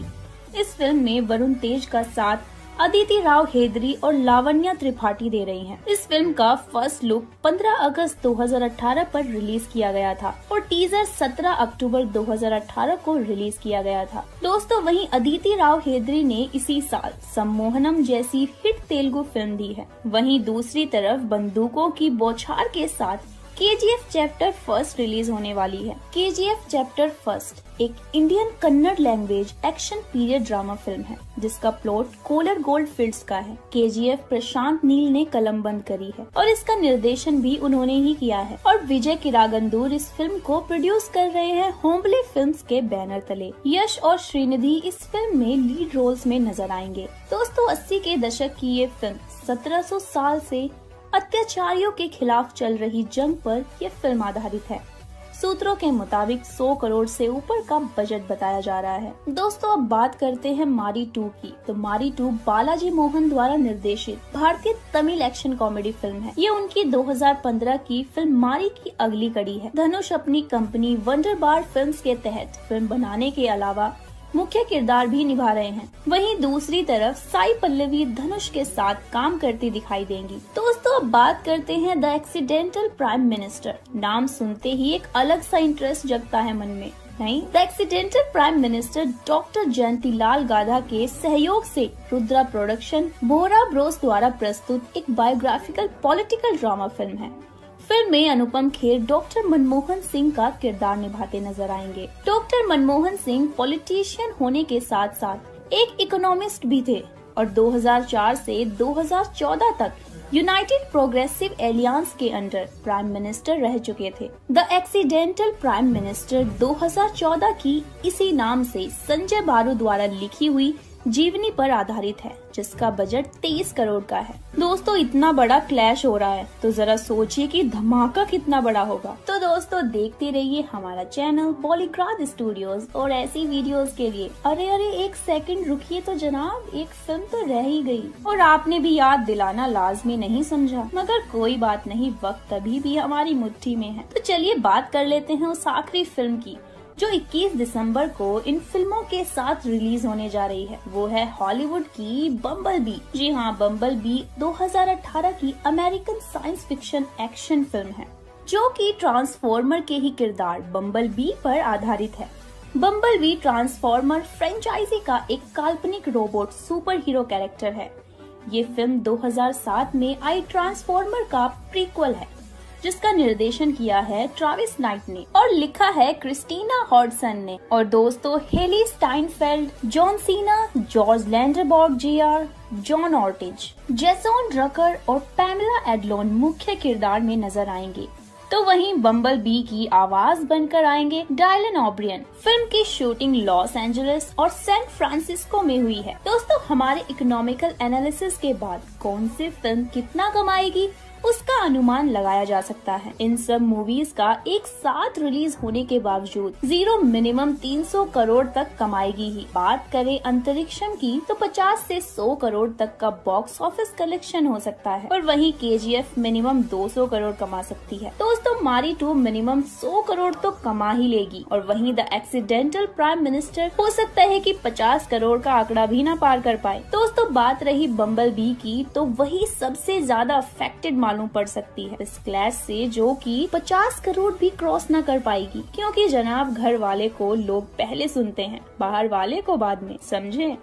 इस फिल्म में वरुण तेज का साथ अदिति राव हेदरी और लावण्या त्रिपाठी दे रही हैं। इस फिल्म का फर्स्ट लुक पंद्रह अगस्त दो हज़ार अठारह पर रिलीज किया गया था और टीजर सत्रह अक्टूबर दो हज़ार अठारह को रिलीज किया गया था। दोस्तों वहीं अदिति राव हेदरी ने इसी साल सम्मोहनम जैसी हिट तेलुगु फिल्म दी है। वहीं दूसरी तरफ बंदूकों की बौछार के साथ K G F chapter first release होने वाली है। K G F chapter first एक Indian Kannada language action period drama film है जिसका प्लॉट कोलर गोल्ड फील्ड्स का है। K G F Prashanth Neel ने कलम बंद करी है और इसका निर्देशन भी उन्होंने ही किया है, और विजय किरागंदूर इस फिल्म को प्रोड्यूस कर रहे हैं होम्बले फिल्म्स के बैनर तले। यश और श्रीनिधि इस फिल्म में लीड रोल्स में नजर आएंगे। दोस्तों अस्सी के दशक की ये फिल्म सत्रह सौ साल से अत्याचारियों के खिलाफ चल रही जंग पर यह फिल्म आधारित है। सूत्रों के मुताबिक सौ करोड़ से ऊपर का बजट बताया जा रहा है। दोस्तों अब बात करते हैं मारी टू की। तो मारी टू बालाजी मोहन द्वारा निर्देशित भारतीय तमिल एक्शन कॉमेडी फिल्म है। ये उनकी दो हज़ार पंद्रह की फिल्म मारी की अगली कड़ी है। धनुष अपनी कंपनी वंडर बार फिल्म्स के तहत फिल्म बनाने के अलावा मुख्य किरदार भी निभा रहे हैं। वहीं दूसरी तरफ साई पल्लवी धनुष के साथ काम करती दिखाई देंगी। दोस्तों अब बात करते हैं द एक्सीडेंटल प्राइम मिनिस्टर। नाम सुनते ही एक अलग सा इंटरेस्ट जगता है मन में, नहीं? The accidental prime minister doctor Jayantilal Gada के सहयोग से रुद्रा प्रोडक्शन बोरा ब्रोस द्वारा प्रस्तुत एक बायोग्राफिकल पॉलिटिकल ड्रामा फिल्म है। फिल्म में अनुपम खेर डॉक्टर मनमोहन सिंह का किरदार निभाते नजर आएंगे। डॉक्टर मनमोहन सिंह पॉलिटिशियन होने के साथ साथ एक इकोनॉमिस्ट भी थे और दो हज़ार चार से दो हज़ार चौदह तक यूनाइटेड प्रोग्रेसिव एलियांस के अंडर प्राइम मिनिस्टर रह चुके थे। द एक्सीडेंटल प्राइम मिनिस्टर दो हज़ार चौदह की इसी नाम से संजय बारू द्वारा लिखी हुई जीवनी पर आधारित है, जिसका बजट तेईस करोड़ का है। दोस्तों, इतना बड़ा क्लैश हो रहा है तो जरा सोचिए कि धमाका कितना बड़ा होगा। तो दोस्तों, देखते रहिए हमारा चैनल बॉलीग्राज स्टूडियोज और ऐसी वीडियोस के लिए। अरे अरे एक सेकंड रुकिए तो जनाब, एक फिल्म तो रह ही गई और आपने भी याद दिलाना लाजमी नहीं समझा, मगर कोई बात नहीं, वक्त अभी भी हमारी मुट्ठी में है। तो चलिए बात कर लेते हैं उस आखिरी फिल्म की जो इक्कीस दिसंबर को इन फिल्मों के साथ रिलीज होने जा रही है। वो है हॉलीवुड की बम्बलबी। जी हाँ, बम्बलबी दो हज़ार अठारह की American science fiction action film है जो कि ट्रांसफॉर्मर के ही किरदार बम्बलबी पर आधारित है। बम्बलबी ट्रांसफॉर्मर फ्रेंचाइजी का एक काल्पनिक रोबोट सुपर हीरो कैरेक्टर है। ये फिल्म दो हज़ार सात में आई ट्रांसफॉर्मर का प्रीक्वल है, जिसका निर्देशन किया है ट्रेविस नाइट ने और लिखा है क्रिस्टीना हॉडसन ने। और दोस्तों, Hailee Steinfeld, John Cena, George Lendeborg G R, John Ortiz, Jason Rucker और पैमेला एडलोन मुख्य किरदार में नजर आएंगे। तो वहीं बम्बलबी की आवाज बनकर आएंगे डायलन ओब्रियन। फिल्म की शूटिंग लॉस एंजलिस और सैन फ्रांसिस्को में हुई है। दोस्तों, हमारे इकोनॉमिकल एनालिसिस के बाद कौन सी फिल्म कितना कमाएगी उसका अनुमान लगाया जा सकता है। इन सब मूवीज का एक साथ रिलीज होने के बावजूद जीरो मिनिमम तीन सौ करोड़ तक कमाएगी ही। बात करें अंतरिक्षम की तो पचास से सौ करोड़ तक का बॉक्स ऑफिस कलेक्शन हो सकता है और वहीं के जी एफ मिनिमम दो सौ करोड़ कमा सकती है। दोस्तों, मारी टू मिनिमम सौ करोड़ तो कमा ही लेगी और वहीं द एक्सीडेंटल प्राइम मिनिस्टर हो सकता है कि पचास करोड़ का आंकड़ा भी न पार कर पाए। दोस्तों, बात रही बम्बलबी की तो वही सबसे ज्यादा अफेक्टेड पड़ सकती है इस क्लैश से, जो कि पचास करोड़ भी क्रॉस न कर पाएगी, क्योंकि जनाब घर वाले को लोग पहले सुनते हैं, बाहर वाले को बाद में, समझे।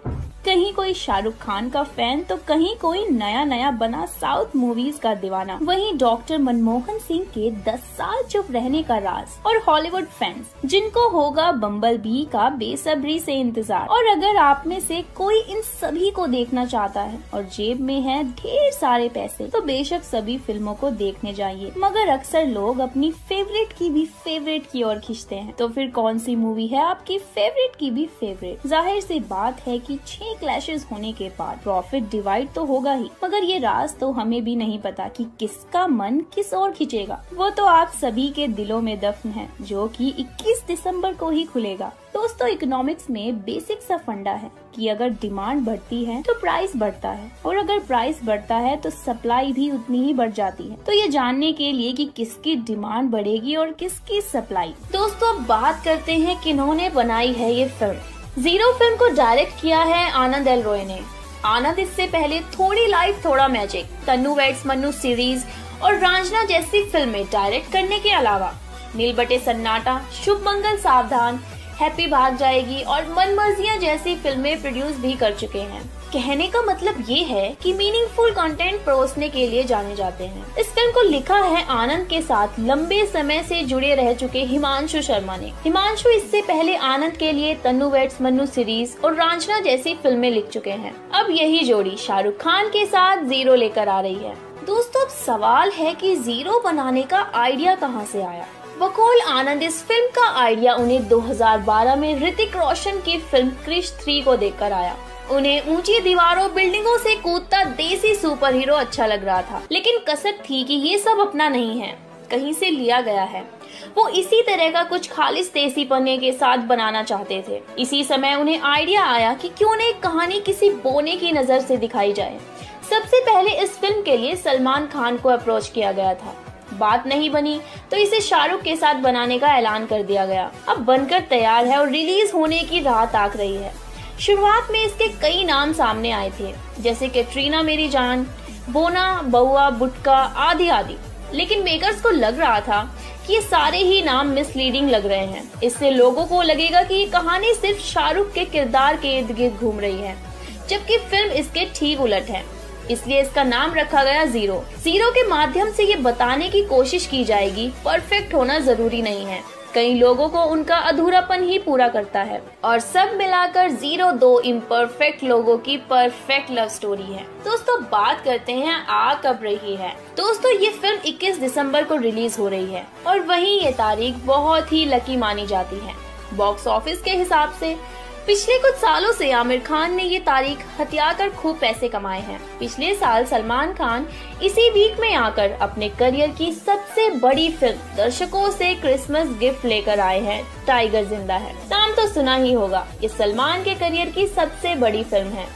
कहीं कोई शाहरुख खान का फैन तो कहीं कोई नया नया बना साउथ मूवीज का दीवाना। वहीं डॉक्टर मनमोहन सिंह के दस साल चुप रहने का राज और हॉलीवुड फैंस जिनको होगा बम्बलबी का बेसब्री से इंतजार। और अगर आप में से कोई इन सभी को देखना चाहता है और जेब में है ढेर सारे पैसे तो बेशक सभी फिल्मों को देखने जाइए, मगर अक्सर लोग अपनी फेवरेट की भी फेवरेट की ओर खींचते हैं। तो फिर कौन सी मूवी है आपकी फेवरेट की भी फेवरेट? जाहिर सी बात है कि छह क्लैशेस होने के बाद प्रॉफिट डिवाइड तो होगा ही, मगर ये राज तो हमें भी नहीं पता कि किसका मन किस ओर खींचेगा। वो तो आप सभी के दिलों में दफन है, जो कि इक्कीस दिसंबर को ही खुलेगा। दोस्तों, इकोनॉमिक्स में बेसिक सा फंडा है कि अगर डिमांड बढ़ती है तो प्राइस बढ़ता है और अगर प्राइस बढ़ता है तो सप्लाई भी उतनी ही बढ़ जाती है। तो ये जानने के लिए कि किसकी डिमांड बढ़ेगी और किसकी सप्लाई। दोस्तों, अब बात करते हैं किन्होंने बनाई है ये फिल्म। जीरो फिल्म को डायरेक्ट किया है आनंद एल रॉय ने। आनंद इससे पहले थोड़ी लाइफ थोड़ा magic, Tanu weds Manu series और रांझना जैसी फिल्में डायरेक्ट करने के अलावा नील बटे सन्नाटा, शुभ मंगल सावधान, हैप्पी भाग जाएगी और मनमर्जियां जैसी फिल्में प्रोड्यूस भी कर चुके हैं। कहने का मतलब ये है कि मीनिंगफुल कंटेंट परोसने के लिए जाने जाते हैं। इस फिल्म को लिखा है आनंद के साथ लंबे समय से जुड़े रह चुके हिमांशु शर्मा ने। हिमांशु इससे पहले आनंद के लिए तन्नू वेड्स मन्नू सीरीज और रांझना जैसी फिल्में लिख चुके हैं। अब यही जोड़ी शाहरुख खान के साथ जीरो लेकर आ रही है। दोस्तों, अब सवाल है कि जीरो बनाने का आइडिया कहाँ से आया? बकौल आनंद इस फिल्म का आइडिया उन्हें दो हज़ार बारह में ऋतिक रोशन की फिल्म क्रिश थ्री को देखकर आया। उन्हें ऊंची दीवारों, बिल्डिंगों से कूदता देसी सुपर हीरो अच्छा लग रहा था, लेकिन कसर थी कि ये सब अपना नहीं है, कहीं से लिया गया है। वो इसी तरह का कुछ खालिस देसी पने के साथ बनाना चाहते थे। इसी समय उन्हें आइडिया आया कि क्यों न एक कहानी किसी बोने की नजर से दिखाई जाए। सबसे पहले इस फिल्म के लिए सलमान खान को अप्रोच किया गया था, बात नहीं बनी तो इसे शाहरुख के साथ बनाने का ऐलान कर दिया गया। अब बनकर तैयार है और रिलीज होने की राह ताक रही है। शुरुआत में इसके कई नाम सामने आए थे, जैसे कैटरीना मेरी जान, बोना, बउआ, बुटका आदि आदि, लेकिन मेकर्स को लग रहा था कि ये सारे ही नाम मिसलीडिंग लग रहे हैं। इससे लोगों को लगेगा कि ये कहानी सिर्फ शाहरुख के किरदार के इर्द गिर्द घूम रही है, जबकि फिल्म इसके ठीक उलट है। इसलिए इसका नाम रखा गया जीरो। जीरो के माध्यम से ये बताने की कोशिश की जाएगी परफेक्ट होना जरूरी नहीं है, कई लोगों को उनका अधूरापन ही पूरा करता है। और सब मिलाकर जीरो दो इम्परफेक्ट लोगों की परफेक्ट लव स्टोरी है। दोस्तों बात करते हैं आ कब रही है। दोस्तों ये फिल्म इक्कीस दिसंबर को रिलीज हो रही है और वहीं ये तारीख बहुत ही लकी मानी जाती है। बॉक्स ऑफिस के हिसाब से पिछले कुछ सालों से आमिर खान ने ये तारीख हथिया कर खूब पैसे कमाए हैं। पिछले साल सलमान खान इसी वीक में आकर अपने करियर की सबसे बड़ी फिल्म दर्शकों से क्रिसमस गिफ्ट लेकर आए हैं टाइगर जिंदा है। नाम तो सुना ही होगा, ये सलमान के करियर की सबसे बड़ी फिल्म है।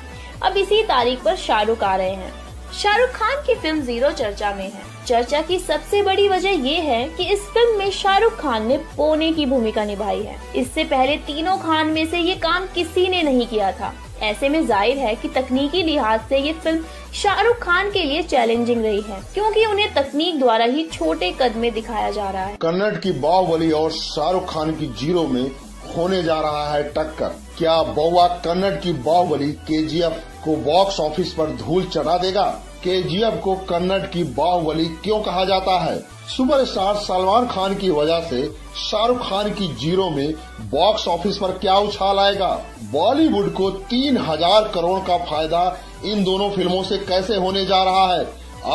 अब इसी तारीख पर शाहरुख आ रहे हैं। शाहरुख खान की फिल्म जीरो चर्चा में है। चर्चा की सबसे बड़ी वजह ये है कि इस फिल्म में शाहरुख खान ने पोने की भूमिका निभाई है। इससे पहले तीनों खान में से ये काम किसी ने नहीं किया था। ऐसे में जाहिर है कि तकनीकी लिहाज से ये फिल्म शाहरुख खान के लिए चैलेंजिंग रही है, क्योंकि उन्हें तकनीक द्वारा ही छोटे कद में दिखाया जा रहा है। कन्नड़ की बाहुबली और शाहरुख खान की जीरो में होने जा रहा है टक्कर। क्या बौवा कन्नड़ की बाहुबली केजीएफ को बॉक्स ऑफिस पर धूल चढ़ा देगा? केजीएफ को कन्नड़ की बाहुबली क्यों कहा जाता है? सुपरस्टार सलमान खान की वजह से शाहरुख खान की जीरो में बॉक्स ऑफिस पर क्या उछाल आएगा? बॉलीवुड को तीन हजार करोड़ का फायदा इन दोनों फिल्मों से कैसे होने जा रहा है?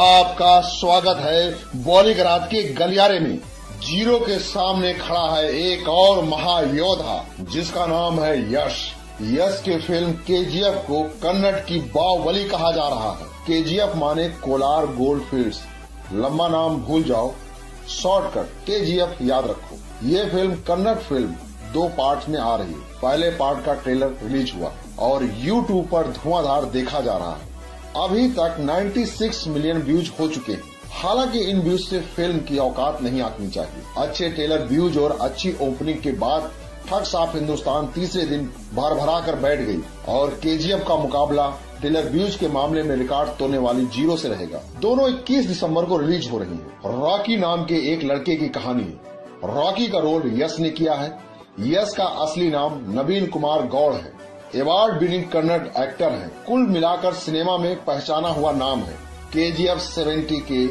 आपका स्वागत है बॉलीवुड के गलियारे में। जीरो के सामने खड़ा है एक और महायोद्धा जिसका नाम है यश। यश के फिल्म केजीएफ को कन्नड़ की बाहुबली कहा जा रहा है। केजीएफ माने कोलार गोल्ड फील्ड्स। लंबा नाम भूल जाओ, शॉर्टकट केजीएफ याद रखो। ये फिल्म कन्नड़ फिल्म दो पार्ट में आ रही है। पहले पार्ट का ट्रेलर रिलीज हुआ और यूट्यूब पर धुआंधार देखा जा रहा है। अभी तक छियानवे मिलियन व्यूज हो चुके हैं। हालांकि इन व्यूज से फिल्म की औकात नहीं आंकनी चाहिए। अच्छे ट्रेलर व्यूज और अच्छी ओपनिंग के बाद ठग साफ हिंदुस्तान तीसरे दिन भर भरा कर बैठ गई और केजीएफ का मुकाबला ट्रेलर व्यूज के मामले में रिकॉर्ड तोड़ने वाली जीरो से रहेगा। दोनों इक्कीस दिसंबर को रिलीज हो रही है। रॉकी नाम के एक लड़के की कहानी है। रॉकी का रोल यश ने किया है। यश का असली नाम नवीन कुमार गौड़ है। अवार्ड विनिंग कन्नड़ एक्टर है। कुल मिलाकर सिनेमा में पहचाना हुआ नाम है। केजीएफ सेवेंटी के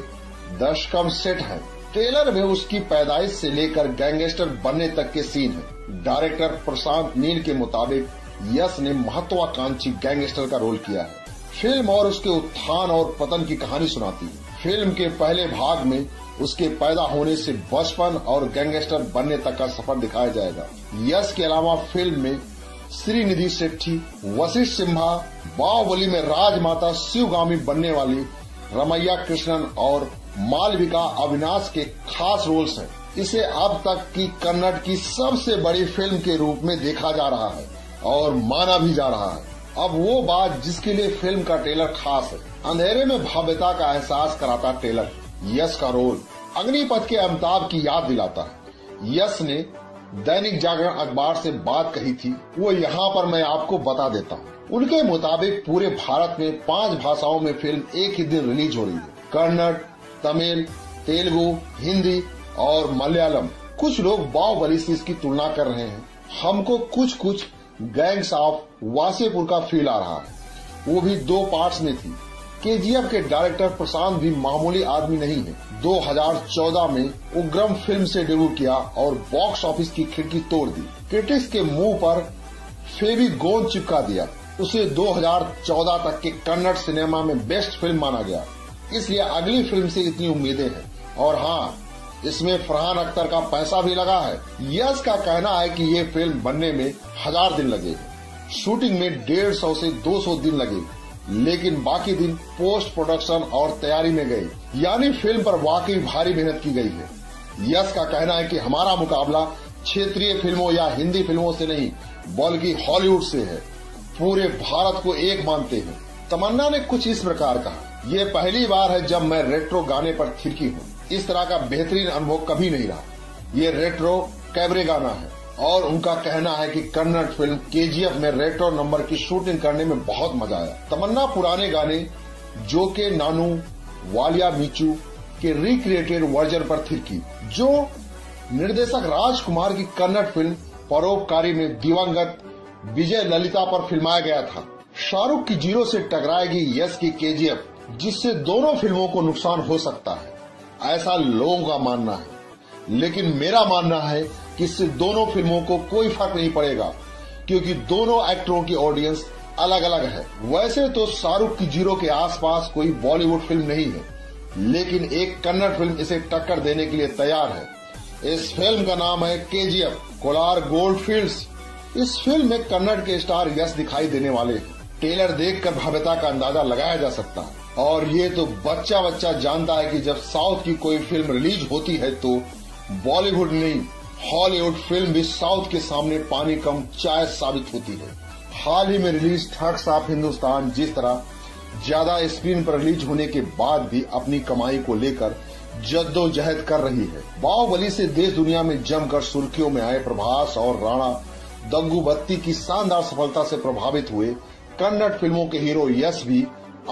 दशकम सेट है। ट्रेलर में उसकी पैदाइश से लेकर गैंगस्टर बनने तक के सीन है। डायरेक्टर प्रशांत नील के मुताबिक यश ने महत्वाकांक्षी गैंगस्टर का रोल किया है। फिल्म और उसके उत्थान और पतन की कहानी सुनाती है। फिल्म के पहले भाग में उसके पैदा होने से बचपन और गैंगस्टर बनने तक का सफर दिखाया जाएगा। यश के अलावा फिल्म में श्रीनिधि शेट्टी, वशिष्ठ सिम्हा, बाहुबली में राजमाता शिवगामी बनने वाली रमैया कृष्णन और मालविका अविनाश के खास रोल्स हैं। इसे अब तक की कन्नड़ की सबसे बड़ी फिल्म के रूप में देखा जा रहा है और माना भी जा रहा है। अब वो बात जिसके लिए फिल्म का ट्रेलर खास है। अंधेरे में भव्यता का एहसास कराता ट्रेलर यश का रोल अग्निपथ के अमिताभ की याद दिलाता है। यश ने दैनिक जागरण अखबार से बात कही थी, वो यहाँ पर मैं आपको बता देता हूँ। उनके मुताबिक पूरे भारत में पांच भाषाओं में फिल्म एक ही दिन रिलीज हो रही है। कन्नड़, तमिल, तेलुगु, हिंदी और मलयालम। कुछ लोग बाहुबली से इसकी तुलना कर रहे हैं। हमको कुछ कुछ गैंग्स ऑफ वासेपुर का फील आ रहा है। वो भी दो पार्ट्स में थी। केजीएफ के डायरेक्टर प्रशांत भी मामूली आदमी नहीं है। दो हजार चौदह में उग्रम फिल्म से डेब्यू किया और बॉक्स ऑफिस की खिड़की तोड़ दी। क्रिटिक्स के मुंह पर फेवी गोंद चिपका दिया। उसे दो हजार चौदह तक के कन्नड़ सिनेमा में बेस्ट फिल्म माना गया। इसलिए अगली फिल्म से इतनी उम्मीदें हैं। और हाँ, इसमें फरहान अख्तर का पैसा भी लगा है। यश का कहना है कि ये फिल्म बनने में हजार दिन लगे, शूटिंग में डेढ़ सौ से दो सौ दिन लगे, लेकिन बाकी दिन पोस्ट प्रोडक्शन और तैयारी में गए। यानी फिल्म पर वाकई भारी मेहनत की गई है। यश का कहना है कि हमारा मुकाबला क्षेत्रीय फिल्मों या हिंदी फिल्मों से नहीं बल्कि हॉलीवुड से है। पूरे भारत को एक मानते हैं। तमन्ना ने कुछ इस प्रकार कहा, ये पहली बार है जब मैं रेट्रो गाने पर थिरकी हूँ। इस तरह का बेहतरीन अनुभव कभी नहीं रहा। ये रेट्रो कैबरे गाना है और उनका कहना है कि कन्नड़ फिल्म केजीएफ में रेट्रो नंबर की शूटिंग करने में बहुत मजा आया। तमन्ना पुराने गाने जो के नानू वालिया मीचू के रिक्रिएटेड वर्जन पर थिरकी, जो निर्देशक राजकुमार की कन्नड़ फिल्म परोपकारी में दिवंगत विजय ललिता पर फिल्माया गया था। शाहरुख की जीरो से टकराएगी यश की केजीएफ। जिससे दोनों फिल्मों को नुकसान हो सकता है, ऐसा लोगों का मानना है। लेकिन मेरा मानना है कि इससे दोनों फिल्मों को कोई फर्क नहीं पड़ेगा, क्योंकि दोनों एक्टरों की ऑडियंस अलग अलग है। वैसे तो शाहरुख की जीरो के आसपास कोई बॉलीवुड फिल्म नहीं है, लेकिन एक कन्नड़ फिल्म इसे टक्कर देने के लिए तैयार है। इस फिल्म का नाम है K G F Kolar gold fields. इस फिल्म में कन्नड़ के स्टार यश दिखाई देने वाले हैं। ट्रेलर देखकर भव्यता का अंदाजा लगाया जा सकता है, और ये तो बच्चा बच्चा जानता है कि जब साउथ की कोई फिल्म रिलीज होती है तो बॉलीवुड नहीं हॉलीवुड फिल्म भी साउथ के सामने पानी कम चाय साबित होती है। हाल ही में रिलीज ठग्स ऑफ हिंदुस्तान जिस तरह ज्यादा स्क्रीन पर रिलीज होने के बाद भी अपनी कमाई को लेकर जद्दोजहद कर रही है। बाहुबली से देश दुनिया में जमकर सुर्खियों में आए प्रभास और राणा दंगूबत्ती की शानदार सफलता से प्रभावित हुए कन्नड़ फिल्मों के हीरो यश भी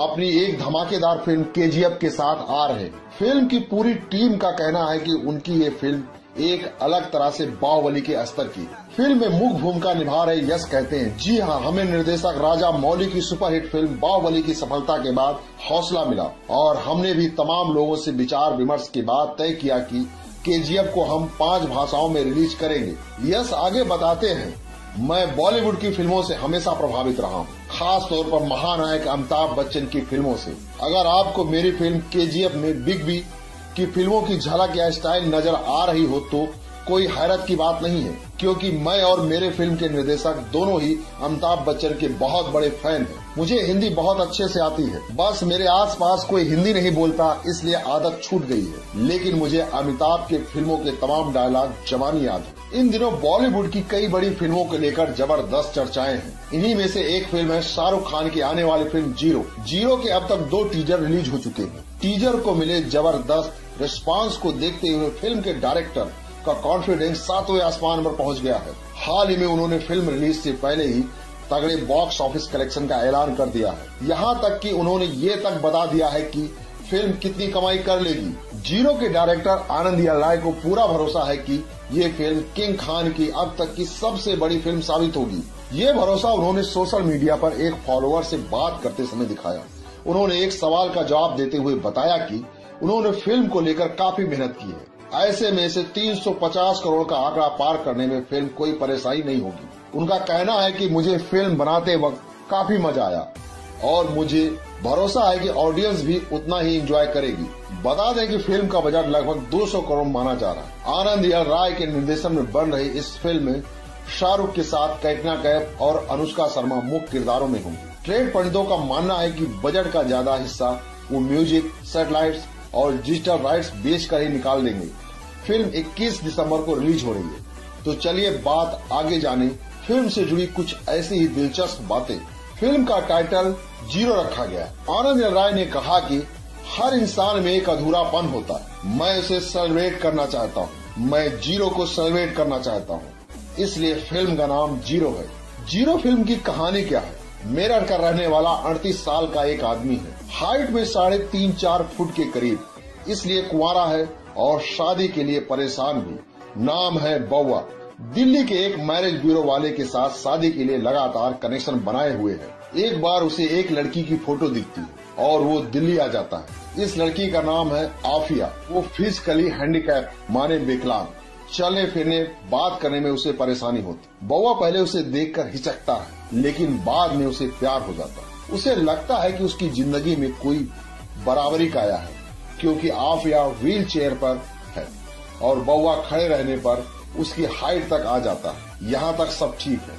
अपनी एक धमाकेदार फिल्म के जी एफ के साथ आ रहे। फिल्म की पूरी टीम का कहना है कि उनकी ये फिल्म एक अलग तरह से बाहुबली के स्तर की। फिल्म में मुख्य भूमिका निभा रहे यश कहते हैं, जी हाँ, हमें निर्देशक राजा मौली की सुपरहिट फिल्म बाहुबली की सफलता के बाद हौसला मिला और हमने भी तमाम लोगों से विचार विमर्श के बाद तय किया कि के जी एफ को हम पांच भाषाओं में रिलीज करेंगे। यश आगे बताते हैं, मैं बॉलीवुड की फिल्मों से हमेशा प्रभावित रहा हूं, खास तौर पर महानायक अमिताभ बच्चन की फिल्मों से। अगर आपको मेरी फिल्म के जी एफ में बिग बी की फिल्मों की झलक या स्टाइल नजर आ रही हो तो कोई हैरत की बात नहीं है, क्योंकि मैं और मेरे फिल्म के निर्देशक दोनों ही अमिताभ बच्चन के बहुत बड़े फैन हैं। मुझे हिंदी बहुत अच्छे से आती है, बस मेरे आसपास कोई हिंदी नहीं बोलता इसलिए आदत छूट गई है, लेकिन मुझे अमिताभ के फिल्मों के तमाम डायलॉग जबानी याद है। इन दिनों बॉलीवुड की कई बड़ी फिल्मों को लेकर जबरदस्त चर्चाएं हैं। इन्हीं में से एक फिल्म है शाहरुख खान की आने वाली फिल्म जीरो। जीरो के अब तक दो टीजर रिलीज हो चुके हैं। टीजर को मिले जबरदस्त रिस्पांस को देखते हुए फिल्म के डायरेक्टर का कॉन्फिडेंस सातवें आसमान पर पहुंच गया है। हाल ही में उन्होंने फिल्म रिलीज से पहले ही तगड़े बॉक्स ऑफिस कलेक्शन का ऐलान कर दिया है। यहाँ तक कि उन्होंने ये तक बता दिया है कि फिल्म कितनी कमाई कर लेगी। जीरो के डायरेक्टर आनंद एल रॉय को पूरा भरोसा है कि ये फिल्म किंग खान की अब तक की सबसे बड़ी फिल्म साबित होगी। ये भरोसा उन्होंने सोशल मीडिया पर एक फॉलोअर से बात करते समय दिखाया। उन्होंने एक सवाल का जवाब देते हुए बताया कि उन्होंने फिल्म को लेकर काफी मेहनत की है, ऐसे में से तीन सौ पचास करोड़ का आंकड़ा पार करने में फिल्म कोई परेशानी नहीं होगी। उनका कहना है कि मुझे फिल्म बनाते वक्त काफी मजा आया और मुझे भरोसा है कि ऑडियंस भी उतना ही एंजॉय करेगी। बता दें कि फिल्म का बजट लगभग दो सौ करोड़ माना जा रहा है। आनंद एल रॉय के निर्देशन में बन रही इस फिल्म में शाहरुख के साथ कैटरीना कैफ और अनुष्का शर्मा मुख्य किरदारों में होंगी। ट्रेड पंडितों का मानना है कि बजट का ज्यादा हिस्सा वो म्यूजिक, सेटेलाइट और डिजिटल राइट्स बेच कर ही निकाल देंगे। फिल्म इक्कीस दिसंबर को रिलीज हो रही है। तो चलिए बात आगे जाने फिल्म से जुड़ी कुछ ऐसी ही दिलचस्प बातें। फिल्म का टाइटल जीरो रखा गया। आनंद एल रॉय ने कहा कि हर इंसान में एक अधूरापन होता है, मैं उसे सेलिब्रेट करना चाहता हूँ, मैं जीरो को सेलिब्रेट करना चाहता हूँ, इसलिए फिल्म का नाम जीरो है। जीरो फिल्म की कहानी क्या है? मेरठ का रहने वाला अड़तीस साल का एक आदमी है, हाइट में साढ़े तीन चार फुट के करीब, इसलिए कुंवारा है और शादी के लिए परेशान भी। नाम है बउआ। दिल्ली के एक मैरिज ब्यूरो वाले के साथ शादी के लिए लगातार कनेक्शन बनाए हुए है। एक बार उसे एक लड़की की फोटो दिखती है और वो दिल्ली आ जाता है। इस लड़की का नाम है आफिया। वो फिजिकली हैंडीकैप माने विकलांग, चलने फिरने बात करने में उसे परेशानी होती। बउआ पहले उसे देखकर हिचकता है, लेकिन बाद में उसे प्यार हो जाता है। उसे लगता है कि उसकी जिंदगी में कोई बराबरी का आया है, क्योंकि आफिया व्हील चेयर पर है और बउआ खड़े रहने पर उसकी हाइट तक आ जाता है। यहाँ तक सब ठीक है।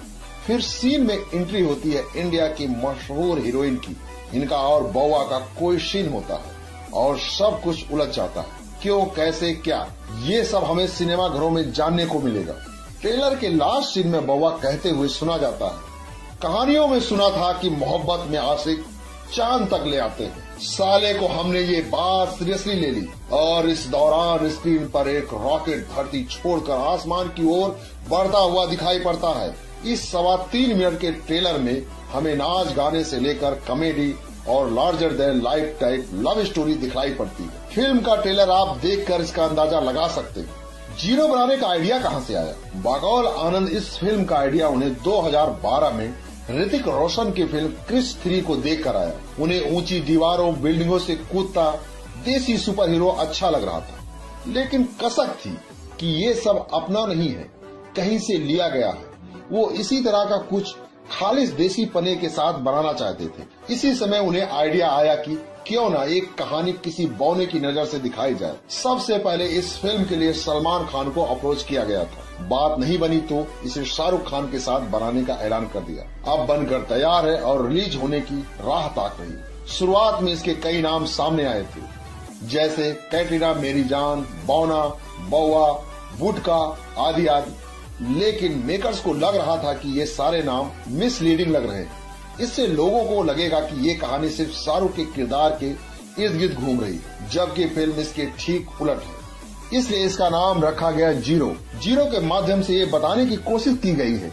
फिर सीन में एंट्री होती है इंडिया की मशहूर हीरोइन की। इनका और बउआ का कोई सीन होता है और सब कुछ उलझ जाता है। क्यों, कैसे, क्या, ये सब हमें सिनेमा घरों में जानने को मिलेगा। ट्रेलर के लास्ट सीन में बउआ कहते हुए सुना जाता है, कहानियों में सुना था कि मोहब्बत में आशिक चांद तक ले आते हैं, साले को हमने ये बात सीरियसली ले ली। और इस दौरान स्क्रीन पर एक रॉकेट धरती छोड़कर आसमान की ओर बढ़ता हुआ दिखाई पड़ता है। इस सवा तीन मिनट के ट्रेलर में हमें नाच गाने से लेकर कॉमेडी और larger than life type love story दिखाई पड़ती है। फिल्म का ट्रेलर आप देखकर इसका अंदाजा लगा सकते हैं। जीरो बनाने का आइडिया कहाँ से आया? बकौल आनंद, इस फिल्म का आइडिया उन्हें दो हजार बारह में ऋतिक रोशन की फिल्म क्रिश थ्री को देख कर आया। उन्हें ऊंची दीवारों बिल्डिंगों से कूदता देसी सुपर हीरो अच्छा लग रहा था, लेकिन कसक थी कि ये सब अपना नहीं है, कहीं से लिया गया है। वो इसी तरह का कुछ खालिस देसी पने के साथ बनाना चाहते थे। इसी समय उन्हें आइडिया आया कि क्यों ना एक कहानी किसी बौने की नजर से दिखाई जाए। सबसे पहले इस फिल्म के लिए सलमान खान को अप्रोच किया गया था, बात नहीं बनी तो इसे शाहरुख खान के साथ बनाने का ऐलान कर दिया। अब बनकर तैयार है और रिलीज होने की राह ताक रही। शुरुआत में इसके कई नाम सामने आए थे, जैसे कैटरीना, मेरी जान, बौना, बौआ, वुडका आदि आदि, लेकिन मेकर्स को लग रहा था कि ये सारे नाम मिसलीडिंग लग रहे हैं। इससे लोगों को लगेगा कि ये कहानी सिर्फ शाहरुख के किरदार के इर्द गिर्द घूम रही, जबकि फिल्म इसके ठीक उलट है। इसलिए इसका नाम रखा गया जीरो। जीरो के माध्यम से ये बताने की कोशिश की गई है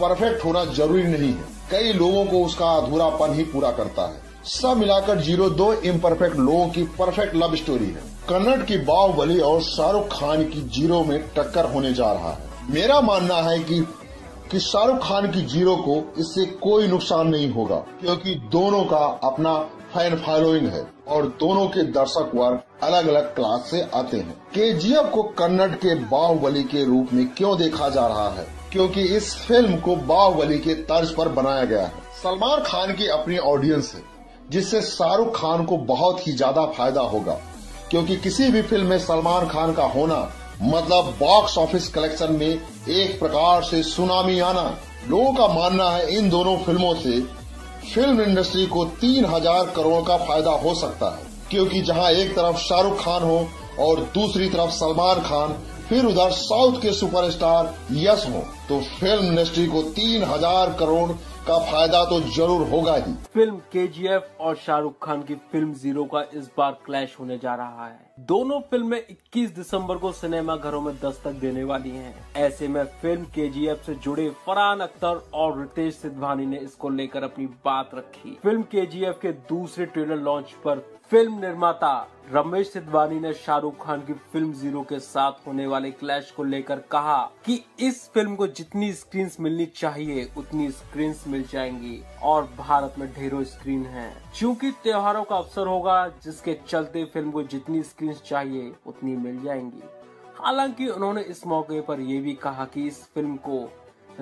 परफेक्ट होना जरूरी नहीं है, कई लोगों को उसका अधूरापन ही पूरा करता है। सब मिलाकर जीरो दो इम्परफेक्ट लोगों की परफेक्ट लव स्टोरी है। कन्नड़ की बाहुबली और शाहरुख खान की जीरो में टक्कर होने जा रहा है। मेरा मानना है कि कि शाहरुख खान की जीरो को इससे कोई नुकसान नहीं होगा, क्योंकि दोनों का अपना फैन फॉलोइंग है और दोनों के दर्शक वर्ग अलग अलग क्लास से आते हैं। केजीएफ को कन्नड़ के बाहुबली के रूप में क्यों देखा जा रहा है? क्योंकि इस फिल्म को बाहुबली के तर्ज पर बनाया गया है। सलमान खान की अपनी ऑडियंस है, जिससे शाहरुख खान को बहुत ही ज्यादा फायदा होगा, क्योंकि किसी भी फिल्म में सलमान खान का होना मतलब बॉक्स ऑफिस कलेक्शन में एक प्रकार से सुनामी आना। लोगों का मानना है इन दोनों फिल्मों से फिल्म इंडस्ट्री को तीन हजार करोड़ का फायदा हो सकता है, क्योंकि जहां एक तरफ शाहरुख खान हो और दूसरी तरफ सलमान खान, फिर उधर साउथ के सुपरस्टार यश हो, तो फिल्म इंडस्ट्री को तीन हजार करोड़ का फायदा तो जरूर होगा ही। फिल्म केजीएफ और शाहरुख खान की फिल्म जीरो का इस बार क्लैश होने जा रहा है। दोनों फिल्में इक्कीस दिसंबर को सिनेमा घरों में दस्तक देने वाली हैं। ऐसे में फिल्म केजीएफ से जुड़े फरहान अख्तर और रितेश सिधवानी ने इसको लेकर अपनी बात रखी। फिल्म केजीएफ के दूसरे ट्रेलर लॉन्च पर फिल्म निर्माता रमेश सिधवानी ने शाहरुख खान की फिल्म जीरो के साथ होने वाले क्लैश को लेकर कहा कि इस फिल्म को जितनी स्क्रीन्स मिलनी चाहिए उतनी स्क्रीन्स मिल जाएंगी और भारत में ढेरों स्क्रीन हैं। चूंकि त्योहारों का अवसर होगा, जिसके चलते फिल्म को जितनी स्क्रीन्स चाहिए उतनी मिल जाएंगी। हालांकि उन्होंने इस मौके पर यह भी कहा कि इस फिल्म को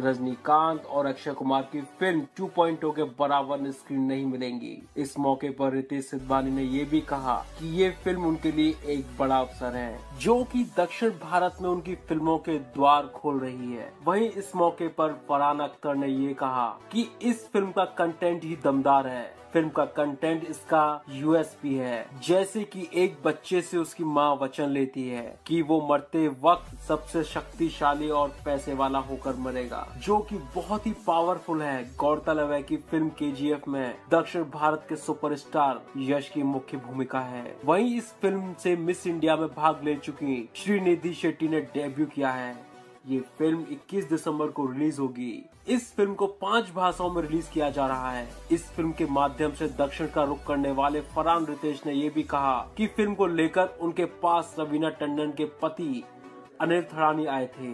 रजनीकांत और अक्षय कुमार की फिल्म टू पॉइंट ओ के बराबर स्क्रीन नहीं मिलेंगी। इस मौके पर रितेश सिधवानी ने ये भी कहा कि ये फिल्म उनके लिए एक बड़ा अवसर है, जो कि दक्षिण भारत में उनकी फिल्मों के द्वार खोल रही है। वहीं इस मौके पर फरहान अख्तर ने ये कहा कि इस फिल्म का कंटेंट ही दमदार है, फिल्म का कंटेंट इसका यूएसपी है, जैसे कि एक बच्चे से उसकी माँ वचन लेती है कि वो मरते वक्त सबसे शक्तिशाली और पैसे वाला होकर मरेगा, जो कि बहुत ही पावरफुल है। गौरतलब है कि फिल्म केजीएफ में दक्षिण भारत के सुपरस्टार यश की मुख्य भूमिका है। वहीं इस फिल्म से मिस इंडिया में भाग ले चुकी श्रीनिधि शेट्टी ने डेब्यू किया है। ये फिल्म इक्कीस दिसंबर को रिलीज होगी। इस फिल्म को पांच भाषाओं में रिलीज किया जा रहा है। इस फिल्म के माध्यम से दक्षिण का रुख करने वाले फरहान रितेश ने ये भी कहा कि फिल्म को लेकर उनके पास रवीना टंडन के पति अनिल थरानी आए थे,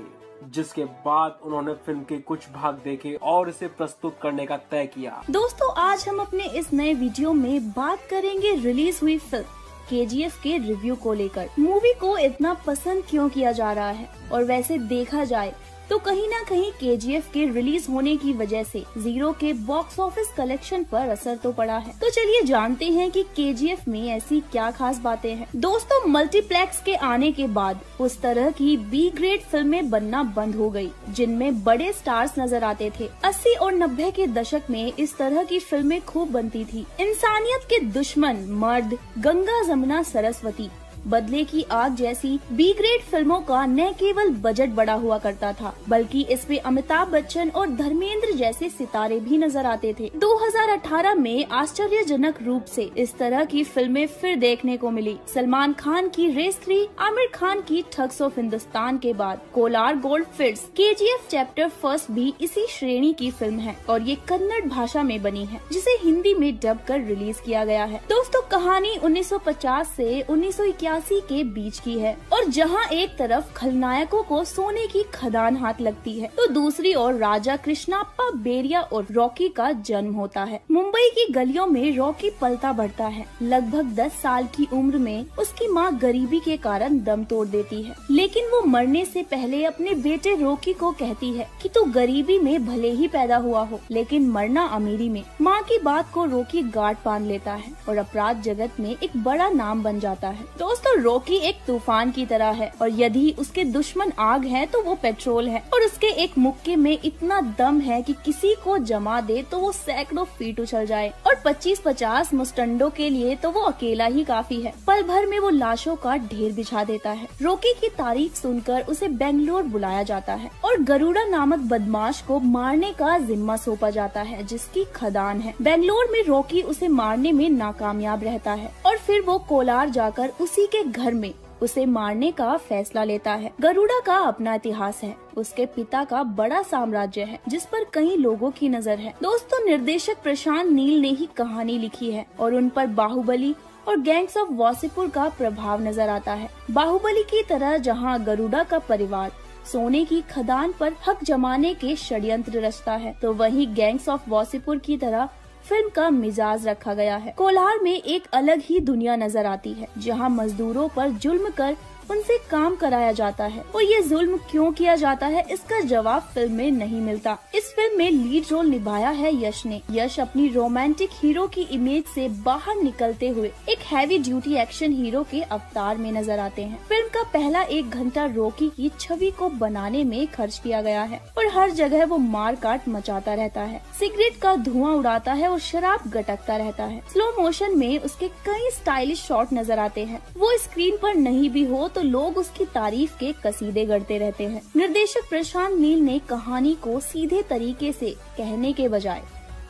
जिसके बाद उन्होंने फिल्म के कुछ भाग देखे और इसे प्रस्तुत करने का तय किया। दोस्तों, आज हम अपने इस नए वीडियो में बात करेंगे रिलीज हुई फिल्म केजीएफ के रिव्यू को लेकर। मूवी को इतना पसंद क्यों किया जा रहा है? और वैसे देखा जाए तो कहीं ना कहीं केजीएफ के रिलीज होने की वजह से जीरो के बॉक्स ऑफिस कलेक्शन पर असर तो पड़ा है। तो चलिए जानते हैं कि केजीएफ में ऐसी क्या खास बातें हैं। दोस्तों, मल्टीप्लेक्स के आने के बाद उस तरह की बी ग्रेड फिल्में बनना बंद हो गई, जिनमें बड़े स्टार्स नजर आते थे। अस्सी और नब्बे के दशक में इस तरह की फिल्में खूब बनती थी। इंसानियत के दुश्मन, मर्द, गंगा जमुना सरस्वती, बदले की आग जैसी बी ग्रेड फिल्मों का न केवल बजट बड़ा हुआ करता था, बल्कि इसमें अमिताभ बच्चन और धर्मेंद्र जैसे सितारे भी नजर आते थे। दो हज़ार अठारह में आश्चर्यजनक रूप से इस तरह की फिल्में फिर देखने को मिली। सलमान खान की रेस थ्री, आमिर खान की ठग्स ऑफ हिंदुस्तान के बाद Kolar gold field, KGF chapter first भी इसी श्रेणी की फिल्म है और ये कन्नड़ भाषा में बनी है, जिसे हिंदी में डब कर रिलीज किया गया है। दोस्तों, कहानी उन्नीस सौ पचास से उन्नीस सौ इक्यावन सतासी के बीच की है। और जहाँ एक तरफ खलनायकों को सोने की खदान हाथ लगती है, तो दूसरी ओर राजा कृष्णाप्पा बेरिया और रॉकी का जन्म होता है। मुंबई की गलियों में रॉकी पलता बढ़ता है। लगभग दस साल की उम्र में उसकी माँ गरीबी के कारण दम तोड़ देती है, लेकिन वो मरने से पहले अपने बेटे रॉकी को कहती है कि तू गरीबी में भले ही पैदा हुआ हो, लेकिन मरना अमीरी में। माँ की बात को रॉकी गांठ बांध लेता है और अपराध जगत में एक बड़ा नाम बन जाता है। दोस्तों, रॉकी एक तूफान की तरह है और यदि उसके दुश्मन आग है तो वो पेट्रोल है, और उसके एक मुक्के में इतना दम है कि किसी को जमा दे तो वो सैकड़ों फीट उछल जाए, और पच्चीस पचास मुस्टंडों के लिए तो वो अकेला ही काफी है। पल भर में वो लाशों का ढेर बिछा देता है। रॉकी की तारीफ सुनकर उसे बेंगलोर बुलाया जाता है और गरुड़ा नामक बदमाश को मारने का जिम्मा सौंपा जाता है, जिसकी खदान है। बेंगलोर में रॉकी उसे मारने में नाकामयाब रहता है और फिर वो कोलार जाकर उसी के घर में उसे मारने का फैसला लेता है। गरुड़ा का अपना इतिहास है। उसके पिता का बड़ा साम्राज्य है जिस पर कई लोगों की नजर है। दोस्तों, निर्देशक प्रशांत नील ने ही कहानी लिखी है और उन पर बाहुबली और गैंग्स ऑफ वासेपुर का प्रभाव नजर आता है। बाहुबली की तरह जहां गरुड़ा का परिवार सोने की खदान पर हक जमाने के षड्यंत्र रचता है, तो वहीं गैंग्स ऑफ वासेपुर की तरह फिल्म का मिजाज रखा गया है। कोलार में एक अलग ही दुनिया नजर आती है जहां मजदूरों पर जुल्म कर उनसे काम कराया जाता है, और ये जुल्म क्यों किया जाता है इसका जवाब फिल्म में नहीं मिलता। इस फिल्म में लीड रोल निभाया है यश ने। यश अपनी रोमांटिक हीरो की इमेज से बाहर निकलते हुए एक हैवी ड्यूटी एक्शन हीरो के अवतार में नजर आते हैं। फिल्म का पहला एक घंटा रॉकी की छवि को बनाने में खर्च किया गया है और हर जगह वो मार काट मचाता रहता है, सिगरेट का धुआं उड़ाता है और शराब गटकता रहता है। स्लो मोशन में उसके कई स्टाइलिश शॉट नजर आते हैं। वो स्क्रीन पर नहीं भी हो तो लोग उसकी तारीफ के कसीदे गढ़ते रहते हैं। निर्देशक प्रशांत नील ने कहानी को सीधे तरीके से कहने के बजाय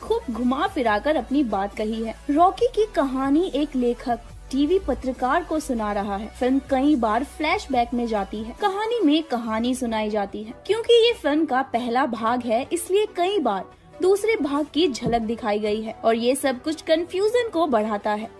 खूब घुमा फिराकर अपनी बात कही है। रॉकी की कहानी एक लेखक टीवी पत्रकार को सुना रहा है। फिल्म कई बार फ्लैशबैक में जाती है। कहानी में कहानी सुनाई जाती है। क्योंकि ये फिल्म का पहला भाग है, इसलिए कई बार दूसरे भाग की झलक दिखाई गई है और ये सब कुछ कंफ्यूजन को बढ़ाता है।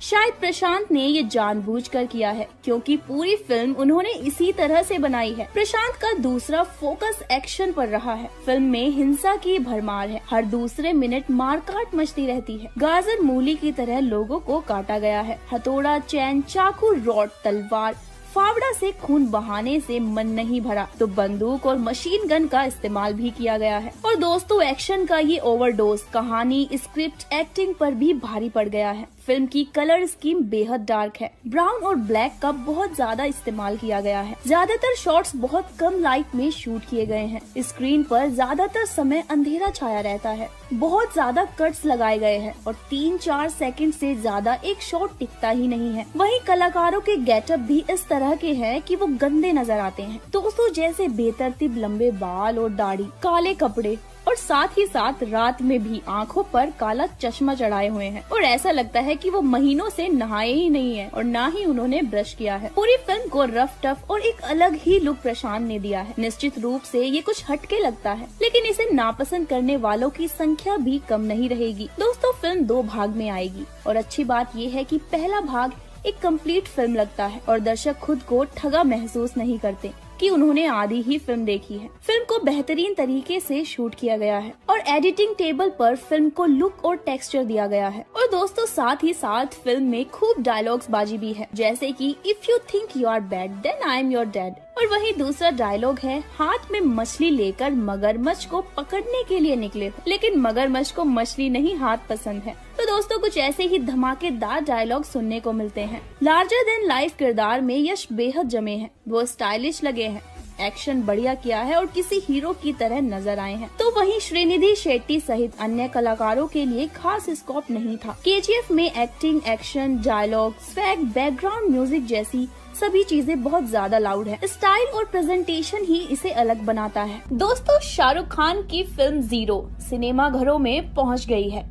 शायद प्रशांत ने ये जानबूझकर किया है क्योंकि पूरी फिल्म उन्होंने इसी तरह से बनाई है। प्रशांत का दूसरा फोकस एक्शन पर रहा है। फिल्म में हिंसा की भरमार है। हर दूसरे मिनट मारकाट मचती रहती है। गाजर मूली की तरह लोगों को काटा गया है। हथौड़ा, चैन, चाकू, रॉड, तलवार, फावड़ा से खून बहाने से मन नहीं भरा तो बंदूक और मशीन गन का इस्तेमाल भी किया गया है। और दोस्तों, एक्शन का ये ओवरडोज कहानी, स्क्रिप्ट, एक्टिंग पर भी भारी पड़ गया है। फिल्म की कलर स्कीम बेहद डार्क है। ब्राउन और ब्लैक का बहुत ज्यादा इस्तेमाल किया गया है। ज्यादातर शॉट्स बहुत कम लाइट में शूट किए गए हैं। स्क्रीन पर ज्यादातर समय अंधेरा छाया रहता है। बहुत ज्यादा कट्स लगाए गए हैं और तीन चार सेकंड से ज्यादा एक शॉट टिकता ही नहीं है। वहीं कलाकारों के गेटअप भी इस तरह के हैं कि वो गंदे नजर आते हैं। दोस्तों, जैसे बेतरतीब लंबे बाल और दाढ़ी, काले कपड़े और साथ ही साथ रात में भी आंखों पर काला चश्मा चढ़ाए हुए हैं और ऐसा लगता है कि वो महीनों से नहाए ही नहीं है और ना ही उन्होंने ब्रश किया है। पूरी फिल्म को रफ टफ और एक अलग ही लुक प्रशांत ने दिया है। निश्चित रूप से ये कुछ हटके लगता है, लेकिन इसे नापसंद करने वालों की संख्या भी कम नहीं रहेगी। दोस्तों, फिल्म दो भाग में आएगी और अच्छी बात ये है कि पहला भाग एक कंप्लीट फिल्म लगता है और दर्शक खुद को ठगा महसूस नहीं करते कि उन्होंने आधी ही फिल्म देखी है। फिल्म को बेहतरीन तरीके से शूट किया गया है और एडिटिंग टेबल पर फिल्म को लुक और टेक्सचर दिया गया है। और दोस्तों, साथ ही साथ फिल्म में खूब डायलॉग्स बाजी भी है, जैसे कि if you think you are bad then I am your dad. और वही दूसरा डायलॉग है, हाथ में मछली लेकर मगरमच्छ को पकड़ने के लिए निकले, लेकिन मगरमच्छ को मछली नहीं हाथ पसंद है। तो दोस्तों, कुछ ऐसे ही धमाकेदार डायलॉग सुनने को मिलते हैं। लार्जर देन लाइफ किरदार में यश बेहद जमे हैं। वो स्टाइलिश लगे हैं, एक्शन बढ़िया किया है और किसी हीरो की तरह नजर आए हैं। तो वहीं श्रीनिधि शेट्टी सहित अन्य कलाकारों के लिए खास स्कोप नहीं था। केजीएफ में acting, action, dialogue, swag, background music जैसी सभी चीजें बहुत ज्यादा लाउड है। स्टाइल और प्रेजेंटेशन ही इसे अलग बनाता है। दोस्तों, शाहरुख खान की फिल्म जीरो सिनेमा घरों में पहुँच गयी है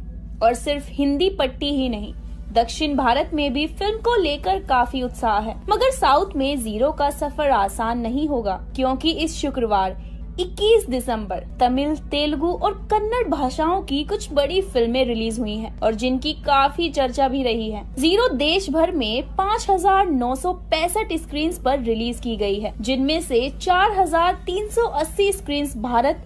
और सिर्फ हिंदी पट्टी ही नहीं, दक्षिण भारत में भी फिल्म को लेकर काफी उत्साह है। मगर साउथ में जीरो का सफर आसान नहीं होगा क्योंकि इस शुक्रवार इक्कीस दिसंबर तमिल, तेलुगु और कन्नड़ भाषाओं की कुछ बड़ी फिल्में रिलीज हुई हैं और जिनकी काफी चर्चा भी रही है। जीरो देश भर में पाँच हजार नौ सौ पैंसठ स्क्रीन पर रिलीज की गई है, जिनमें से चार हजार तीन सौ अस्सी स्क्रीन भारत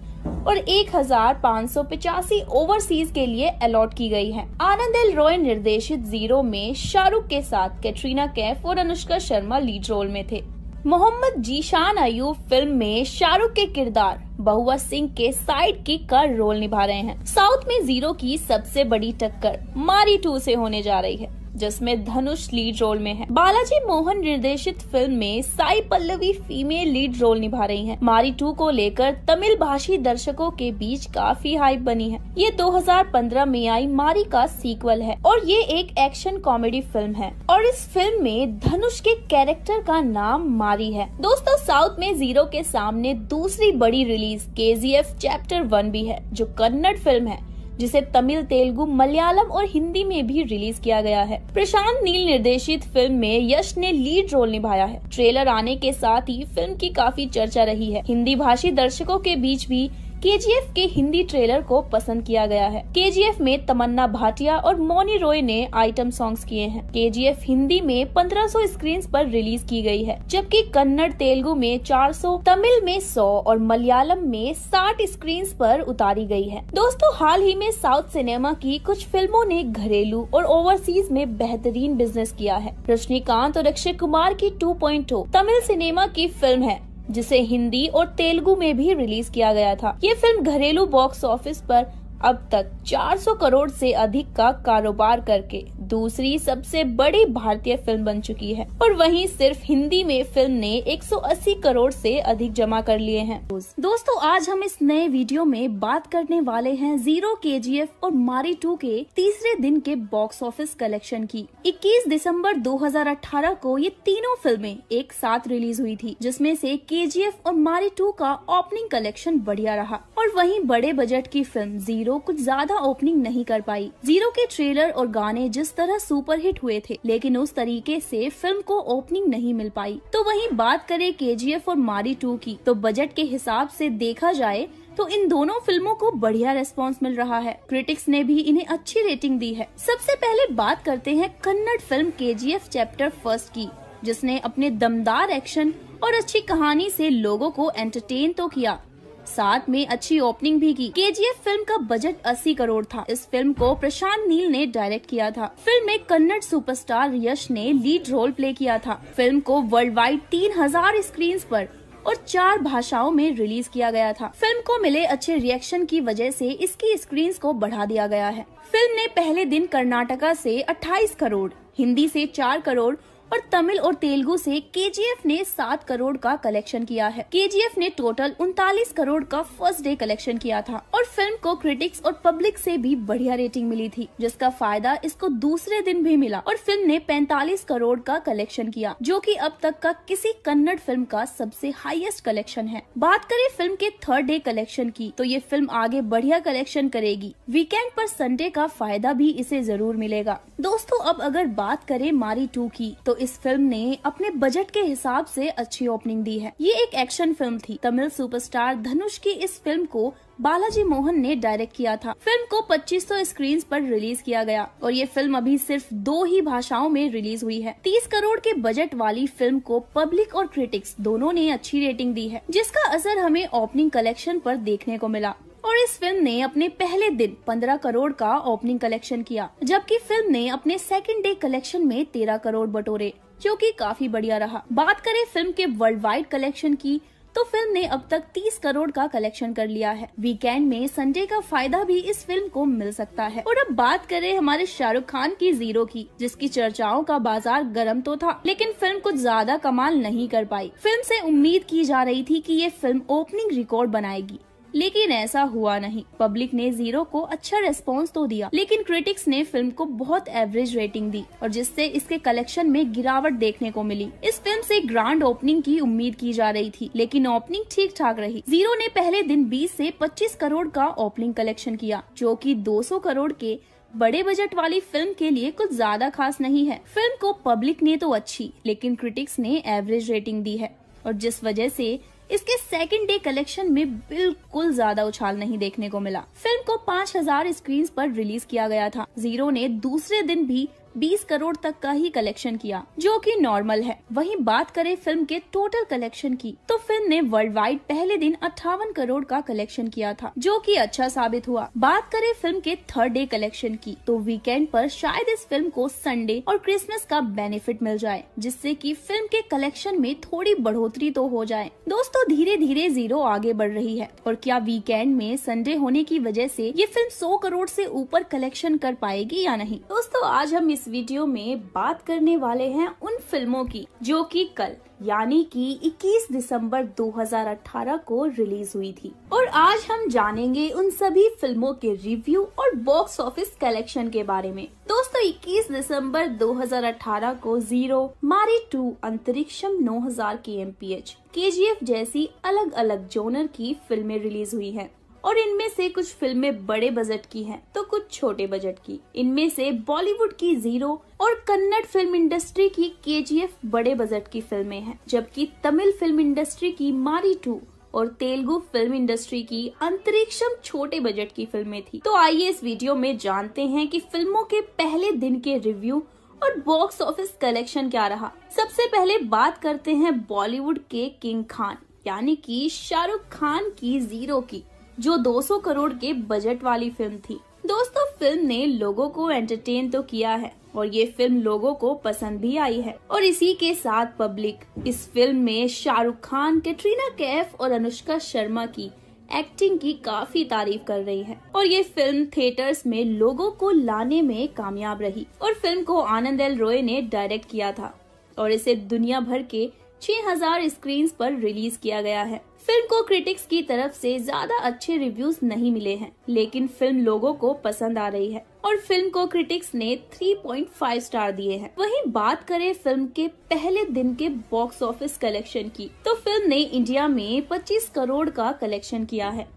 और एक हजार पाँच सौ पचासी ओवरसीज के लिए अलॉट की गई है। आनंद एल रॉय निर्देशित जीरो में शाहरुख के साथ कैटरीना कैफ और अनुष्का शर्मा लीड रोल में थे। मोहम्मद जीशान अयूब फिल्म में शाहरुख के किरदार बहुआ सिंह के साइड किक का रोल निभा रहे हैं। साउथ में जीरो की सबसे बड़ी टक्कर मारी टू से होने जा रही है, जिसमें धनुष लीड रोल में है। बालाजी मोहन निर्देशित फिल्म में Sai Pallavi female lead role निभा रही हैं। मारी टू को लेकर तमिल भाषी दर्शकों के बीच काफी हाइप बनी है। ये दो हजार पंद्रह में आई मारी का सीक्वल है और ये एक एक्शन कॉमेडी फिल्म है और इस फिल्म में धनुष के कैरेक्टर का नाम मारी है। दोस्तों, साउथ में जीरो के सामने दूसरी बड़ी रिलीज केजीएफ चैप्टर वन भी है, जो कन्नड़ फिल्म है, जिसे तमिल, तेलुगु, मलयालम और हिंदी में भी रिलीज किया गया है। प्रशांत नील निर्देशित फिल्म में यश ने लीड रोल निभाया है। ट्रेलर आने के साथ ही फिल्म की काफी चर्चा रही है। हिंदी भाषी दर्शकों के बीच भी केजीएफ के हिंदी ट्रेलर को पसंद किया गया है। केजीएफ में तमन्ना भाटिया और मोनी रॉय ने आइटम सॉन्ग्स किए हैं। केजीएफ हिंदी में पंद्रह सौ स्क्रीन पर रिलीज की गई है, जबकि कन्नड़, तेलुगु में चार सौ, तमिल में सौ और मलयालम में साठ स्क्रीन पर उतारी गई है। दोस्तों, हाल ही में साउथ सिनेमा की कुछ फिल्मों ने घरेलू और ओवरसीज में बेहतरीन बिजनेस किया है। रजनीकांत और अक्षय कुमार की two point O Tamil cinema की फिल्म है, जिसे हिंदी और तेलुगु में भी रिलीज किया गया था। ये फिल्म घरेलू बॉक्स ऑफिस पर अब तक चार सौ करोड़ से अधिक का कारोबार करके दूसरी सबसे बड़ी भारतीय फिल्म बन चुकी है और वहीं सिर्फ हिंदी में फिल्म ने एक सौ अस्सी करोड़ से अधिक जमा कर लिए हैं। दोस्तों, आज हम इस नए वीडियो में बात करने वाले हैं जीरो, केजीएफ और मारी टू के तीसरे दिन के बॉक्स ऑफिस कलेक्शन की। इक्कीस दिसंबर दो हजार अठारह को ये तीनों फिल्में एक साथ रिलीज हुई थी, जिसमें से केजीएफ और मारी टू का ओपनिंग कलेक्शन बढ़िया रहा और वहीं बड़े बजट की फिल्म जीरो कुछ ज्यादा ओपनिंग नहीं कर पाई। जीरो के ट्रेलर और गाने जिस तरह सुपरहिट हुए थे, लेकिन उस तरीके से फिल्म को ओपनिंग नहीं मिल पाई। तो वहीं बात करें केजीएफ और मारी टू की, तो बजट के हिसाब से देखा जाए तो इन दोनों फिल्मों को बढ़िया रेस्पॉन्स मिल रहा है। क्रिटिक्स ने भी इन्हें अच्छी रेटिंग दी है। सबसे पहले बात करते हैं Kannada film KGF chapter first की, जिसने अपने दमदार एक्शन और अच्छी कहानी से लोगों को एंटरटेन तो किया, साथ में अच्छी ओपनिंग भी की। केजीएफ फिल्म का बजट अस्सी करोड़ था। इस फिल्म को प्रशांत नील ने डायरेक्ट किया था। फिल्म में कन्नड़ सुपरस्टार यश ने लीड रोल प्ले किया था। फिल्म को वर्ल्ड वाइड तीन हजार स्क्रीन पर और चार भाषाओं में रिलीज किया गया था। फिल्म को मिले अच्छे रिएक्शन की वजह से इसकी स्क्रीन को बढ़ा दिया गया है। फिल्म ने पहले दिन कर्नाटका से अट्ठाईस करोड़, हिंदी से चार करोड़ और तमिल और तेलुगु से केजीएफ ने सात करोड़ का कलेक्शन किया है। केजीएफ ने टोटल उनतालीस करोड़ का फर्स्ट डे कलेक्शन किया था और फिल्म को क्रिटिक्स और पब्लिक से भी बढ़िया रेटिंग मिली थी, जिसका फायदा इसको दूसरे दिन भी मिला और फिल्म ने पैंतालीस करोड़ का कलेक्शन किया, जो कि अब तक का किसी कन्नड़ फिल्म का सबसे हाईएस्ट कलेक्शन है। बात करें फिल्म के थर्ड डे कलेक्शन की, तो ये फिल्म आगे बढ़िया कलेक्शन करेगी। वीकेंड पर संडे का फायदा भी इसे जरूर मिलेगा। दोस्तों, अब अगर बात करें मारी टू की, तो इस फिल्म ने अपने बजट के हिसाब से अच्छी ओपनिंग दी है। ये एक एक्शन फिल्म थी। तमिल सुपरस्टार धनुष की इस फिल्म को बालाजी मोहन ने डायरेक्ट किया था। फिल्म को पच्चीस सौ स्क्रीन पर रिलीज किया गया और ये फिल्म अभी सिर्फ दो ही भाषाओं में रिलीज हुई है। तीस करोड़ के बजट वाली फिल्म को पब्लिक और क्रिटिक्स दोनों ने अच्छी रेटिंग दी है, जिसका असर हमें ओपनिंग कलेक्शन पर देखने को मिला और इस फिल्म ने अपने पहले दिन पंद्रह करोड़ का ओपनिंग कलेक्शन किया, जबकि फिल्म ने अपने सेकंड डे कलेक्शन में तेरह करोड़ बटोरे, जो कि काफी बढ़िया रहा। बात करें फिल्म के वर्ल्ड वाइड कलेक्शन की, तो फिल्म ने अब तक तीस करोड़ का कलेक्शन कर लिया है। वीकेंड में संडे का फायदा भी इस फिल्म को मिल सकता है। और अब बात करें हमारे शाहरुख खान की जीरो की, जिसकी चर्चाओं का बाजार गर्म तो था, लेकिन फिल्म कुछ ज्यादा कमाल नहीं कर पाई। फिल्म से उम्मीद की जा रही थी कि ये फिल्म ओपनिंग रिकॉर्ड बनाएगी, लेकिन ऐसा हुआ नहीं। पब्लिक ने जीरो को अच्छा रेस्पॉन्स तो दिया, लेकिन क्रिटिक्स ने फिल्म को बहुत एवरेज रेटिंग दी और जिससे इसके कलेक्शन में गिरावट देखने को मिली। इस फिल्म से ग्रैंड ओपनिंग की उम्मीद की जा रही थी, लेकिन ओपनिंग ठीक ठाक रही। जीरो ने पहले दिन बीस से पच्चीस करोड़ का ओपनिंग कलेक्शन किया, जो कि दो सौ करोड़ के बड़े बजट वाली फिल्म के लिए कुछ ज्यादा खास नहीं है। फिल्म को पब्लिक ने तो अच्छी, लेकिन क्रिटिक्स ने एवरेज रेटिंग दी है और जिस वजह से इसके सेकंड डे कलेक्शन में बिल्कुल ज्यादा उछाल नहीं देखने को मिला। फिल्म को पाँच हज़ार स्क्रीन्स पर रिलीज किया गया था। जीरो ने दूसरे दिन भी बीस करोड़ तक का ही कलेक्शन किया, जो कि नॉर्मल है। वहीं बात करें फिल्म के टोटल कलेक्शन की, तो फिल्म ने वर्ल्ड वाइड पहले दिन अट्ठावन करोड़ का कलेक्शन किया था, जो कि अच्छा साबित हुआ। बात करें फिल्म के थर्ड डे कलेक्शन की, तो वीकेंड पर शायद इस फिल्म को संडे और क्रिसमस का बेनिफिट मिल जाए, जिससे कि फिल्म के कलेक्शन में थोड़ी बढ़ोतरी तो हो जाए। दोस्तों, धीरे धीरे जीरो आगे बढ़ रही है, और क्या वीकेंड में संडे होने की वजह से ये फिल्म सौ करोड़ से ऊपर कलेक्शन कर पाएगी या नहीं? दोस्तों, आज हम इस वीडियो में बात करने वाले हैं उन फिल्मों की जो कि कल यानी कि इक्कीस दिसंबर दो हज़ार अठारह को रिलीज हुई थी, और आज हम जानेंगे उन सभी फिल्मों के रिव्यू और बॉक्स ऑफिस कलेक्शन के बारे में। दोस्तों, इक्कीस दिसंबर दो हज़ार अठारह को जीरो, मारी टू, अंतरिक्षम नौ हज़ार के एम पी एच, के जी एफ जैसी अलग अलग जोनर की फिल्में रिलीज हुई हैं, और इनमें से कुछ फिल्में बड़े बजट की हैं तो कुछ छोटे बजट की। इनमें से बॉलीवुड की जीरो और कन्नड़ फिल्म इंडस्ट्री की के जी एफ बड़े बजट की फिल्में हैं, जबकि तमिल फिल्म इंडस्ट्री की मारी टू और तेलुगु फिल्म इंडस्ट्री की अंतरिक्षम छोटे बजट की फिल्में थी। तो आइए इस वीडियो में जानते हैं कि फिल्मों के पहले दिन के रिव्यू और बॉक्स ऑफिस कलेक्शन क्या रहा। सबसे पहले बात करते हैं बॉलीवुड के किंग खान यानी की शाहरुख खान की जीरो की, जो दो सौ करोड़ के बजट वाली फिल्म थी। दोस्तों, फिल्म ने लोगों को एंटरटेन तो किया है और ये फिल्म लोगों को पसंद भी आई है, और इसी के साथ पब्लिक इस फिल्म में शाहरुख खान, कैटरीना कैफ और अनुष्का शर्मा की एक्टिंग की काफी तारीफ कर रही है, और ये फिल्म थिएटर्स में लोगों को लाने में कामयाब रही। और फिल्म को आनंद एल रॉय ने डायरेक्ट किया था और इसे दुनिया भर के छह हज़ार स्क्रीन पर रिलीज किया गया है। फिल्म को क्रिटिक्स की तरफ से ज्यादा अच्छे रिव्यूज नहीं मिले हैं, लेकिन फिल्म लोगों को पसंद आ रही है, और फिल्म को क्रिटिक्स ने तीन पॉइंट पाँच स्टार दिए हैं। वहीं बात करें फिल्म के पहले दिन के बॉक्स ऑफिस कलेक्शन की, तो फिल्म ने इंडिया में पच्चीस करोड़ का कलेक्शन किया है।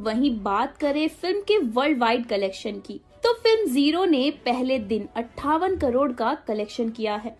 वहीं बात करें फिल्म के वर्ल्ड वाइड कलेक्शन की, तो फिल्म जीरो ने पहले दिन अट्ठावन करोड़ का कलेक्शन किया है,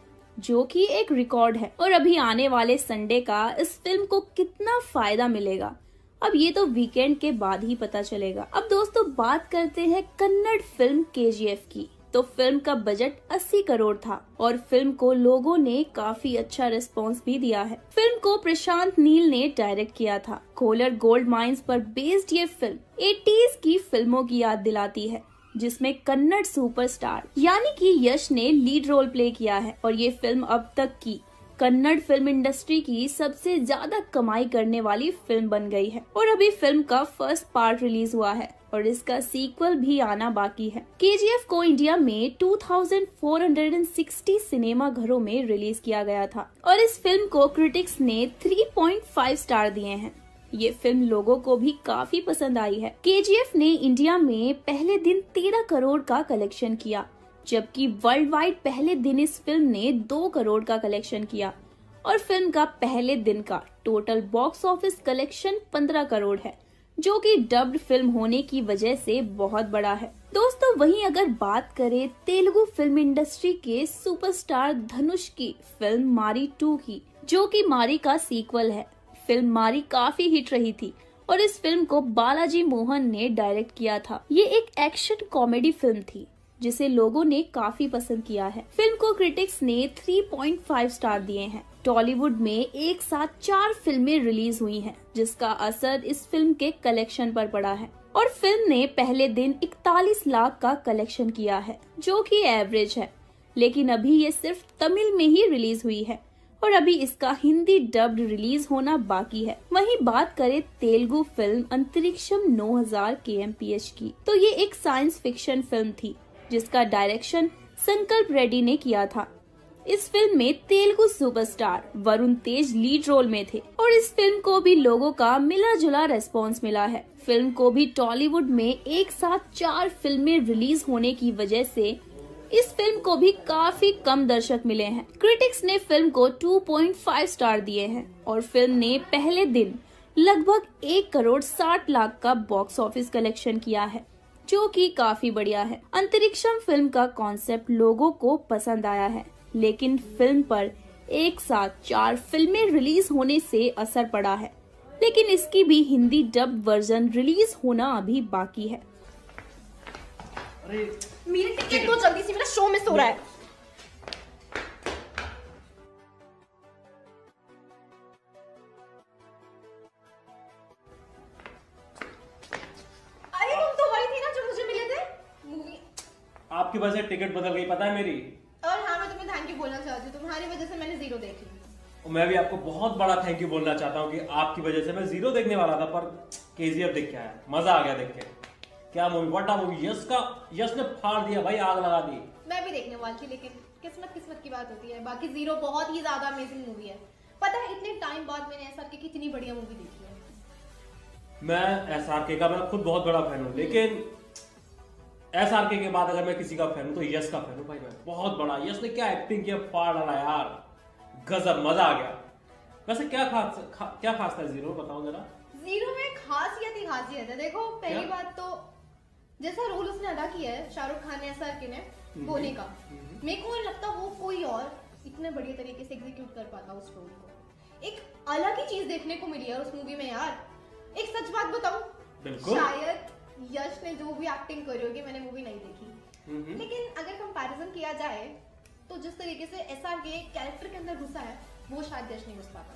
जो कि एक रिकॉर्ड है। और अभी आने वाले संडे का इस फिल्म को कितना फायदा मिलेगा, अब ये तो वीकेंड के बाद ही पता चलेगा। अब दोस्तों, बात करते हैं Kannada film K G F की, तो फिल्म का बजट अस्सी करोड़ था और फिल्म को लोगों ने काफी अच्छा रिस्पांस भी दिया है। फिल्म को प्रशांत नील ने डायरेक्ट किया था। कोलर गोल्ड माइंस पर बेस्ड ये फिल्म एटीज़ की फिल्मों की याद दिलाती है, जिसमें कन्नड़ सुपरस्टार यानी कि यश ने लीड रोल प्ले किया है, और ये फिल्म अब तक की कन्नड़ फिल्म इंडस्ट्री की सबसे ज्यादा कमाई करने वाली फिल्म बन गई है। और अभी फिल्म का फर्स्ट पार्ट रिलीज हुआ है और इसका सीक्वल भी आना बाकी है। के जी एफ को इंडिया में चौबीस सौ साठ सिनेमा घरों में रिलीज किया गया था, और इस फिल्म को क्रिटिक्स ने तीन पॉइंट पाँच स्टार दिए हैं। ये फिल्म लोगों को भी काफी पसंद आई है। के जी एफ ने इंडिया में पहले दिन तेरह करोड़ का कलेक्शन किया, जबकि वर्ल्ड वाइड पहले दिन इस फिल्म ने दो करोड़ का कलेक्शन किया, और फिल्म का पहले दिन का टोटल बॉक्स ऑफिस कलेक्शन पंद्रह करोड़ है, जो कि डब्ड फिल्म होने की वजह से बहुत बड़ा है। दोस्तों, वहीं अगर बात करें तेलुगु फिल्म इंडस्ट्री के सुपरस्टार धनुष की फिल्म मारी टू की, जो कि मारी का सीक्वल है। फिल्म मारी काफी हिट रही थी और इस फिल्म को बालाजी मोहन ने डायरेक्ट किया था। ये एक एक्शन कॉमेडी फिल्म थी जिसे लोगों ने काफी पसंद किया है। फिल्म को क्रिटिक्स ने तीन पॉइंट पाँच स्टार दिए हैं। टॉलीवुड में एक साथ चार फिल्में रिलीज हुई हैं, जिसका असर इस फिल्म के कलेक्शन पर पड़ा है, और फिल्म ने पहले दिन इकतालीस लाख का कलेक्शन किया है, जो कि एवरेज है। लेकिन अभी ये सिर्फ तमिल में ही रिलीज हुई है और अभी इसका हिंदी डब्ड रिलीज होना बाकी है। वहीं बात करें तेलुगु फिल्म अंतरिक्षम नौ हज़ार के एम पी एच की, तो ये एक साइंस फिक्शन फिल्म थी जिसका डायरेक्शन संकल्प रेड्डी ने किया था। इस फिल्म में Telugu superstar Varun Tej lead role में थे, और इस फिल्म को भी लोगों का मिला जुला रेस्पॉन्स मिला है। फिल्म को भी टॉलीवुड में एक साथ चार फिल्में रिलीज होने की वजह से इस फिल्म को भी काफी कम दर्शक मिले हैं। क्रिटिक्स ने फिल्म को दो पॉइंट पाँच स्टार दिए हैं, और फिल्म ने पहले दिन लगभग एक करोड़ साठ लाख का बॉक्स ऑफिस कलेक्शन किया है, जो कि काफी बढ़िया है। अंतरिक्षम फिल्म का कॉन्सेप्ट लोगों को पसंद आया है, लेकिन फिल्म पर एक साथ चार फिल्में रिलीज होने से असर पड़ा है, लेकिन इसकी भी हिंदी डब वर्जन रिलीज होना अभी बाकी है। मेरी टिकट दो जल्दी से, मेरा शो मिस हो रहा है। आपके पास टिकट बदल गई पता है मेरी, और हाँ मैं तुम्हें थैंक यू बोलना चाहती हूँ, तुम्हारी वजह से मैंने जीरो देखी। और मैं भी आपको बहुत बड़ा थैंक यू बोलना चाहता हूँ कि आपकी वजह से मैं जीरो देखने वाला था, पर केजीएफ देख के आया, मजा आ गया देख के। क्या मूवी, वटा मूवी, यश का, यश ने फाड़ दिया भाई, आग लगा दी। मैं भी देखने वाली थी लेकिन किस्मत किस्मत की बात होती है। बाकी जीरो बहुत ही ज्यादा अमेजिंग मूवी है, पता है इतने टाइम बाद मैंने ऐसा कि कितनी बढ़िया मूवी देखी है। मैं एस आर के का मैं खुद बहुत बड़ा फैन हूँ, लेकिन एसआरके के बाद अगर मैं किसी का फैन हूँ तो यश का फैन हूँ भाई मैं, बहुत बड़ा। यश ने क्या एक्टिंग किया, फाड़ डाला यार, गजब, मजा आ गया। वैसे क्या खास खा, क्या खास था जीरो, बताओ जरा। जीरो में खासियत ही खासियत है। देखो पहली क्या? बात तो जैसा रोल उसने अदा किया है शाहरुख खान ने एसआरके ने बोलने का, मेरे को लगता वो कोई और इतने बढ़िया तरीके से एग्जीक्यूट कर पाता उस रोल को। एक अलग ही चीज देखने को मिली है उस मूवी में यार। एक सच बात बताऊं, शायद यश ने जो भी एक्टिंग करी होगी, मैंने मूवी नहीं देखी, लेकिन अगर कंपैरिजन किया जाए तो जिस तरीके से एसआरके कैरेक्टर के अंदर घुसा है वो शायद यश नहीं घुस पाता।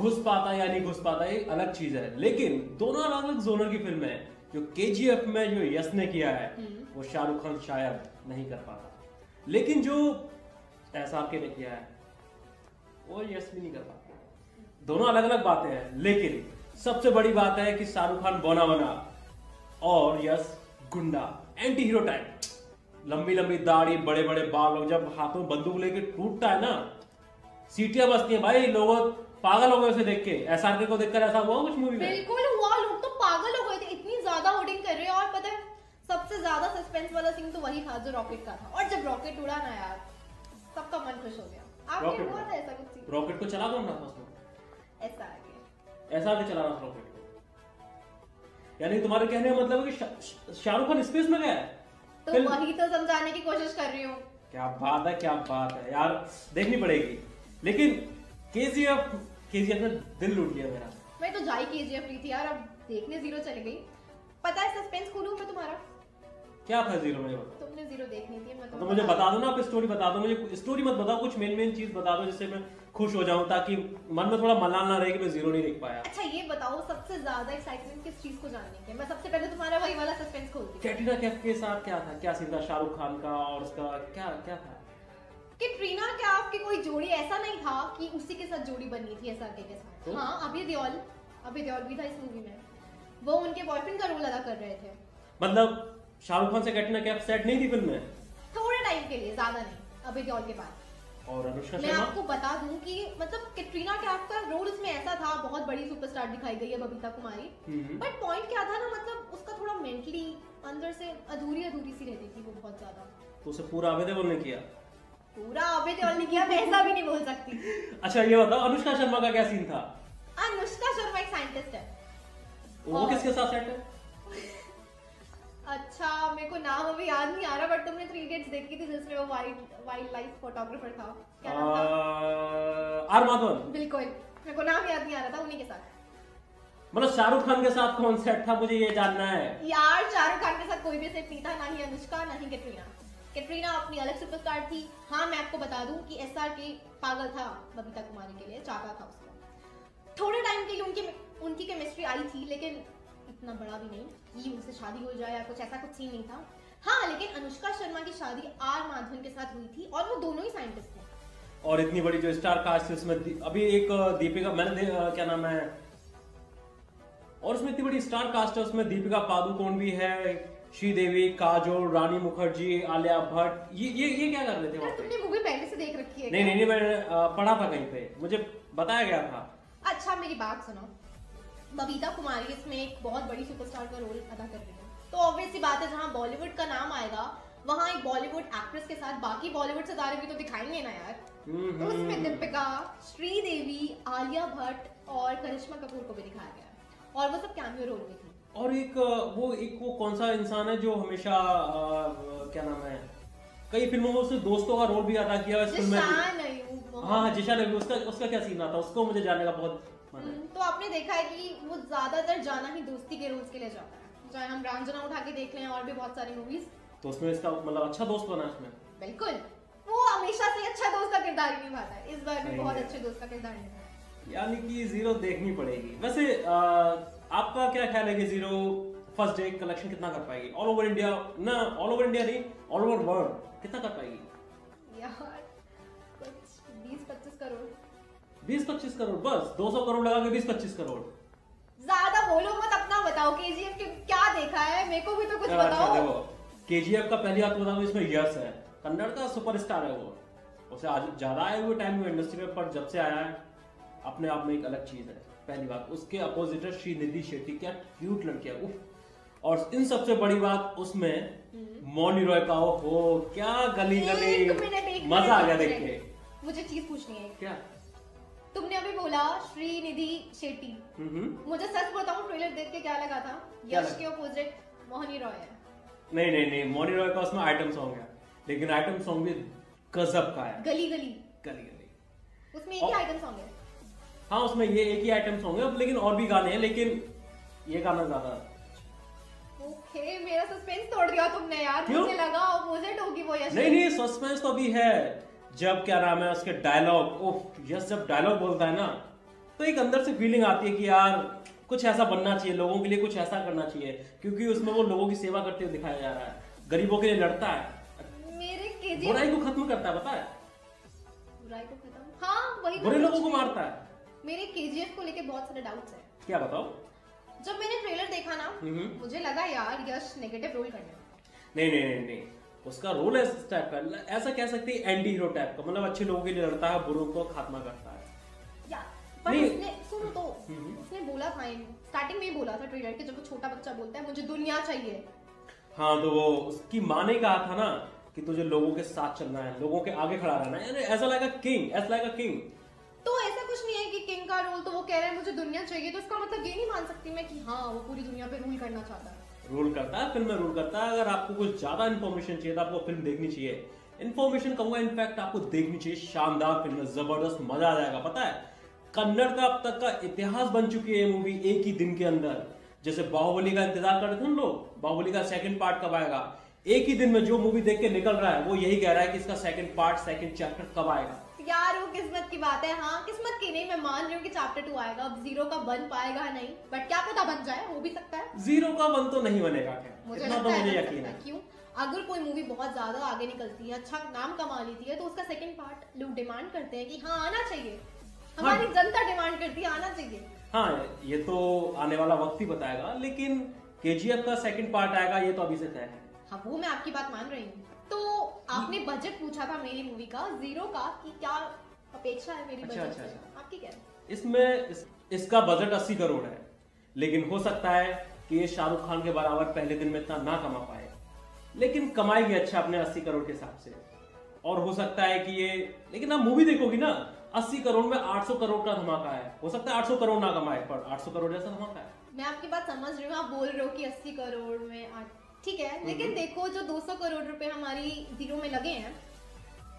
घुस पाता या नहीं घुस पाता ये अलग चीज है, लेकिन दोनों अलग अलग जोनर की फिल्म है। जो केजीएफ में जो यश ने किया है वो शाहरुख खान शायद नहीं कर पाता, लेकिन जो एसआरके ने किया है वो यश भी नहीं कर पाता। दोनों अलग अलग बातें हैं, लेकिन सबसे बड़ी बात है कि शाहरुख खान बौना बना और यश गुंडा एंटी हीरो टाइप, लंबी लंबी दाढ़ी, बड़े बड़े बाल, जब हाथों में बंदूक लेके टूटता है ना, सीटियां बजती हैं भाई, लोग पागल हो गए उसे देख के। एसआरके को देखकर ऐसा हुआ कुछ मूवी में? बिल्कुल हुआ, लोग तो पागल हो गए थे, इतनी ज्यादा होर्डिंग कर रहे हैं। और पता है सबसे ज्यादा सस्पेंस वाला सीन तो वही था जो रॉकेट का था, और जब रॉकेट उड़ा ना यार सबका मन खुश हो गया। आपने हुआ था ऐसा कुछ? रॉकेट को चला कौन रहा था उसमें? एसआरके ऐसा के चला रहा था रॉकेट को। यानी तुम्हारे कहने का मतलब है कि शाहरुख खान स्पेस में गया है, तो वही तो समझाने की कोशिश कर रही हूँ। क्या बात है, क्या बात है यार, देखनी पड़ेगी। लेकिन केजीएफ केजीएफ ने दिल लूट लिया मेरा। मैं तो जाई केजीएफ रही थी यार, अब देखने जीरो चली गई। पता है सस्पेंस खोलूं मैं तुम्हारा? क्या था जीरो में? तुमने जीरो देखनी थी, मैं तो मुझे बता दो ना, आप स्टोरी बता दो मुझे, स्टोरी मत बताओ, कुछ मेन मेन चीज बता दो जिससे मैं खुश हो जाऊं, ताकि मन में थोड़ा मलाल ना रहे कि मैं जीरो नहीं देख पाया। अच्छा ये बताओ सबसे ज्यादा एक्साइटमेंट किस चीज को जानने की? मैं सबसे पहले तुम्हारा वही वाला सस्पेंस खोलती हूं। कैटरीना कैफ के साथ क्या था, क्या सीन था शाहरुख खान का और उसका, क्या क्या था? कैटरीना कैफ की कोई जोड़ी ऐसा नहीं था कि उसी के साथ जोड़ी बननी थी एसआरके के साथ। तो? हाँ अभय देओल, अभय देओल भी था इस मूवी में, वो उनके बॉयफ्रेंड का रोल अदा कर रहे थे। मतलब शाहरुख खान से कैटरीना कैफ सेट नहीं थी फिल्म में, थोड़े टाइम के लिए, ज्यादा नहीं, अभय देओल के बाद। और अनुष्का शर्मा, मैं आपको बता दूं कि मतलब कैटरीना कैफ का रोल इसमें ऐसा था, बहुत बड़ी सुपरस्टार दिखाई गई है बबीता कुमारी, बट पॉइंट क्या था ना, मतलब उसका थोड़ा मेंटली अंदर से अधूरी अधूरी सी रहती थी वो बहुत ज्यादा। तो उसे पूरा अभय देओल ने किया, पूरा अभय देओल ने किया, मैं ऐसा भी नहीं बोल सकती। अच्छा ये बताओ अनुष्का शर्मा का क्या सीन था? अनुष्का शर्मा एक साइंटिस्ट है, वो किसके साथ सेट है? अच्छा मेरे को नाम अभी याद नहीं आ रहा, बट तुमने थ्री इडियट्स देखी थी जिसमें वो वाइल्ड वाइल्ड लाइफ फोटोग्राफर था, क्या नाम था? आर माधवन, बिल्कुल, मेरे को नाम याद नहीं आ रहा था। उन्हीं के साथ, मतलब शाहरुख खान के साथ कौन सेट था मुझे ये जानना है यार। शाहरुख खान के साथ कोई भी सेट नहीं था, ना ही अनुष्का ना ही कैटरीना। कैटरीना अपनी अलग सुपरस्टार थी। हाँ मैं आपको बता दूं कि एसआरके पागल था बबीता कुमारी के लिए, चाहता था उसको, थोड़े टाइम के लिए उनकी उनकी केमिस्ट्री आई थी, लेकिन इतना बड़ा भी नहीं कि उनसे शादी हो जाए या कुछ ऐसा कुछ सीन नहीं था। हाँ लेकिन अनुष्का शर्मा की शादी आर माधवन के साथ हुई थी, और वो दोनों ही साइंटिस्ट थे, और इतनी बड़ी जो स्टार कास्ट थी उसमें अभी एक दीपिका, मैंने क्या नाम है, और उसमें इतनी बड़ी स्टार कास्ट है, उसमें दीपिका पादुकोण भी है, श्रीदेवी, काजोल, रानी मुखर्जी, आलिया भट्ट, ये ये ये क्या कर रहे थे? तुमने मूवी पहले से देख रखी है? नहीं नहीं मैंने पढ़ा था कहीं पे, मुझे बताया गया था। अच्छा मेरी बात सुनो, बबीता कुमारी इसमें एक बहुत बड़ी सुपरस्टार का रोल अदा कर रही है, तो ऑब्वियसली बात है जहाँ बॉलीवुड का नाम आएगा वहाँ एक बॉलीवुड एक्ट्रेस के साथ बाकी बॉलीवुड सितारे भी तो दिखाएंगे ना यार। तो उसमें दीपिका, श्रीदेवी, आलिया भट्ट और करिश्मा कपूर को भी दिखाया गया, और वो सब कैमियो रोल में थी। और एक वो एक वो कौन सा इंसान है जो हमेशा आ, क्या नाम है, कई फिल्मों में उसने दोस्तों का रोल भी अदा किया। हाँ जिशा, उसका उसका क्या सीन आता है उसको मुझे जानने का बहुत तो आपने देखा है कि वो ज्यादातर जाना ही दोस्ती के रूल्स के लिए जाता है, चाहे हम रंजना उठा के देख लें और भी बहुत सारी मूवीज। तो उसमें इसका मतलब अच्छा दोस्त बना इसमें, बिल्कुल वो हमेशा से अच्छा दोस्त का किरदार ही निभाता है, इस बार भी बहुत अच्छे दोस्त का किरदार निभाता है, यानी कि जीरो देखनी पड़ेगी। वैसे आ, आपका क्या ख्याल है कि जीरो फर्स्ट डे कलेक्शन कितना कर पाएगी ऑल ओवर इंडिया, ना ऑल ओवर इंडिया नहीं ऑल ओवर वर्ल्ड कितना कर पाएगी? यार बीस पच्चीस करोड़। बीस पच्चीस करोड़ बस, दो सौ करोड़ लगा के बीस पच्चीस करोड़। ज्यादा बोलो मत, अपना बताओ केजीएफ के क्या देखा है, मेरे को भी तो कुछ बताओ। केजीएफ का पहली बात बताओ, इसमें यश है, कन्नड़ का सुपरस्टार है वो, उसे आज ज्यादा आए हुए टाइम में इंडस्ट्री में, पर जब से आया है अपने आप में एक अलग चीज है। पहली बात उसके अपोजिट है श्रीनिधि शेट्टी, क्या क्यूट लड़की है उफ। और इन सबसे बड़ी बात उसमें मोनी रॉय का हो, क्या गली गली मजा आ गया देख के। मुझे चीज पूछनी है, क्या तुमने अभी बोला श्रीनिधि शेट्टी, मुझे सच बताऊं ट्रेलर देख के क्या लगा था? यश के अपोजिट मोनी रॉय है। नहीं नहीं नहीं, मोनी रॉय का उसमें आइटम सॉन्ग है, लेकिन आइटम सॉन्ग भी गजब का है, गली गली गली गली उसमें एक ही आइटम सॉन्ग है। हाँ उसमें ये एक ही आइटम सॉन्ग है, लेकिन और भी गाने हैं, लेकिन ये गाना ज्यादा। ओके okay, मेरा सस्पेंस तोड़ दिया तुमने यार, मुझे लगा अपोजिट होगी वो यश। नहीं नहीं सस्पेंस तो भी है, जब क्या नाम है उसके डायलॉग, ओफ यस जब डायलॉग बोलता है ना तो एक अंदर से फीलिंग आती है कि यार कुछ ऐसा बनना चाहिए, लोगों के लिए कुछ ऐसा करना चाहिए, क्योंकि उसमें वो लोगों की सेवा करते हुए दिखाया जा रहा है, गरीबों के लिए लड़ता है, मेरे केजीएफ बुराई को खत्म करता है, पता है बुराई को खत्म, हाँ वही बुरे लोगों को मारता है। मेरे केजीएफ को लेके बहुत सारे डाउट्स हैं। क्या बताओ? जब मैंने ट्रेलर देखा ना मुझे लगा यार यश नेगेटिव रोल करने वाला। नहीं नहीं नहीं नहीं, उसका रोल है इस टाइप का, ऐसा कह सकते हैं एंटी हीरो टाइप का, मतलब अच्छे लोगों के लिए लड़ता है, बुरों को खात्मा करता है। यार पर उसने सुनो तो उसने बोला था स्टार्टिंग में ही बोला था ट्रेलर के, जब वो छोटा बच्चा बोलता है मुझे दुनिया चाहिए, हाँ तो वो उसकी माँ ने कहा था ना कि तुझे लोगों के साथ चलना है, लोगों के आगे खड़ा रहना है, ऐसा लाइक अ किंग, ऐसा लाइक अ किंग। तो ऐसा कुछ नहीं है कि किंग का रोल, तो वो कह रहा है मुझे दुनिया चाहिए, तो इसका मतलब ये नहीं मान सकती मैं कि हाँ वो पूरी दुनिया पे रूल करना चाहता है। रूल करता है फिल्म में, रूल करता है। अगर आपको कुछ ज्यादा इन्फॉर्मेशन चाहिए तो आपको फिल्म देखनी चाहिए, इन्फॉर्मेशन कहूंगा इनफैक्ट आपको देखनी चाहिए, शानदार फिल्म है, जबरदस्त मजा आ जाएगा। पता है कन्नड़ का अब तक का इतिहास बन चुकी है मूवी एक ही दिन के अंदर, जैसे बाहुबली का इंतजार कर रहे थे हम लोग, बाहुबली का सेकंड पार्ट कब आएगा, एक ही दिन में जो मूवी देख के निकल रहा है वो यही कह रहा है कि इसका सेकंड पार्ट सेकंड चैप्टर कब आएगा। यार वो किस्मत की बात है, हाँ किस्मत की नहीं, मैं मान रही हूँ कि चैप्टर टू आएगा, अब जीरो का बन पाएगा नहीं, बट क्या पता बन जाए, हो भी सकता है। जीरो का बन तो नहीं बनेगा, मुझे लगता है, यकीन है। क्यों? अगर कोई मूवी बहुत ज्यादा आगे निकलती है, अच्छा नाम कमा लेती है, तो उसका सेकंड पार्ट लोग डिमांड करते हैं कि हाँ आना चाहिए, हमारी जनता डिमांड करती है आना चाहिए। हाँ ये तो आने वाला वक्त ही बताएगा, लेकिन केजीएफ का सेकंड पार्ट आएगा ये तो अभी से तय है। हाँ वो मैं आपकी बात मान रही हूँ। तो आपने बजट पूछा था मेरी मूवी का जीरो का कि क्या अपेक्षा है मेरी, अच्छा, बजट अच्छा, अच्छा। आपकी क्या है इसमें? इस, इसका बजट अस्सी करोड़ है, लेकिन हो सकता है कि ये शाहरुख खान के बराबर पहले दिन में इतना ना कमा पाए, लेकिन कमाएगी अच्छा अपने अस्सी करोड़ के हिसाब से, और हो सकता है कि ये, लेकिन आप मूवी देखोगी ना अस्सी करोड़ में आठ सौ करोड़ का धमाका है, हो सकता है आठ सौ करोड़ ना कमाए पर आठ सौ करोड़ जैसा धमाका है। मैं आपकी बात समझ रही हूँ, आप बोल रहे हो कि अस्सी करोड़ में ठीक है, लेकिन देखो जो दो सौ करोड़ रुपए हमारी जीरो में लगे हैं,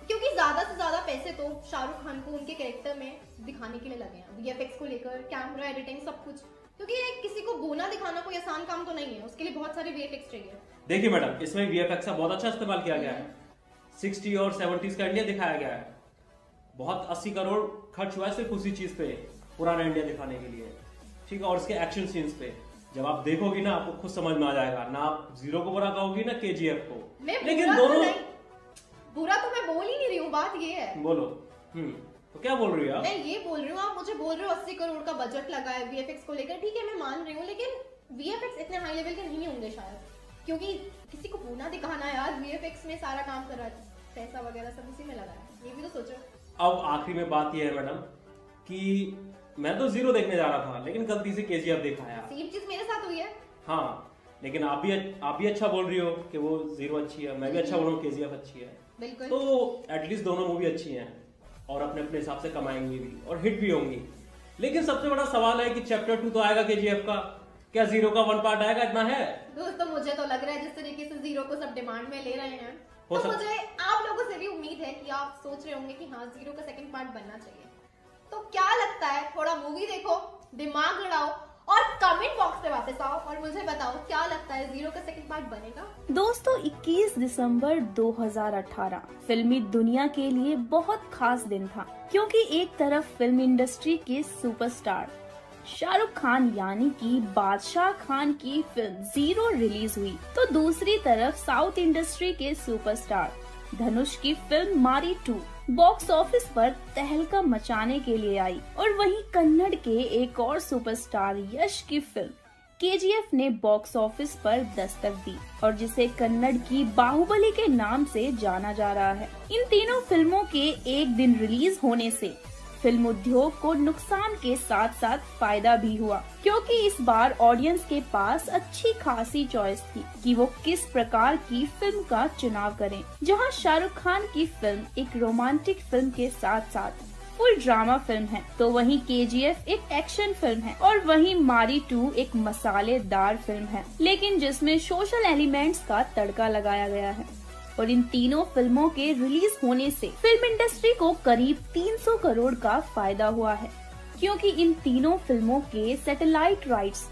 क्योंकि ज्यादा से ज्यादा पैसे तो शाहरुख खान को उनके कैरेक्टर में दिखाने के लिए लगे हैं, वीएफएक्स को लेकर, कैमरा एडिटिंग सब कुछ, क्योंकि ये किसी को गोना दिखाना कोई आसान काम तो नहीं है, उसके लिए बहुत सारे वीएफएक्स चाहिए। देखिए मैडम इसमें वीएफएक्स का बहुत अच्छा इस्तेमाल किया गया है, सिक्सटी और सेवेंटीज का इंडिया दिखाया गया है, बहुत अस्सी करोड़ खर्च हुआ है सिर्फ उसी चीज पे, पुराना इंडिया दिखाने के लिए, ठीक है, और उसके एक्शन सीन्स पे। जब आप देखोगी ना आपको खुद समझ में आ जाएगा, ना आप जीरो को बुरा कहोगी ना केजीएफ को, लेकिन दोनों बुरा तो मैं बोल ही नहीं रही हूँ, बात ये है। बोलो तो क्या बोल रही हो? मैं ये बोल रही हूँ, आप मुझे बोल रहे हो अस्सी करोड़ का बजट लगा है वीएफएक्स को लेकर, ठीक है मैं मान रही हूँ, लेकिन वीएफएक्स इतने हाई लेवल के नहीं होंगे शायद, क्योंकि किसी को पूना दिखाना है यार, वीएफएक्स में सारा काम कर रहा है, पैसा वगैरह सब उसी में लगा है, ये भी तो सोचो। अब आखिरी में बात ये है मैडम की मैं तो जीरो देखने जा रहा था, लेकिन गलती से केजीएफ देखा यार, सेम चीज मेरे साथ हुई है। हाँ लेकिन आप भी आप भी अच्छा बोल रही हो कि वो जीरो अच्छी है, मैं भी अच्छा बोल रहा हूँ केजीएफ अच्छी है, बिल्कुल। तो एटलीस्ट दोनों मूवी अच्छी हैं और अपने अपने हिसाब से कमाएंगी भी और हिट भी होंगी, लेकिन सबसे बड़ा सवाल है कि चैप्टर टू तो आएगा केजीएफ का, क्या जीरो का वन पार्ट आएगा? इतना है दोस्तों, मुझे तो लग रहा है जिस तरीके से जीरो को सब डिमांड में ले रहे हैं, तो मुझे आप लोगों से भी उम्मीद है कि आप सोच रहे होंगे कि हाँ जीरो का सेकंड पार्ट बनना चाहिए, तो क्या लगता है, थोड़ा मूवी देखो, दिमाग लड़ाओ और कमेंट बॉक्स में वापस आओ और मुझे बताओ क्या लगता है जीरो का सेकंड पार्ट बनेगा। दोस्तों इक्कीस दिसंबर दो हज़ार अठारह फिल्मी दुनिया के लिए बहुत खास दिन था, क्योंकि एक तरफ फिल्म इंडस्ट्री के सुपरस्टार शाहरुख खान यानी कि बादशाह खान की फिल्म जीरो रिलीज हुई, तो दूसरी तरफ साउथ इंडस्ट्री के सुपरस्टार धनुष की फिल्म मारी टू बॉक्स ऑफिस पर तहलका मचाने के लिए आई। और वहीं कन्नड़ के एक और सुपरस्टार यश की फिल्म केजीएफ ने बॉक्स ऑफिस पर दस्तक दी, और जिसे कन्नड़ की बाहुबली के नाम से जाना जा रहा है। इन तीनों फिल्मों के एक दिन रिलीज होने से फिल्म उद्योग को नुकसान के साथ साथ फायदा भी हुआ, क्योंकि इस बार ऑडियंस के पास अच्छी खासी चॉइस थी कि वो किस प्रकार की फिल्म का चुनाव करें। जहां शाहरुख खान की फिल्म एक रोमांटिक फिल्म के साथ साथ फुल ड्रामा फिल्म है, तो वहीं केजीएफ एक एक्शन फिल्म है और वहीं मारी टू एक मसालेदार फिल्म है, लेकिन जिसमें सोशल एलिमेंट्स का तड़का लगाया गया है। और इन तीनों फिल्मों के रिलीज होने से फिल्म इंडस्ट्री को करीब तीन सौ करोड़ का फायदा हुआ है, क्योंकि इन तीनों फिल्मों के सैटेलाइट राइट्स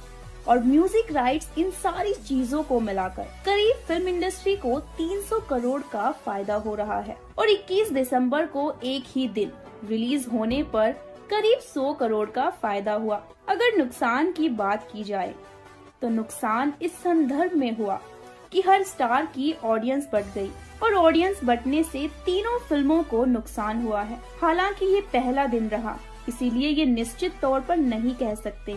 और म्यूजिक राइट्स, इन सारी चीजों को मिलाकर करीब फिल्म इंडस्ट्री को तीन सौ करोड़ का फायदा हो रहा है। और इक्कीस दिसंबर को एक ही दिन रिलीज होने पर करीब सौ करोड़ का फायदा हुआ। अगर नुकसान की बात की जाए तो नुकसान इस संदर्भ में हुआ कि हर स्टार की ऑडियंस बढ़ गई, और ऑडियंस बढ़ने से तीनों फिल्मों को नुकसान हुआ है। हालांकि ये पहला दिन रहा, इसीलिए ये निश्चित तौर पर नहीं कह सकते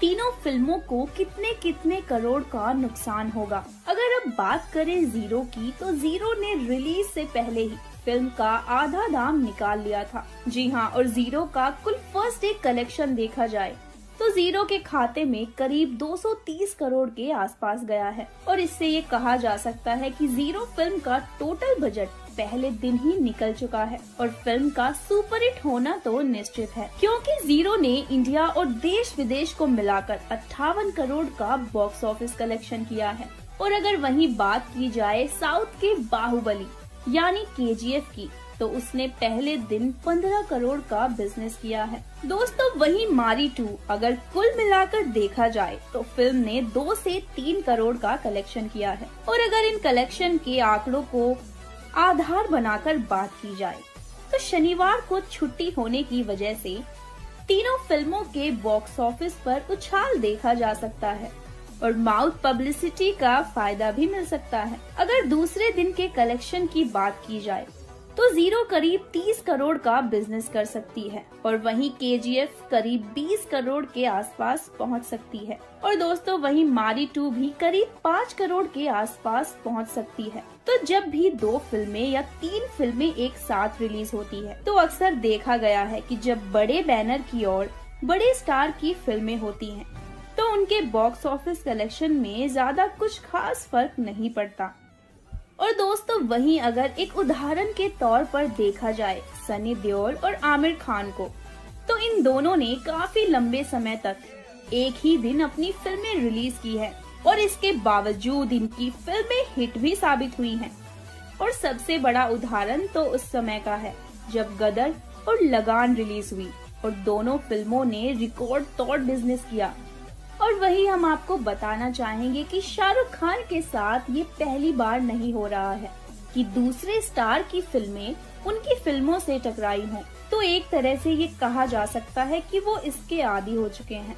तीनों फिल्मों को कितने कितने करोड़ का नुकसान होगा। अगर अब बात करें जीरो की, तो जीरो ने रिलीज से पहले ही फिल्म का आधा दाम निकाल लिया था। जी हाँ, और जीरो का कुल फर्स्ट डे कलेक्शन देखा जाए तो जीरो के खाते में करीब दो सौ तीस करोड़ के आसपास गया है, और इससे ये कहा जा सकता है कि जीरो फिल्म का टोटल बजट पहले दिन ही निकल चुका है, और फिल्म का सुपरहिट होना तो निश्चित है, क्योंकि जीरो ने इंडिया और देश विदेश को मिलाकर अट्ठावन करोड़ का बॉक्स ऑफिस कलेक्शन किया है। और अगर वही बात की जाए साउथ के बाहुबली यानी केजीएफ की, तो उसने पहले दिन पंद्रह करोड़ का बिजनेस किया है। दोस्तों वहीं मारी टू अगर कुल मिलाकर देखा जाए तो फिल्म ने दो से तीन करोड़ का कलेक्शन किया है। और अगर इन कलेक्शन के आंकड़ों को आधार बनाकर बात की जाए तो शनिवार को छुट्टी होने की वजह से तीनों फिल्मों के बॉक्स ऑफिस पर उछाल देखा जा सकता है, और माउथ पब्लिसिटी का फायदा भी मिल सकता है। अगर दूसरे दिन के कलेक्शन की बात की जाए तो जीरो करीब तीस करोड़ का बिजनेस कर सकती है, और वहीं केजीएफ करीब बीस करोड़ के आसपास पहुंच सकती है। और दोस्तों वहीं मारी टू भी करीब पाँच करोड़ के आसपास पहुंच सकती है। तो जब भी दो फिल्में या तीन फिल्में एक साथ रिलीज होती है तो अक्सर देखा गया है कि जब बड़े बैनर की ओर बड़े स्टार की फिल्में होती है तो उनके बॉक्स ऑफिस कलेक्शन में ज्यादा कुछ खास फर्क नहीं पड़ता। और दोस्तों वहीं अगर एक उदाहरण के तौर पर देखा जाए सनी देओल और आमिर खान को, तो इन दोनों ने काफी लंबे समय तक एक ही दिन अपनी फिल्में रिलीज की है, और इसके बावजूद इनकी फिल्में हिट भी साबित हुई हैं। और सबसे बड़ा उदाहरण तो उस समय का है जब गदर और लगान रिलीज हुई, और दोनों फिल्मों ने रिकॉर्ड तोड़ बिजनेस किया। और वही हम आपको बताना चाहेंगे कि शाहरुख खान के साथ ये पहली बार नहीं हो रहा है कि दूसरे स्टार की फिल्में उनकी फिल्मों से टकराई हों, तो एक तरह से ये कहा जा सकता है कि वो इसके आदी हो चुके हैं,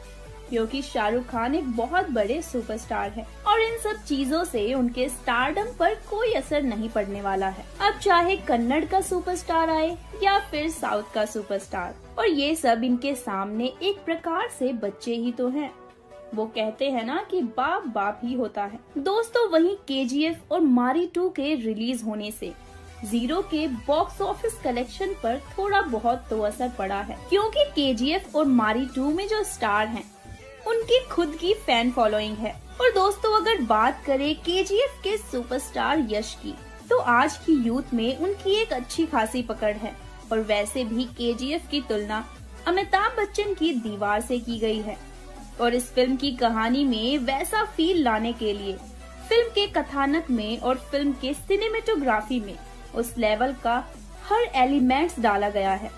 क्योंकि शाहरुख खान एक बहुत बड़े सुपरस्टार है और इन सब चीजों से उनके स्टारडम पर कोई असर नहीं पड़ने वाला है, अब चाहे कन्नड़ का सुपरस्टार आए या फिर साउथ का सुपरस्टार। और ये सब इनके सामने एक प्रकार से बच्चे ही तो हैं, वो कहते हैं ना कि बाप बाप ही होता है। दोस्तों वहीं केजीएफ और मारी टू के रिलीज होने से जीरो के बॉक्स ऑफिस कलेक्शन पर थोड़ा बहुत तो असर पड़ा है, क्योंकि केजीएफ और मारी टू में जो स्टार हैं उनकी खुद की फैन फॉलोइंग है। और दोस्तों अगर बात करें केजीएफ के सुपरस्टार यश की, तो आज की यूथ में उनकी एक अच्छी खासी पकड़ है, और वैसे भी केजीएफ की तुलना अमिताभ बच्चन की दीवार से की गई है। और इस फिल्म की कहानी में वैसा फील लाने के लिए फिल्म के कथानक में और फिल्म के सिनेमेटोग्राफी में उस लेवल का हर एलिमेंट्स डाला गया है,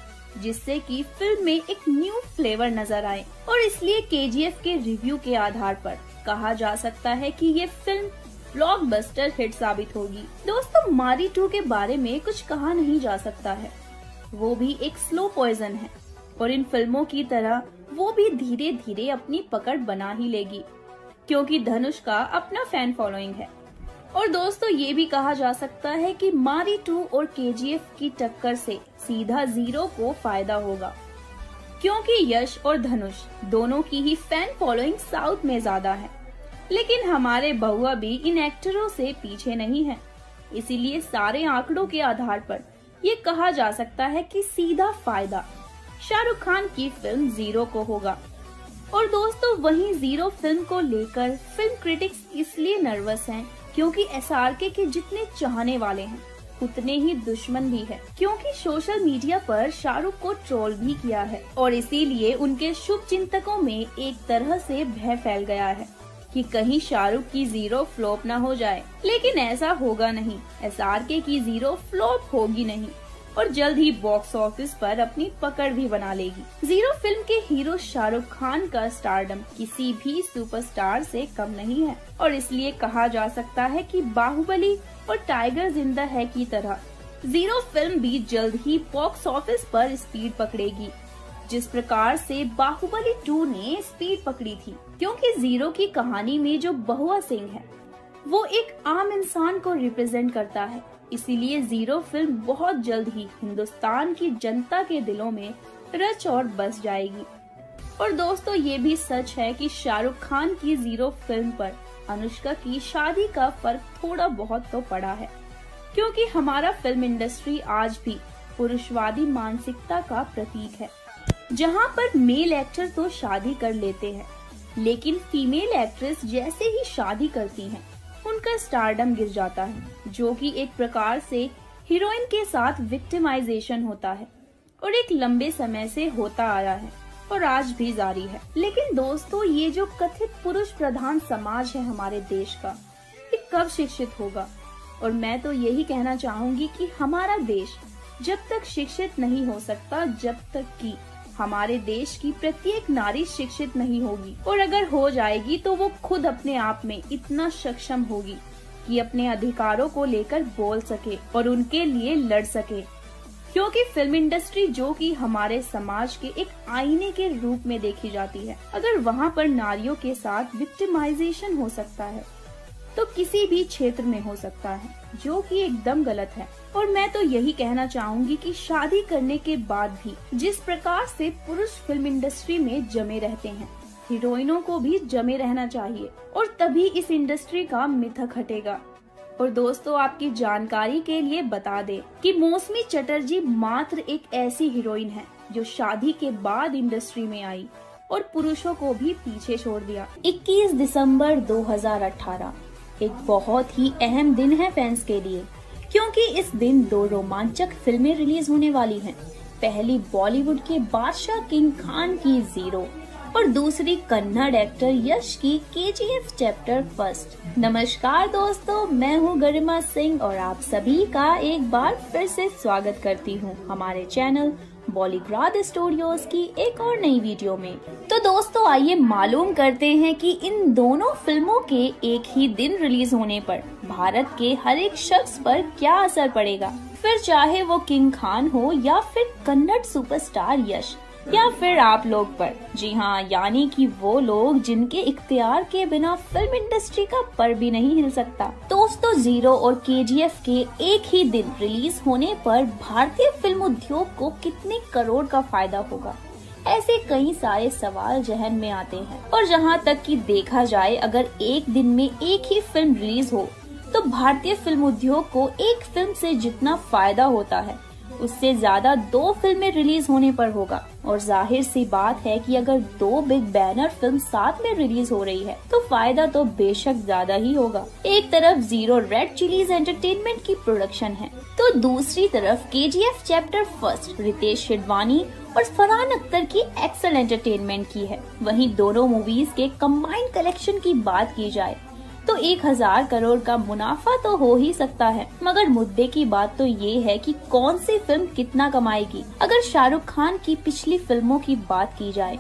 जिससे कि फिल्म में एक न्यू फ्लेवर नजर आए। और इसलिए केजीएफ के रिव्यू के आधार पर कहा जा सकता है कि ये फिल्म ब्लॉकबस्टर हिट साबित होगी। दोस्तों, मारी टू के बारे में कुछ कहा नहीं जा सकता है, वो भी एक स्लो पॉइजन है और इन फिल्मों की तरह वो भी धीरे धीरे अपनी पकड़ बना ही लेगी, क्योंकि धनुष का अपना फैन फॉलोइंग है। और दोस्तों, ये भी कहा जा सकता है कि मारी टू और केजीएफ की टक्कर से सीधा जीरो को फायदा होगा, क्योंकि यश और धनुष दोनों की ही फैन फॉलोइंग साउथ में ज्यादा है। लेकिन हमारे बहुआ भी इन एक्टरों से पीछे नहीं है, इसीलिए सारे आंकड़ों के आधार पर ये कहा जा सकता है कि सीधा फायदा शाहरुख खान की फिल्म जीरो को होगा। और दोस्तों, वहीं जीरो फिल्म को लेकर फिल्म क्रिटिक्स इसलिए नर्वस हैं क्योंकि एसआरके के जितने चाहने वाले हैं उतने ही दुश्मन भी है, क्योंकि सोशल मीडिया पर शाहरुख को ट्रोल भी किया है और इसीलिए उनके शुभ चिंतकों में एक तरह से भय फैल गया है कि कहीं शाहरुख की जीरो फ्लॉप ना हो जाए। लेकिन ऐसा होगा नहीं, एसआरके की जीरो फ्लॉप होगी नहीं और जल्द ही बॉक्स ऑफिस पर अपनी पकड़ भी बना लेगी। जीरो फिल्म के हीरो शाहरुख खान का स्टारडम किसी भी सुपरस्टार से कम नहीं है और इसलिए कहा जा सकता है कि बाहुबली और टाइगर जिंदा है की तरह जीरो फिल्म भी जल्द ही बॉक्स ऑफिस पर स्पीड पकड़ेगी, जिस प्रकार से बाहुबली टू ने स्पीड पकड़ी थी। क्योंकि जीरो की कहानी में जो बहुआ सिंह है वो एक आम इंसान को रिप्रेजेंट करता है, इसीलिए जीरो फिल्म बहुत जल्द ही हिंदुस्तान की जनता के दिलों में रच और बस जाएगी। और दोस्तों, ये भी सच है कि शाहरुख खान की जीरो फिल्म पर अनुष्का की शादी का फर्क थोड़ा बहुत तो पड़ा है, क्योंकि हमारा फिल्म इंडस्ट्री आज भी पुरुषवादी मानसिकता का प्रतीक है, जहां पर मेल एक्टर तो शादी कर लेते हैं लेकिन फीमेल एक्ट्रेस जैसे ही शादी करती हैं उनका स्टारडम गिर जाता है, जो कि एक प्रकार से हीरोइन के साथ विक्टिमाइजेशन होता है और एक लंबे समय से होता आया है और आज भी जारी है। लेकिन दोस्तों, ये जो कथित पुरुष प्रधान समाज है हमारे देश का, ये कब शिक्षित होगा? और मैं तो यही कहना चाहूंगी कि हमारा देश जब तक शिक्षित नहीं हो सकता, जब तक कि हमारे देश की प्रत्येक नारी शिक्षित नहीं होगी, और अगर हो जाएगी तो वो खुद अपने आप में इतना सक्षम होगी कि अपने अधिकारों को लेकर बोल सके और उनके लिए लड़ सके। क्योंकि फिल्म इंडस्ट्री जो कि हमारे समाज के एक आईने के रूप में देखी जाती है, अगर वहाँ पर नारियों के साथ विक्टिमाइजेशन हो सकता है तो किसी भी क्षेत्र में हो सकता है, जो कि एकदम गलत है। और मैं तो यही कहना चाहूंगी कि शादी करने के बाद भी जिस प्रकार से पुरुष फिल्म इंडस्ट्री में जमे रहते हैं, हीरोइनों को भी जमे रहना चाहिए और तभी इस इंडस्ट्री का मिथक हटेगा। और दोस्तों, आपकी जानकारी के लिए बता दें कि मौसमी चटर्जी मात्र एक ऐसी हीरोइन है जो शादी के बाद इंडस्ट्री में आई और पुरुषों को भी पीछे छोड़ दिया। इक्कीस दिसंबर दो हजार अठारह एक बहुत ही अहम दिन है फैंस के लिए, क्योंकि इस दिन दो रोमांचक फिल्में रिलीज होने वाली हैं। पहली बॉलीवुड के बादशाह किंग खान की जीरो और दूसरी कन्नड़ एक्टर यश की केजीएफ चैप्टर फर्स्ट। नमस्कार दोस्तों, मैं हूं गरिमा सिंह और आप सभी का एक बार फिर से स्वागत करती हूं हमारे चैनल बॉलीग्राद स्टूडियोज की एक और नई वीडियो में। तो दोस्तों, आइए मालूम करते हैं कि इन दोनों फिल्मों के एक ही दिन रिलीज होने पर भारत के हर एक शख्स पर क्या असर पड़ेगा, फिर चाहे वो किंग खान हो या फिर कन्नड़ सुपरस्टार यश या फिर आप लोग पर। जी हाँ, यानी कि वो लोग जिनके इख्तियार के बिना फिल्म इंडस्ट्री का पर भी नहीं हिल सकता। दोस्तों, जीरो और केजीएफ के एक ही दिन रिलीज होने पर भारतीय फिल्म उद्योग को कितने करोड़ का फायदा होगा, ऐसे कई सारे सवाल जहन में आते हैं। और जहाँ तक कि देखा जाए, अगर एक दिन में एक ही फिल्म रिलीज हो तो भारतीय फिल्म उद्योग को एक फिल्म से जितना फायदा होता है उससे ज्यादा दो फिल्में रिलीज होने पर होगा। और जाहिर सी बात है कि अगर दो बिग बैनर फिल्म साथ में रिलीज हो रही है तो फायदा तो बेशक ज्यादा ही होगा। एक तरफ जीरो रेड चिलीज एंटरटेनमेंट की प्रोडक्शन है तो दूसरी तरफ KGF chapter first Ritesh Sidhwani और फरहान अख्तर की एक्सेल एंटरटेनमेंट की है। वहीं दोनों मूवीज के कम्बाइंड कलेक्शन की बात की जाए तो एक हजार करोड़ का मुनाफा तो हो ही सकता है, मगर मुद्दे की बात तो ये है कि कौन सी फिल्म कितना कमाएगी। अगर शाहरुख खान की पिछली फिल्मों की बात की जाए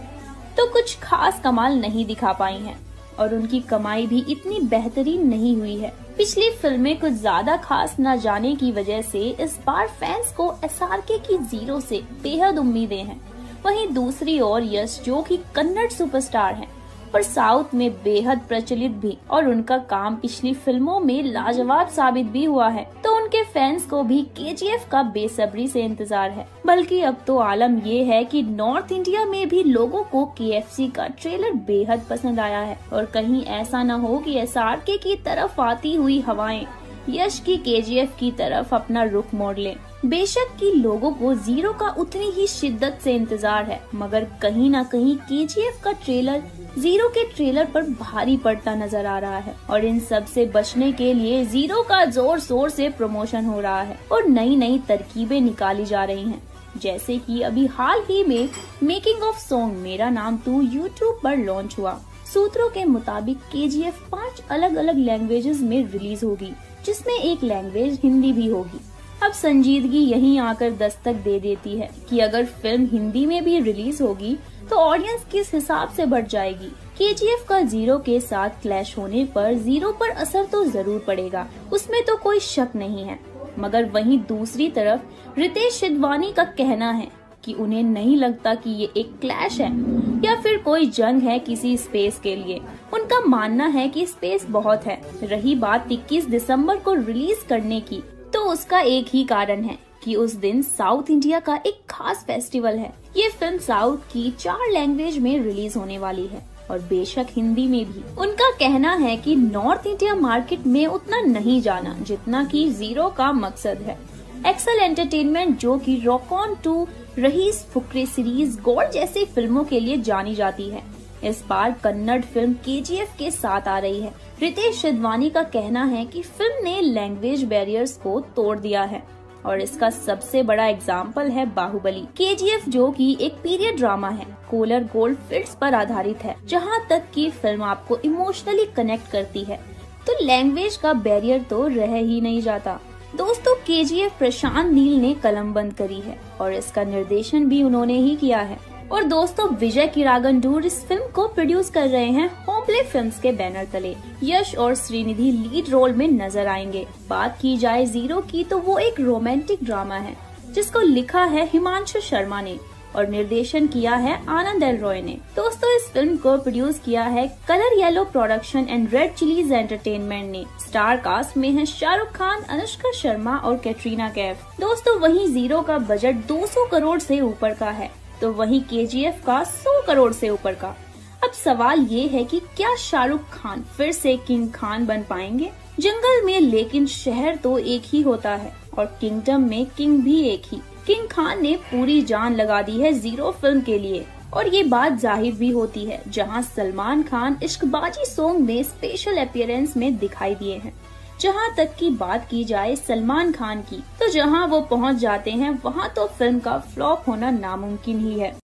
तो कुछ खास कमाल नहीं दिखा पाई हैं और उनकी कमाई भी इतनी बेहतरीन नहीं हुई है। पिछली फिल्में कुछ ज्यादा खास न जाने की वजह से इस बार फैंस को एस आर के की जीरो से बेहद उम्मीदें हैं। वहीं दूसरी ओर यश, जो कि कन्नड़ सुपरस्टार हैं पर साउथ में बेहद प्रचलित भी और उनका काम पिछली फिल्मों में लाजवाब साबित भी हुआ है, तो उनके फैंस को भी के जी एफ का बेसब्री से इंतजार है। बल्कि अब तो आलम ये है कि नॉर्थ इंडिया में भी लोगों को के एफ सी का ट्रेलर बेहद पसंद आया है और कहीं ऐसा न हो कि एस आर के की तरफ आती हुई हवाएं यश की के जी एफ की तरफ अपना रुख मोड़ ले। बेशक कि लोगों को जीरो का उतनी ही शिद्दत से इंतजार है, मगर कहीं ना कहीं के जी एफ का ट्रेलर जीरो के ट्रेलर पर भारी पड़ता नजर आ रहा है और इन सब से बचने के लिए जीरो का जोर शोर से प्रमोशन हो रहा है और नई नई तरकीबें निकाली जा रही हैं। जैसे कि अभी हाल ही में मेकिंग ऑफ सॉन्ग मेरा नाम तू यूट्यूब पर लॉन्च हुआ। सूत्रों के मुताबिक के जी एफ पाँच अलग अलग लैंग्वेजेस में रिलीज होगी, जिसमें एक लैंग्वेज हिंदी भी होगी। अब संजीदगी यहीं आकर दस्तक दे देती है कि अगर फिल्म हिंदी में भी रिलीज होगी तो ऑडियंस किस हिसाब से बढ़ जाएगी। के जी एफ का जीरो के साथ क्लैश होने पर जीरो पर असर तो जरूर पड़ेगा, उसमें तो कोई शक नहीं है, मगर वहीं दूसरी तरफ रितेश सिधवानी का कहना है कि उन्हें नहीं लगता कि ये एक क्लैश है या फिर कोई जंग है किसी स्पेस के लिए। उनका मानना है कि स्पेस बहुत है। रही बात इक्कीस दिसंबर को रिलीज करने की, तो उसका एक ही कारण है कि उस दिन साउथ इंडिया का एक खास फेस्टिवल है। ये फिल्म साउथ की चार लैंग्वेज में रिलीज होने वाली है और बेशक हिंदी में भी। उनका कहना है कि नॉर्थ इंडिया मार्केट में उतना नहीं जाना जितना कि जीरो का मकसद है। एक्सेल एंटरटेनमेंट, जो कि रॉकऑन टू, रहीस फुकरे सीरीज, गोल्ड जैसी फिल्मों के लिए जानी जाती है, इस बार Kannada film K G F के साथ आ रही है। रितेश सिधवानी का कहना है कि फिल्म ने लैंग्वेज बैरियर्स को तोड़ दिया है और इसका सबसे बड़ा एग्जाम्पल है बाहुबली। के जी एफ जो कि एक पीरियड ड्रामा है, कोलर गोल्ड फील्ड्स पर आधारित है, जहां तक कि फिल्म आपको इमोशनली कनेक्ट करती है, तो लैंग्वेज का बैरियर तो रह ही नहीं जाता। दोस्तों, के जी एफ प्रशांत नील ने कलम बंद करी है और इसका निर्देशन भी उन्होंने ही किया है। और दोस्तों, विजय किरागंडूर इस फिल्म को प्रोड्यूस कर रहे हैं होमप्ले फिल्म्स के बैनर तले। यश और श्रीनिधि लीड रोल में नजर आएंगे। बात की जाए जीरो की, तो वो एक रोमांटिक ड्रामा है जिसको लिखा है हिमांशु शर्मा ने और निर्देशन किया है आनंद एल रॉय ने। दोस्तों, इस फिल्म को प्रोड्यूस किया है colour yellow production and red chillies entertainment ने। स्टार कास्ट में है शाहरुख खान, अनुष्का शर्मा और कैटरीना कैफ। दोस्तों, वहीं जीरो का बजट दो सौ करोड़ से ऊपर का है, तो वहीं के जी एफ का सौ करोड़ से ऊपर का। अब सवाल ये है कि क्या शाहरुख खान फिर से किंग खान बन पाएंगे? जंगल में लेकिन शहर तो एक ही होता है और किंगडम में किंग भी एक ही। किंग खान ने पूरी जान लगा दी है जीरो फिल्म के लिए और ये बात जाहिर भी होती है, जहां सलमान खान इश्कबाजी सॉन्ग में स्पेशल अपीयरेंस में दिखाई दिए हैं। जहां तक की बात की जाए सलमान खान की, तो जहां वो पहुंच जाते हैं वहां तो फिल्म का फ्लॉप होना नामुमकिन ही है।